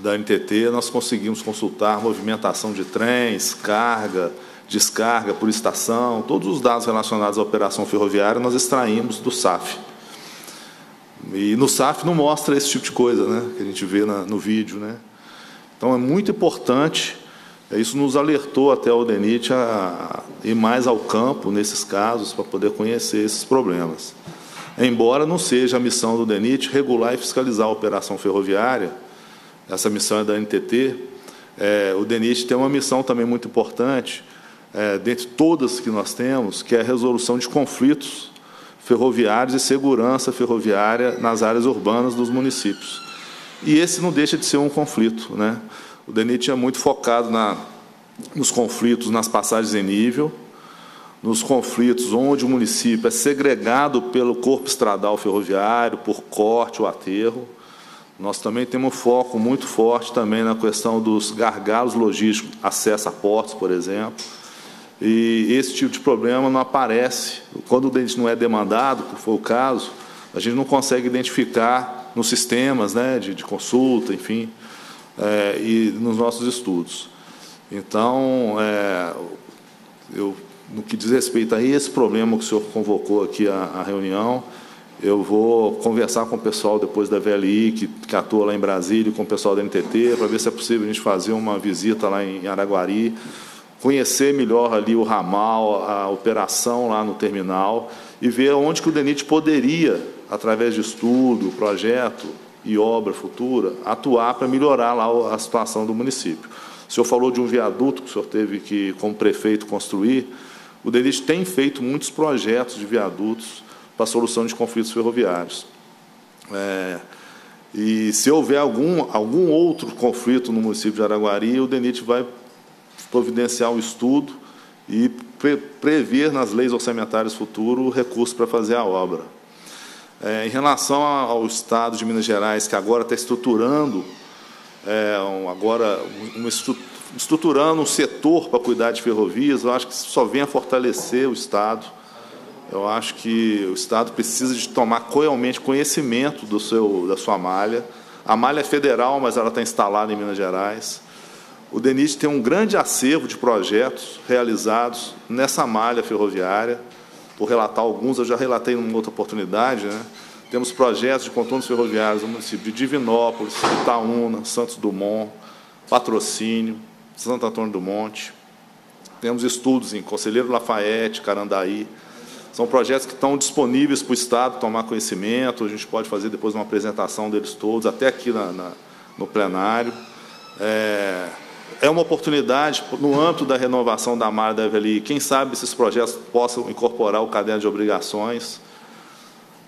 da A N T T nós conseguimos consultar movimentação de trens, carga, descarga por estação, todos os dados relacionados à operação ferroviária nós extraímos do S A F. E no S A F não mostra esse tipo de coisa, né, que a gente vê na, no vídeo, né? Então é muito importante, isso nos alertou até o DENIT a ir mais ao campo nesses casos para poder conhecer esses problemas. Embora não seja a missão do DENIT regular e fiscalizar a operação ferroviária, essa missão é da A N T T, é, o DENIT tem uma missão também muito importante, é, dentre todas que nós temos, que é a resolução de conflitos ferroviários e segurança ferroviária nas áreas urbanas dos municípios. E esse não deixa de ser um conflito, né? O DENIT é muito focado na, nos conflitos, nas passagens em nível, nos conflitos onde o município é segregado pelo corpo estradal ferroviário, por corte ou aterro. Nós também temos um foco muito forte também na questão dos gargalos logísticos, acesso a portos, por exemplo. E esse tipo de problema não aparece. Quando o DENIT não é demandado, que foi o caso, a gente não consegue identificar nos sistemas, né, de, de consulta, enfim, é, e nos nossos estudos. Então, é, eu, no que diz respeito a esse problema que o senhor convocou aqui à reunião, Eu vou conversar com o pessoal depois da V L I, que, que atua lá em Brasília, com o pessoal da N T T, para ver se é possível a gente fazer uma visita lá em Araguari, conhecer melhor ali o ramal, a operação lá no terminal, e ver onde que o DENIT poderia, através de estudo, projeto e obra futura, atuar para melhorar lá a situação do município. O senhor falou de um viaduto que o senhor teve que, como prefeito, construir. O DENIT tem feito muitos projetos de viadutos para solução de conflitos ferroviários. É, e se houver algum, algum outro conflito no município de Araguari, o DENIT vai providenciar um estudo e pre, prever nas leis orçamentárias futuras o recurso para fazer a obra. É, em relação ao Estado de Minas Gerais, que agora está estruturando, é, um, agora um, estruturando um setor para cuidar de ferrovias, eu acho que só vem a fortalecer o Estado. Eu acho que o Estado precisa de tomar realmente conhecimento do seu, da sua malha. A malha é federal, mas ela está instalada em Minas Gerais. O DENIT tem um grande acervo de projetos realizados nessa malha ferroviária. Vou relatar alguns, eu já relatei numa outra oportunidade, né? Temos projetos de contornos ferroviários no município de Divinópolis, Itaúna, Santos Dumont, Patrocínio, Santo Antônio do Monte. Temos estudos em Conselheiro Lafayette, Carandaí. São projetos que estão disponíveis para o Estado tomar conhecimento, a gente pode fazer depois uma apresentação deles todos, até aqui na, na, no plenário. É, é uma oportunidade, no âmbito da renovação da malha da V L I, quem sabe esses projetos possam incorporar o caderno de obrigações.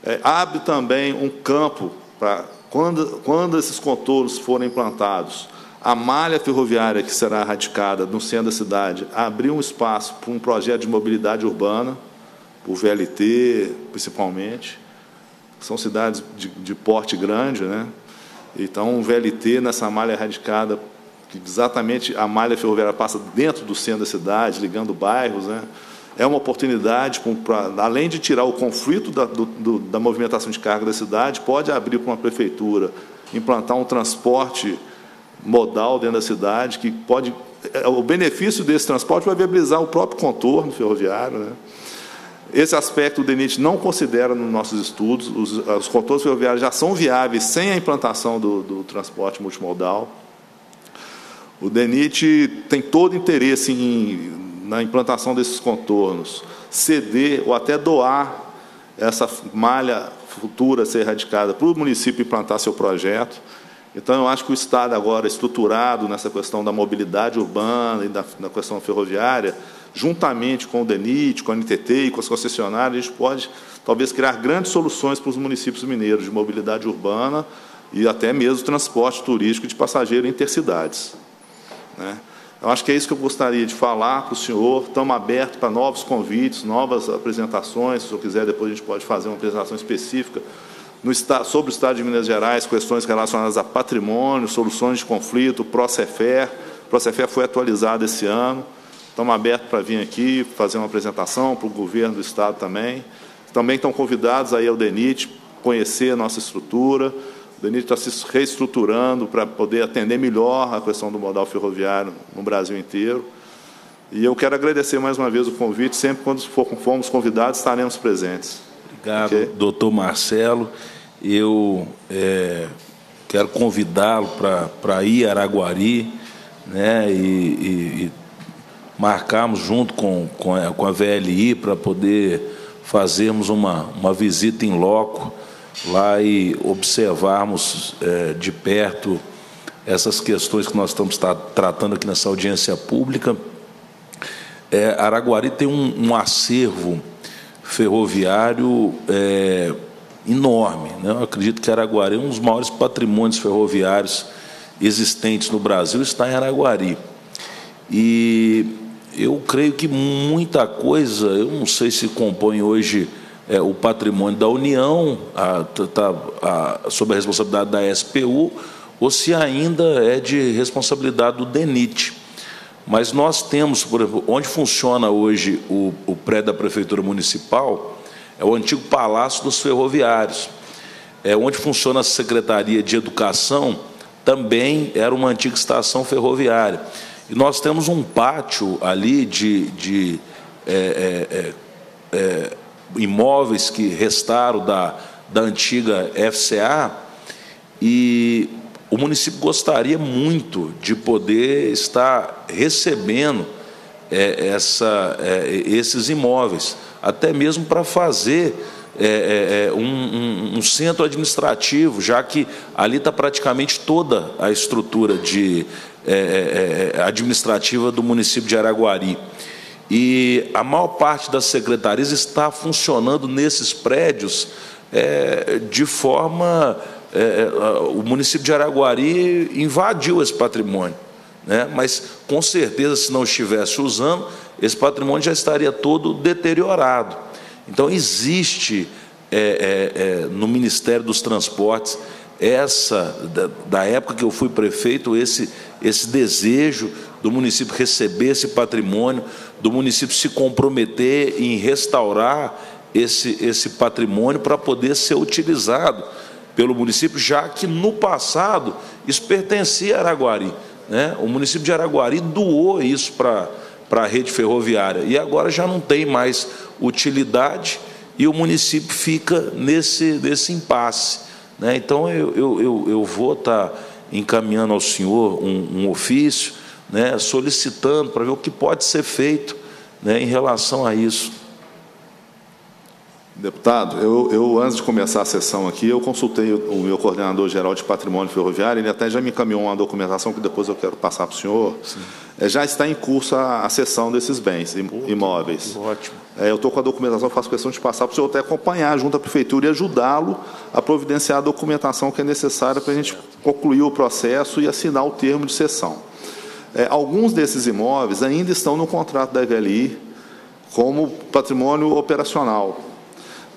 É, abre também um campo para, quando, quando esses contornos forem implantados, a malha ferroviária que será radicada no centro da cidade, abrir um espaço para um projeto de mobilidade urbana, o V L T, principalmente, são cidades de, de porte grande, né? Então, um V L T nessa malha radicada, que exatamente a malha ferroviária passa dentro do centro da cidade, ligando bairros, né? É uma oportunidade, pra, além de tirar o conflito da, do, do, da movimentação de carga da cidade, pode abrir para uma prefeitura, implantar um transporte modal dentro da cidade, que pode... O benefício desse transporte vai viabilizar o próprio contorno ferroviário, né? Esse aspecto o DENIT não considera nos nossos estudos. Os, os contornos ferroviários já são viáveis sem a implantação do, do transporte multimodal. O DENIT tem todo interesse em, na implantação desses contornos, ceder ou até doar essa malha futura a ser erradicada para o município implantar seu projeto. Então, eu acho que o Estado agora, estruturado nessa questão da mobilidade urbana e da, da questão ferroviária, juntamente com o DENIT, com a N T T e com as concessionárias, a gente pode, talvez, criar grandes soluções para os municípios mineiros de mobilidade urbana e até mesmo transporte turístico de passageiro intercidades. Né? Eu acho que é isso que eu gostaria de falar para o senhor. Estamos abertos para novos convites, novas apresentações. Se o senhor quiser, depois a gente pode fazer uma apresentação específica no, sobre o Estado de Minas Gerais, questões relacionadas a patrimônio, soluções de conflito, Procefer. O Procefer foi atualizado esse ano. Estamos abertos para vir aqui, fazer uma apresentação para o governo do Estado também. Também estão convidados aí ao DENIT, conhecer a nossa estrutura. O DENIT está se reestruturando para poder atender melhor a questão do modal ferroviário no Brasil inteiro. E eu quero agradecer mais uma vez o convite. Sempre quando formos convidados, estaremos presentes. Obrigado, okay? Doutor Marcelo. Eu é, quero convidá-lo para, para ir a Araguari, né, e... e, e marcarmos junto com, com, a, com a V L I para poder fazermos uma, uma visita in loco lá e observarmos é, de perto essas questões que nós estamos tá, tratando aqui nessa audiência pública. É, Araguari tem um, um acervo ferroviário é, enorme, né? Eu acredito que Araguari é um dos maiores patrimônios ferroviários existentes no Brasil, está em Araguari. E eu creio que muita coisa, eu não sei se compõe hoje é, o patrimônio da União, a, a, a, sob a responsabilidade da S P U, ou se ainda é de responsabilidade do DENIT. Mas nós temos, por exemplo, onde funciona hoje o, o prédio da Prefeitura Municipal, é o antigo Palácio dos Ferroviários. É onde funciona a Secretaria de Educação, também era uma antiga estação ferroviária. E nós temos um pátio ali de, de é, é, é, imóveis que restaram da, da antiga F C A, e o município gostaria muito de poder estar recebendo é, essa, é, esses imóveis, até mesmo para fazer é, é, um, um, um centro administrativo, já que ali está praticamente toda a estrutura de, é, é, administrativa do município de Araguari. E a maior parte das secretarias está funcionando nesses prédios é, de forma... É, o município de Araguari invadiu esse patrimônio, né? Mas, com certeza, se não estivesse usando, esse patrimônio já estaria todo deteriorado. Então, existe é, é, é, no Ministério dos Transportes, essa da, da época que eu fui prefeito, esse, esse desejo do município receber esse patrimônio, do município se comprometer em restaurar esse, esse patrimônio para poder ser utilizado pelo município, já que no passado isso pertencia a Araguari, né? O município de Araguari doou isso para para a rede ferroviária e agora já não tem mais utilidade e o município fica nesse, nesse impasse, né? Então, eu, eu, eu, eu vou estar encaminhando ao senhor um, um ofício, né, solicitando para ver o que pode ser feito, né, em relação a isso. Deputado, eu, eu, antes de começar a sessão aqui, eu consultei o, o meu coordenador-geral de patrimônio ferroviário, ele até já me encaminhou uma documentação que depois eu quero passar para o senhor. Sim. É, já está em curso a, a cessão desses bens im, imóveis. Ótimo. É, eu estou com a documentação, faço questão de passar para o senhor até acompanhar junto à Prefeitura e ajudá-lo a providenciar a documentação que é necessária para a gente concluir o processo e assinar o termo de cessão. É, alguns desses imóveis ainda estão no contrato da V L I como patrimônio operacional,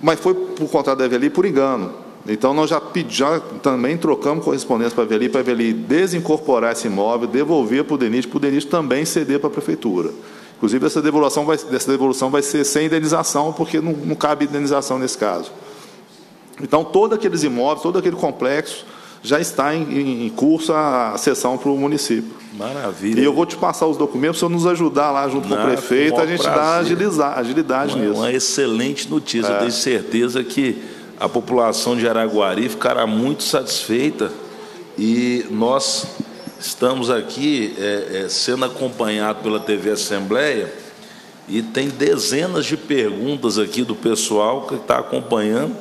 mas foi por contrato da V L I por engano. Então, nós já, pedi, já também trocamos correspondência para a V L I, para a V L I desincorporar esse imóvel, devolver para o DENIT, para o DENIT também ceder para a Prefeitura. Inclusive, essa devolução vai, essa devolução vai ser sem indenização, porque não, não cabe indenização nesse caso. Então, todos aqueles imóveis, todo aquele complexo, já está em, em curso a cessão para o município. Maravilha. E eu vou te passar os documentos, se eu nos ajudar lá junto Maravilha, com o prefeito, com a gente dá agilizar, agilidade uma, nisso. Uma excelente notícia. É. Eu tenho certeza que a população de Araguari ficará muito satisfeita e nós estamos aqui é, é, sendo acompanhados pela T V Assembleia e tem dezenas de perguntas aqui do pessoal que está acompanhando.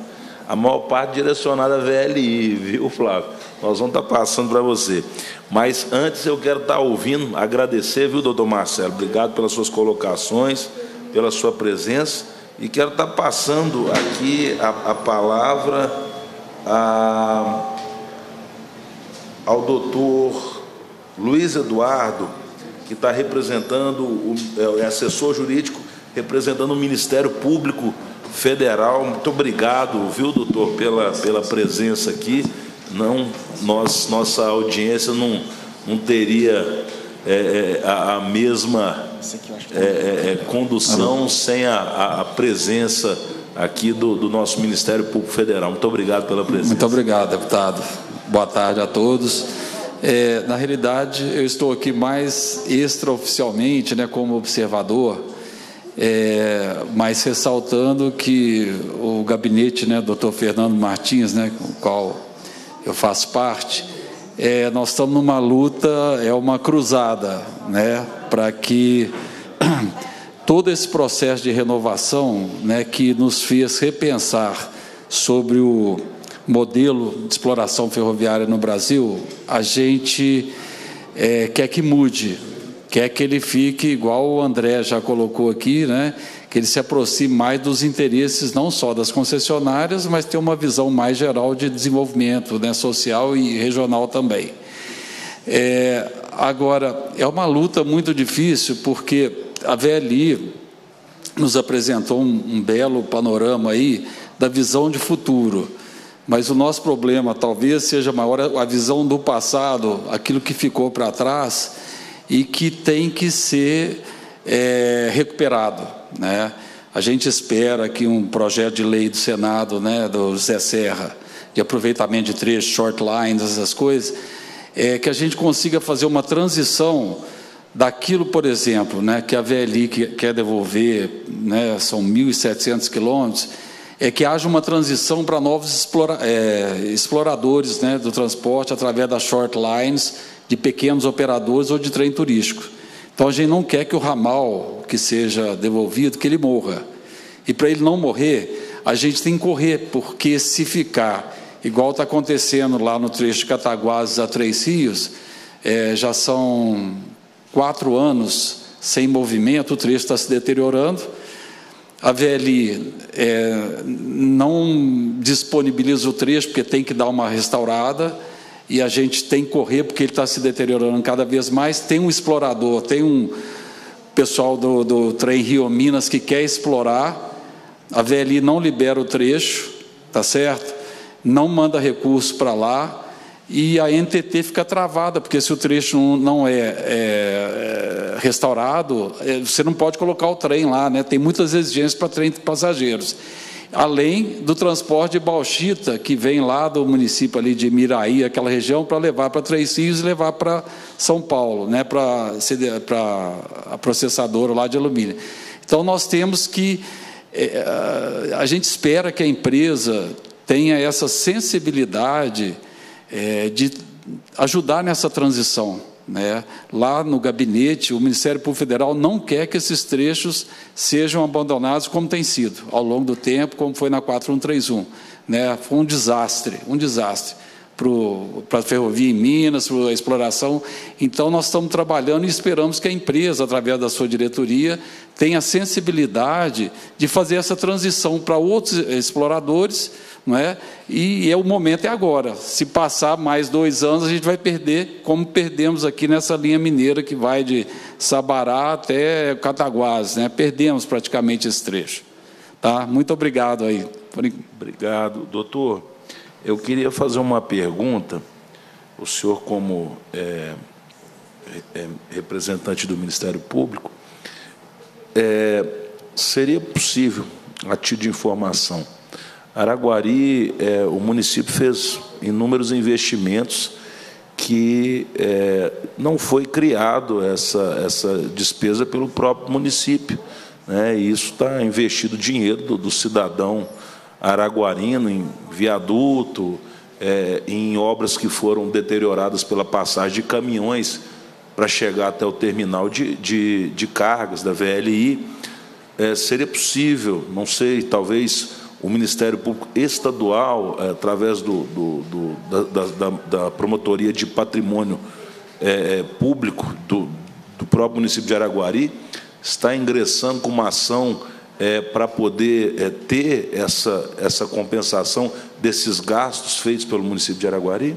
A maior parte direcionada à V L I, viu, Flávio? Nós vamos estar passando para você. Mas, antes, eu quero estar ouvindo, agradecer, viu, doutor Marcelo? Obrigado pelas suas colocações, pela sua presença. E quero estar passando aqui a, a palavra a, ao doutor Luiz Eduardo, que está representando, o, é assessor jurídico, representando o Ministério Público Federal. Muito obrigado, viu, doutor, pela, pela presença aqui. Não, nós, nossa audiência não, não teria é, é, a, a mesma é, é, condução sem a, a, a presença aqui do, do nosso Ministério Público Federal. Muito obrigado pela presença. Muito obrigado, deputado. Boa tarde a todos. É, na realidade, eu estou aqui mais extraoficialmente, né, como observador, É, mas ressaltando que o gabinete, né, doutor Fernando Martins, né, com o qual eu faço parte, é, nós estamos numa luta, é uma cruzada, né, para que todo esse processo de renovação, né, que nos fez repensar sobre o modelo de exploração ferroviária no Brasil, a gente é, quer que mude. Quer que ele fique, igual o André já colocou aqui, né, que ele se aproxime mais dos interesses não só das concessionárias, mas tem uma visão mais geral de desenvolvimento, né, social e regional também. É, agora, é uma luta muito difícil, porque a V L I nos apresentou um, um belo panorama aí da visão de futuro, mas o nosso problema talvez seja maior a visão do passado, aquilo que ficou para trás, e que tem que ser é, recuperado, né? A gente espera que um projeto de lei do Senado, né, do José Serra, de aproveitamento de trechos, short lines, essas coisas, é, que a gente consiga fazer uma transição daquilo, por exemplo, né, que a V L I quer devolver, né, são mil e setecentos quilômetros, é que haja uma transição para novos explora, é, exploradores, né, do transporte através das short lines, de pequenos operadores ou de trem turístico. Então, a gente não quer que o ramal que seja devolvido, que ele morra. E, para ele não morrer, a gente tem que correr, porque se ficar, igual está acontecendo lá no trecho de Cataguases a Três Rios, é, já são quatro anos sem movimento, o trecho está se deteriorando. A V L I é, não disponibiliza o trecho, porque tem que dar uma restaurada, e a gente tem que correr, porque ele está se deteriorando cada vez mais. Tem um explorador, tem um pessoal do, do Trem Rio Minas que quer explorar, a V L I não libera o trecho, tá certo? Não manda recurso para lá, e a A N T T fica travada, porque se o trecho não é, é, é restaurado, é, você não pode colocar o trem lá, né? Tem muitas exigências para trem de passageiros. Além do transporte de bauxita, que vem lá do município ali de Miraí, aquela região, para levar para Três Rios e levar para São Paulo, né? para, para a processadora lá de alumínio. Então, nós temos que... É, a gente espera que a empresa tenha essa sensibilidade é, de ajudar nessa transição, né? Lá no gabinete, o Ministério Público Federal não quer que esses trechos sejam abandonados como tem sido ao longo do tempo, como foi na quatro um três um. Né? Foi um desastre, um desastre para a ferrovia em Minas, para a exploração. Então, nós estamos trabalhando e esperamos que a empresa, através da sua diretoria, tenha a sensibilidade de fazer essa transição para outros exploradores, não é? E é, o momento é agora. Se passar mais dois anos, a gente vai perder, como perdemos aqui nessa linha mineira que vai de Sabará até Cataguases, né? Perdemos praticamente esse trecho. Tá? Muito obrigado aí. Obrigado, doutor. Eu queria fazer uma pergunta. O senhor, como é, é, representante do Ministério Público, é, seria possível, a título de informação, Araguari, eh, o município fez inúmeros investimentos que eh, não foi criado essa, essa despesa pelo próprio município, né? E isso está investido dinheiro do, do cidadão araguarino em viaduto, eh, em obras que foram deterioradas pela passagem de caminhões para chegar até o terminal de, de, de cargas da V L I. Eh, seria possível, não sei, talvez... O Ministério Público Estadual, através do, do, do, da, da, da Promotoria de Patrimônio é, Público do, do próprio município de Araguari, está ingressando com uma ação é, para poder é, ter essa, essa compensação desses gastos feitos pelo município de Araguari?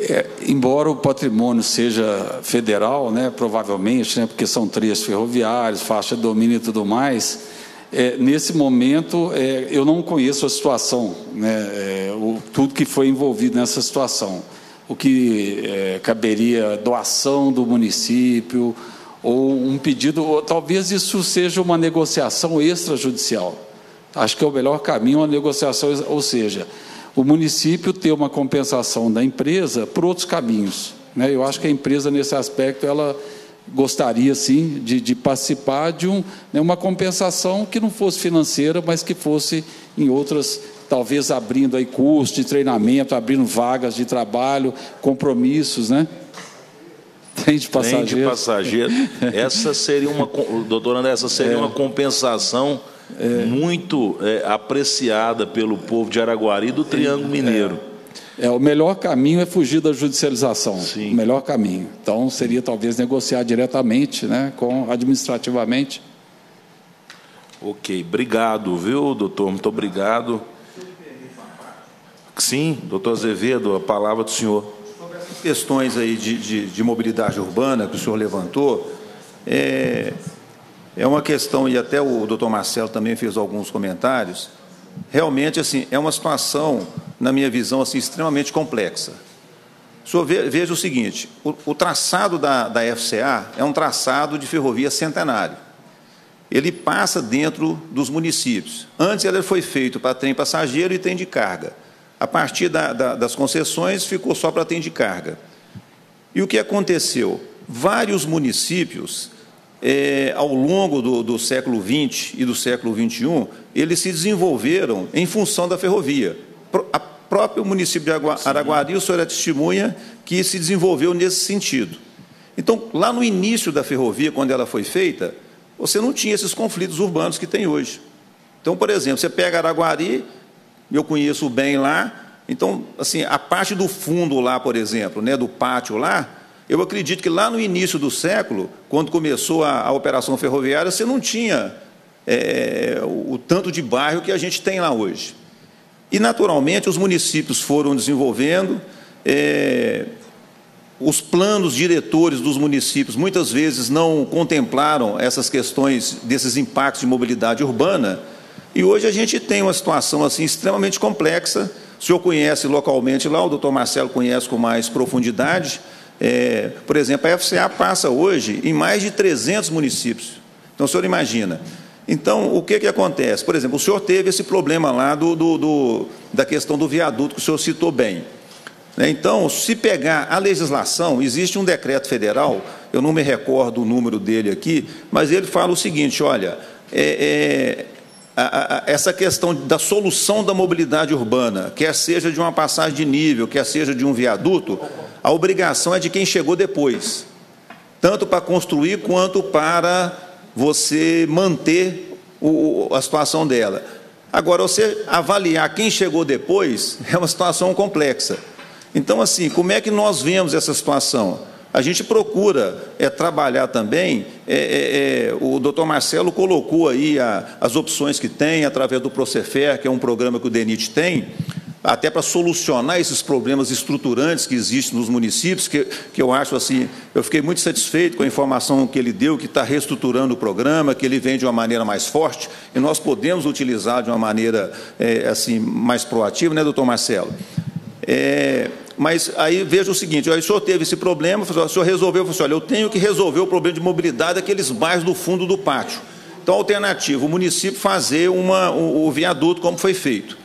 É, embora o patrimônio seja federal, né, provavelmente, né, porque são trechos ferroviários, faixa de domínio e tudo mais... É, nesse momento, é, eu não conheço a situação, né, é, o, tudo que foi envolvido nessa situação. O que é, caberia doação do município, ou um pedido, ou, talvez isso seja uma negociação extrajudicial. Acho que é o melhor caminho, uma negociação, ou seja, o município ter uma compensação da empresa por outros caminhos, né? Eu acho que a empresa, nesse aspecto, ela... gostaria, sim, de, de participar de um, né, uma compensação que não fosse financeira, mas que fosse em outras, talvez abrindo aí cursos de treinamento, abrindo vagas de trabalho, compromissos, né? Tem de passageiro. Tem de passageiro. Essa seria uma, doutor André, essa seria é. uma compensação é. muito é, apreciada pelo povo de Araguari e do Triângulo Mineiro. É. É, o melhor caminho é fugir da judicialização. Sim. O melhor caminho. Então, seria talvez negociar diretamente, né, com, administrativamente. Ok, obrigado, viu, doutor? Muito obrigado. Sim, doutor Azevedo, a palavra do senhor. Sobre essas questões aí de, de, de mobilidade urbana que o senhor levantou, é, é uma questão, e até o doutor Marcelo também fez alguns comentários, realmente, assim, é uma situação, na minha visão, assim, extremamente complexa. Só veja o seguinte, o, o traçado da, da F C A é um traçado de ferrovia centenário. Ele passa dentro dos municípios. Antes, ela foi feita para trem passageiro e trem de carga. A partir da, da, das concessões, ficou só para trem de carga. E o que aconteceu? Vários municípios é, ao longo do, do século vinte e do século vinte e um, eles se desenvolveram em função da ferrovia. A próprio município de Araguari, o senhor é testemunha, que se desenvolveu nesse sentido. Então, lá no início da ferrovia, quando ela foi feita, você não tinha esses conflitos urbanos que tem hoje. Então, por exemplo, você pega Araguari, eu conheço bem lá, então, assim, a parte do fundo lá, por exemplo, né, do pátio lá, eu acredito que lá no início do século, quando começou a, a operação ferroviária, você não tinha é, o, o tanto de bairro que a gente tem lá hoje. E, naturalmente, os municípios foram desenvolvendo, é, os planos diretores dos municípios muitas vezes não contemplaram essas questões desses impactos de mobilidade urbana, e hoje a gente tem uma situação assim, extremamente complexa. O senhor conhece localmente lá, o doutor Marcelo conhece com mais profundidade. É, por exemplo, a F C A passa hoje em mais de trezentos municípios. Então, o senhor imagina... Então, o que, que acontece? Por exemplo, o senhor teve esse problema lá do, do, do, da questão do viaduto, que o senhor citou bem. Então, se pegar a legislação, existe um decreto federal, eu não me recordo o número dele aqui, mas ele fala o seguinte, olha, é, é, a, a, essa questão da solução da mobilidade urbana, quer seja de uma passagem de nível, quer seja de um viaduto, a obrigação é de quem chegou depois, tanto para construir quanto para... você manter o, a situação dela. Agora, você avaliar quem chegou depois é uma situação complexa. Então, assim, como é que nós vemos essa situação? A gente procura é, trabalhar também, é, é, é, o doutor Marcelo colocou aí a, as opções que tem, através do Procefer, que é um programa que o DENIT tem, até para solucionar esses problemas estruturantes que existem nos municípios, que, que eu acho assim, eu fiquei muito satisfeito com a informação que ele deu, que está reestruturando o programa, que ele vem de uma maneira mais forte, e nós podemos utilizar de uma maneira é, assim, mais proativa, né, doutor Marcelo? É, mas aí veja o seguinte, olha, o senhor teve esse problema, o senhor resolveu, falou assim, olha, eu tenho que resolver o problema de mobilidade daqueles bairros do fundo do pátio. Então, a alternativa, o município fazer uma, o, o viaduto como foi feito.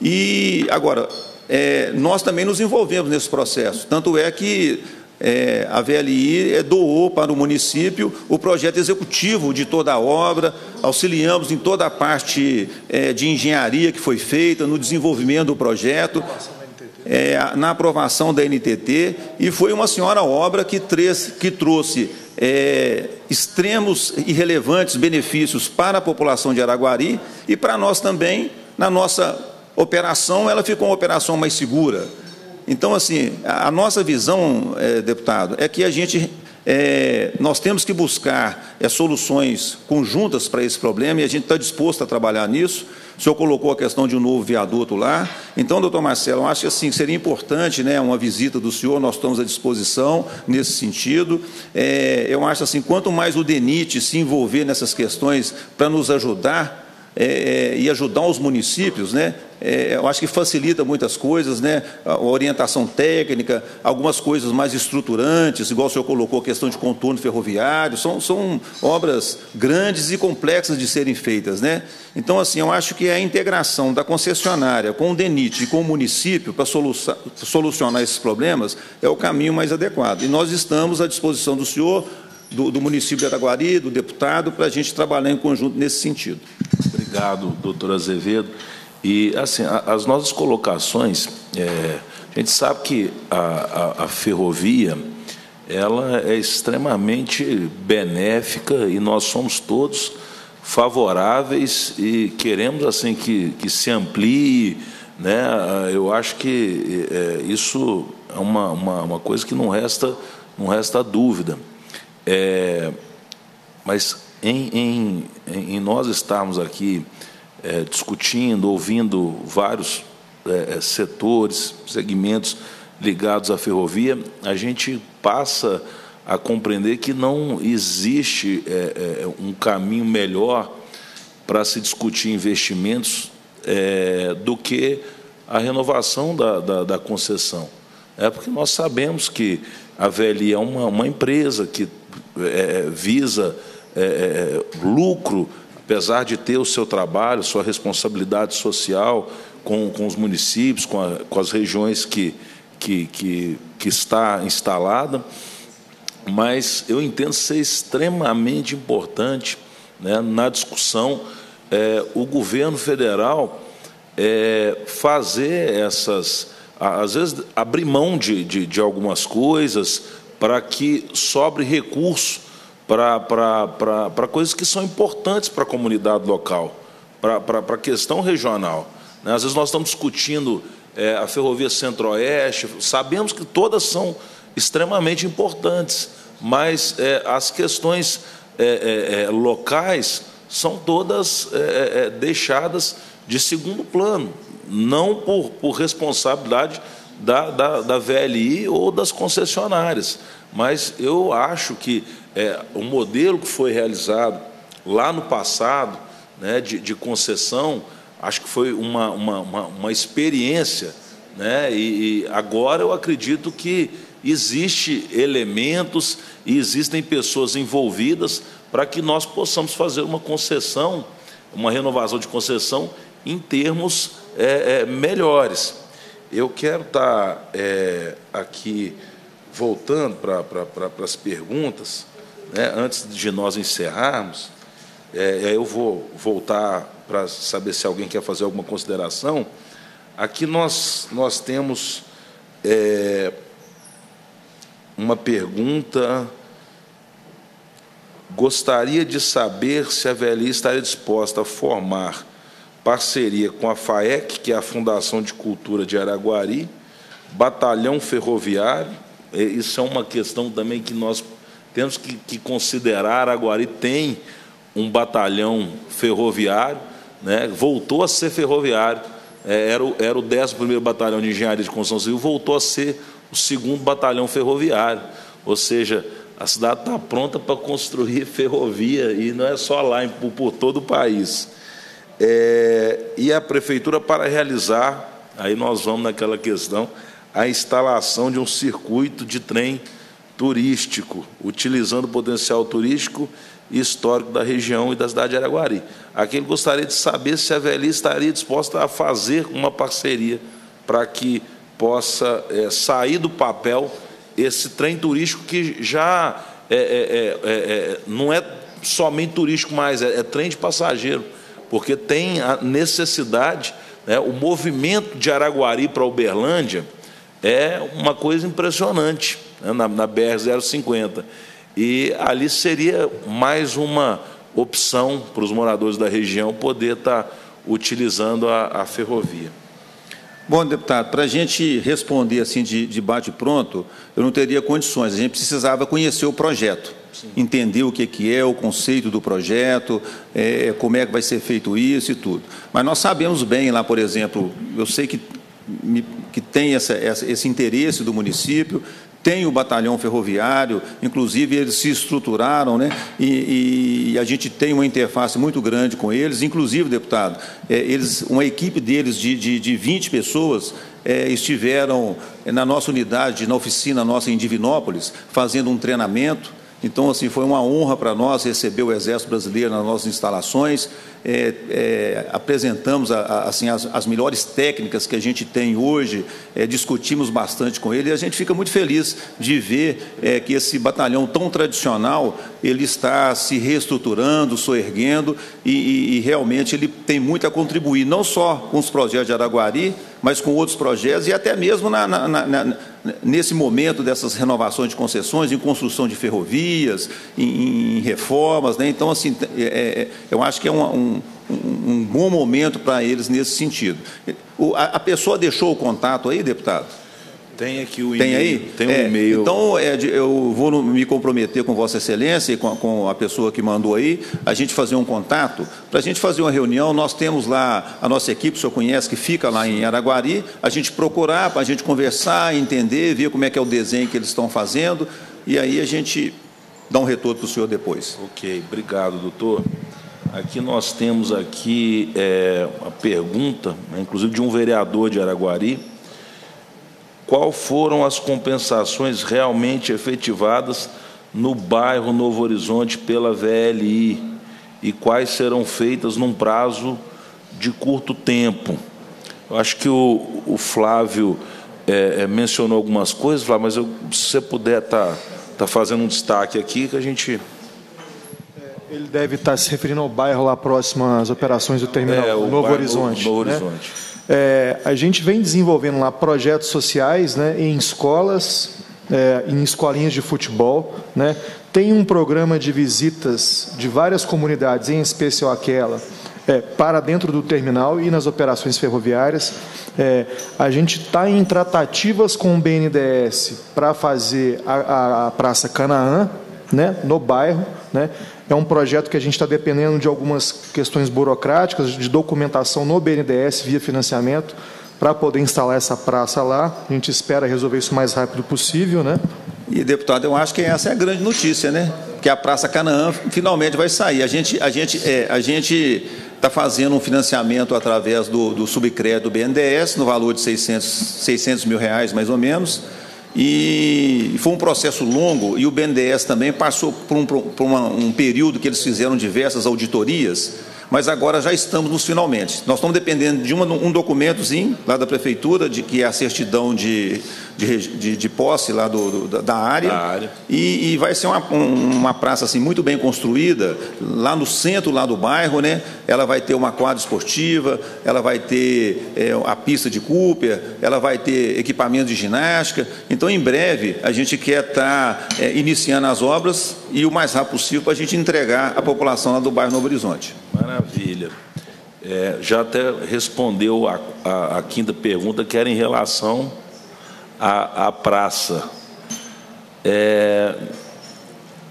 E, agora, é, nós também nos envolvemos nesse processo, tanto é que é, a V L I doou para o município o projeto executivo de toda a obra, auxiliamos em toda a parte é, de engenharia que foi feita, no desenvolvimento do projeto, é, na aprovação da A N T T, e foi uma senhora obra que, trez, que trouxe é, extremos e relevantes benefícios para a população de Araguari e para nós também, na nossa... operação, ela ficou uma operação mais segura. Então, assim, a nossa visão, é, deputado, é que a gente, é, nós temos que buscar é, soluções conjuntas para esse problema e a gente está disposto a trabalhar nisso. O senhor colocou a questão de um novo viaduto lá. Então, doutor Marcelo, eu acho que assim, seria importante, né, uma visita do senhor, nós estamos à disposição nesse sentido. É, eu acho assim, quanto mais o DENIT se envolver nessas questões para nos ajudar, É, é, e ajudar os municípios, né? É, eu acho que facilita muitas coisas, né? A orientação técnica, algumas coisas mais estruturantes, igual o senhor colocou a questão de contorno ferroviário, são, são obras grandes e complexas de serem feitas, né? Então, assim, eu acho que a integração da concessionária com o DENIT e com o município para solucionar esses problemas é o caminho mais adequado. E nós estamos à disposição do senhor, do, do município de Araguari, do deputado, para a gente trabalhar em conjunto nesse sentido. Obrigado, doutor Azevedo. E, assim, as nossas colocações, é, a gente sabe que a, a, a ferrovia, ela é extremamente benéfica e nós somos todos favoráveis e queremos, assim, que, que se amplie, né? Eu acho que é, isso é uma, uma, uma coisa que não resta, não resta dúvida. É, mas em, em, em nós estarmos aqui é, discutindo, ouvindo vários é, setores, segmentos ligados à ferrovia, a gente passa a compreender que não existe é, é, um caminho melhor para se discutir investimentos é, do que a renovação da, da, da concessão. É porque nós sabemos que a V L I é uma, uma empresa que É, visa é, é, lucro, apesar de ter o seu trabalho, sua responsabilidade social com, com os municípios, com, a, com as regiões que, que, que, que está instalada, mas eu entendo ser extremamente importante, né, na discussão, é, o governo federal é, fazer essas, às vezes, abrir mão de, de, de algumas coisas para que sobre recurso para, para, para, para coisas que são importantes para a comunidade local, para, para, para a questão regional. Né? Às vezes nós estamos discutindo é, a Ferrovia Centro-Oeste, sabemos que todas são extremamente importantes, mas é, as questões é, é, é, locais são todas é, é, deixadas de segundo plano, não por, por responsabilidade da, da, da V L I ou das concessionárias. Mas eu acho que é, o modelo que foi realizado lá no passado, né, de, de concessão, acho que foi uma, uma, uma, uma experiência, né, e, e agora eu acredito que existem elementos e existem pessoas envolvidas para que nós possamos fazer uma concessão, uma renovação de concessão em termos é, é, melhores. Eu quero estar é, aqui voltando para, para, para, para as perguntas, né, antes de nós encerrarmos. É, eu vou voltar para saber se alguém quer fazer alguma consideração. Aqui nós, nós temos é, uma pergunta. Gostaria de saber se a V L I estaria disposta a formar parceria com a FAEC, que é a Fundação de Cultura de Araguari, Batalhão Ferroviário. Isso é uma questão também que nós temos que, que considerar. Araguari tem um batalhão ferroviário, né? Voltou a ser ferroviário, é, era, o, era o décimo primeiro Batalhão de Engenharia de Construção Civil, voltou a ser o segundo Batalhão Ferroviário, ou seja, a cidade está pronta para construir ferrovia, e não é só lá, em, por, por todo o país. É, e a Prefeitura para realizar, aí nós vamos naquela questão, a instalação de um circuito de trem turístico, utilizando o potencial turístico histórico da região e da cidade de Araguari. Aqui ele gostaria de saber se a V L I estaria disposta a fazer uma parceria para que possa é, sair do papel esse trem turístico, que já é, é, é, é, não é somente turístico mais, é, é trem de passageiro, porque tem a necessidade, né, o movimento de Araguari para Uberlândia é uma coisa impressionante, né, na, na B R zero cinquenta. E ali seria mais uma opção para os moradores da região poder estar utilizando a, a ferrovia. Bom, deputado, para a gente responder assim de, de bate-pronto, eu não teria condições. A gente precisava conhecer o projeto, sim, entender o que é, que é o conceito do projeto, é, como é que vai ser feito isso e tudo. Mas nós sabemos bem lá, por exemplo, eu sei que, que tem essa, essa, esse interesse do município, tem o batalhão ferroviário, inclusive eles se estruturaram, né? e, e a gente tem uma interface muito grande com eles, inclusive, deputado, é, eles, uma equipe deles de, de, de vinte pessoas é, estiveram na nossa unidade, na oficina nossa em Divinópolis, fazendo um treinamento. Então, assim, foi uma honra para nós receber o Exército Brasileiro nas nossas instalações, é, é, apresentamos a, a, assim, as, as melhores técnicas que a gente tem hoje, é, discutimos bastante com ele, e a gente fica muito feliz de ver é, que esse batalhão tão tradicional, ele está se reestruturando, soerguendo, e, e, e realmente ele tem muito a contribuir, não só com os projetos de Araguari, mas com outros projetos, e até mesmo na, na, na, na, nesse momento dessas renovações de concessões, em construção de ferrovias, em, em reformas, né? Então, assim, é, é, eu acho que é uma, um, um bom momento para eles nesse sentido. O, a, a pessoa deixou o contato aí, deputado? Tem aqui o e-mail. Tem aí? Tem um é, e-mail. Então, é, eu vou me comprometer com Vossa Excelência e com, com a pessoa que mandou aí, a gente fazer um contato, para a gente fazer uma reunião. Nós temos lá, a nossa equipe, o senhor conhece, que fica lá em Araguari, a gente procurar, para a gente conversar, entender, ver como é que é o desenho que eles estão fazendo, e aí a gente dá um retorno para o senhor depois. Ok, obrigado, doutor. Aqui nós temos aqui é, uma pergunta, né, inclusive de um vereador de Araguari. Qual foram as compensações realmente efetivadas no bairro Novo Horizonte pela V L I e quais serão feitas num prazo de curto tempo? Eu acho que o, o Flávio é, mencionou algumas coisas, Flávio, mas eu, se você puder estar está fazendo um destaque aqui que a gente... Ele deve estar se referindo ao bairro lá próximo às operações do terminal, é, Novo bairro, Horizonte. Novo né? Horizonte. É, a gente vem desenvolvendo lá projetos sociais, né, em escolas, é, em escolinhas de futebol, né? Tem um programa de visitas de várias comunidades, em especial aquela, é, para dentro do terminal e nas operações ferroviárias. É, a gente está em tratativas com o B N D E S para fazer a, a, a Praça Canaã, né, no bairro, né? É um projeto que a gente está dependendo de algumas questões burocráticas, de documentação no B N D E S via financiamento, para poder instalar essa praça lá. A gente espera resolver isso o mais rápido possível, né? E, deputado, eu acho que essa é a grande notícia, né? Que a Praça Canaã finalmente vai sair. A gente a gente é, a gente está fazendo um financiamento através do, do subcrédito do B N D E S, no valor de seiscentos mil reais, mais ou menos. E foi um processo longo, e o B N D E S também passou por um, por uma, um período que eles fizeram diversas auditorias, mas agora já estamos nos finalmente. Nós estamos dependendo de uma, um documentozinho lá da Prefeitura, de, que é a certidão de, de, de, de posse lá do, do, da área, da área. E, e vai ser uma, uma praça assim, muito bem construída, lá no centro lá do bairro, né? Ela vai ter uma quadra esportiva, ela vai ter é, a pista de Cooper, ela vai ter equipamento de ginástica. Então, em breve, a gente quer estar é, iniciando as obras e o mais rápido possível para a gente entregar à população lá do bairro Novo Horizonte. Maravilha. É, já até respondeu a, a, a quinta pergunta, que era em relação à, à praça. É,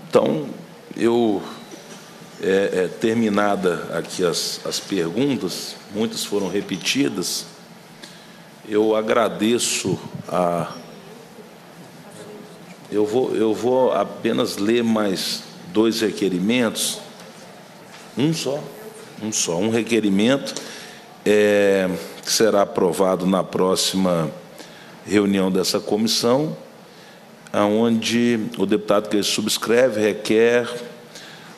então, eu é, é, terminada aqui as, as perguntas, muitas foram repetidas, eu agradeço a... Eu vou, eu vou apenas ler mais dois requerimentos, um só. Um só, um requerimento é, que será aprovado na próxima reunião dessa comissão, onde o deputado que subscreve requer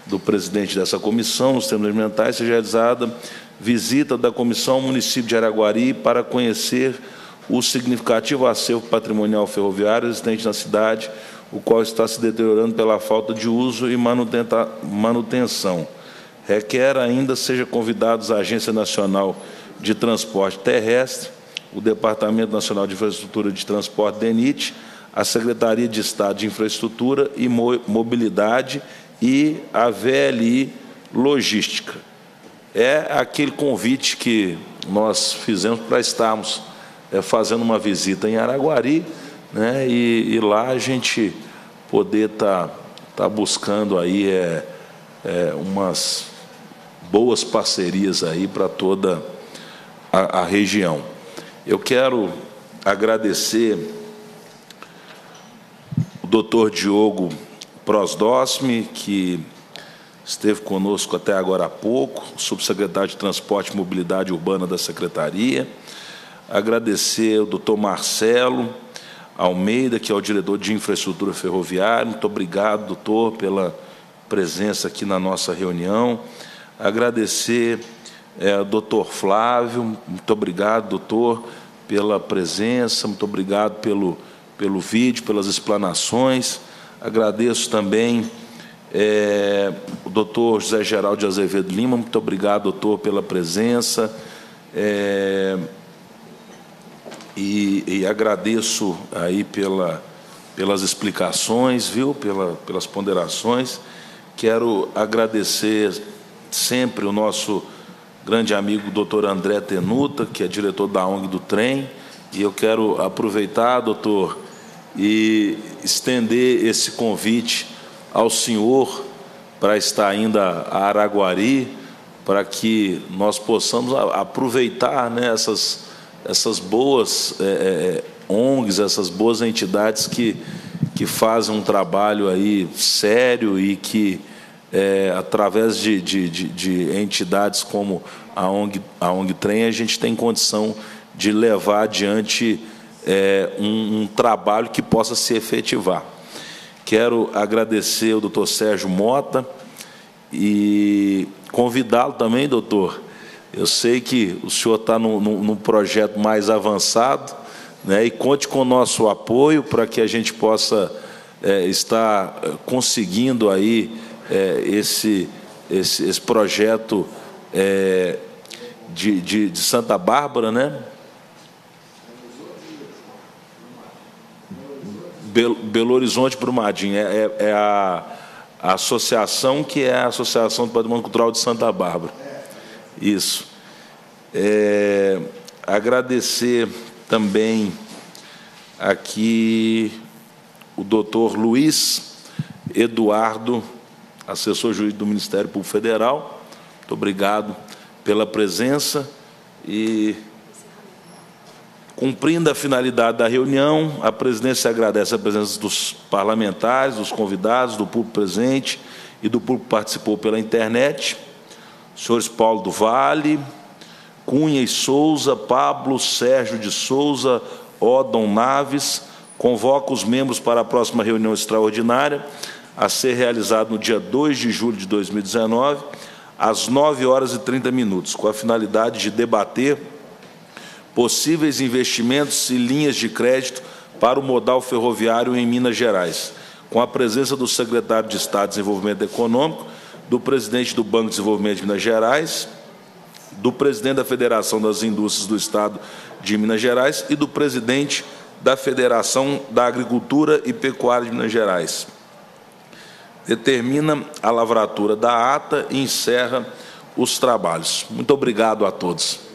do presidente dessa comissão, nos termos ambientais, seja realizada visita da comissão ao município de Araguari para conhecer o significativo acervo patrimonial ferroviário existente na cidade, o qual está se deteriorando pela falta de uso e manutenção. Requer ainda seja convidados a Agência Nacional de Transporte Terrestre, o Departamento Nacional de Infraestrutura de Transporte, D E N I T, a Secretaria de Estado de Infraestrutura e Mobilidade e a V L I Logística. É aquele convite que nós fizemos para estarmos é, fazendo uma visita em Araguari, né, e, e lá a gente poder estar tá, tá buscando aí é, é, umas... boas parcerias aí para toda a, a região. Eu quero agradecer o doutor Diogo Prosdócemi, que esteve conosco até agora há pouco, subsecretário de Transporte e Mobilidade Urbana da Secretaria. Agradecer o doutor Marcelo Almeida, que é o diretor de Infraestrutura Ferroviária. Muito obrigado, doutor, pela presença aqui na nossa reunião. Agradecer é, ao doutor Flávio, muito obrigado, doutor, pela presença, muito obrigado pelo, pelo vídeo, pelas explanações. Agradeço também é, o doutor José Geraldo Azevedo Lima, muito obrigado, doutor, pela presença. É, e, e agradeço aí pela, pelas explicações, viu, pela, pelas ponderações. Quero agradecer sempre o nosso grande amigo doutor André Tenuta, que é diretor da O N G do Trem, e eu quero aproveitar, doutor, e estender esse convite ao senhor para estar ainda a Araguari, para que nós possamos aproveitar, né, essas, essas boas é, é, O N Gs, essas boas entidades que, que fazem um trabalho aí sério e que É, através de, de, de, de entidades como a O N G, a O N G Trem, a gente tem condição de levar adiante é, um, um trabalho que possa se efetivar. Quero agradecer ao doutor Sérgio Mota e convidá-lo também, doutor. Eu sei que o senhor está num, num projeto mais avançado, né, e conte com o nosso apoio para que a gente possa é, está conseguindo aí é, esse, esse, esse projeto é, de, de, de Santa Bárbara, né? Belo Horizonte Brumadinho, é, é, é a, a associação que é a Associação do Patrimônio Cultural de Santa Bárbara. Isso. É, agradecer também aqui o doutor Luiz Eduardo, assessor jurídico do Ministério Público Federal. Muito obrigado pela presença e... Cumprindo a finalidade da reunião, a presidência agradece a presença dos parlamentares, dos convidados, do público presente e do público que participou pela internet. Os senhores Paulo do Vale, Cunha e Souza, Pablo, Sérgio de Souza, Odon Naves, convoca os membros para a próxima reunião extraordinária, a ser realizada no dia dois de julho de dois mil e dezenove, às nove horas e trinta minutos, com a finalidade de debater possíveis investimentos e linhas de crédito para o modal ferroviário em Minas Gerais, com a presença do secretário de Estado de Desenvolvimento Econômico, do presidente do Banco de Desenvolvimento de Minas Gerais, do presidente da Federação das Indústrias do Estado de Minas Gerais e do presidente da Federação da Agricultura e Pecuária de Minas Gerais. Determina a lavratura da ata e encerra os trabalhos. Muito obrigado a todos.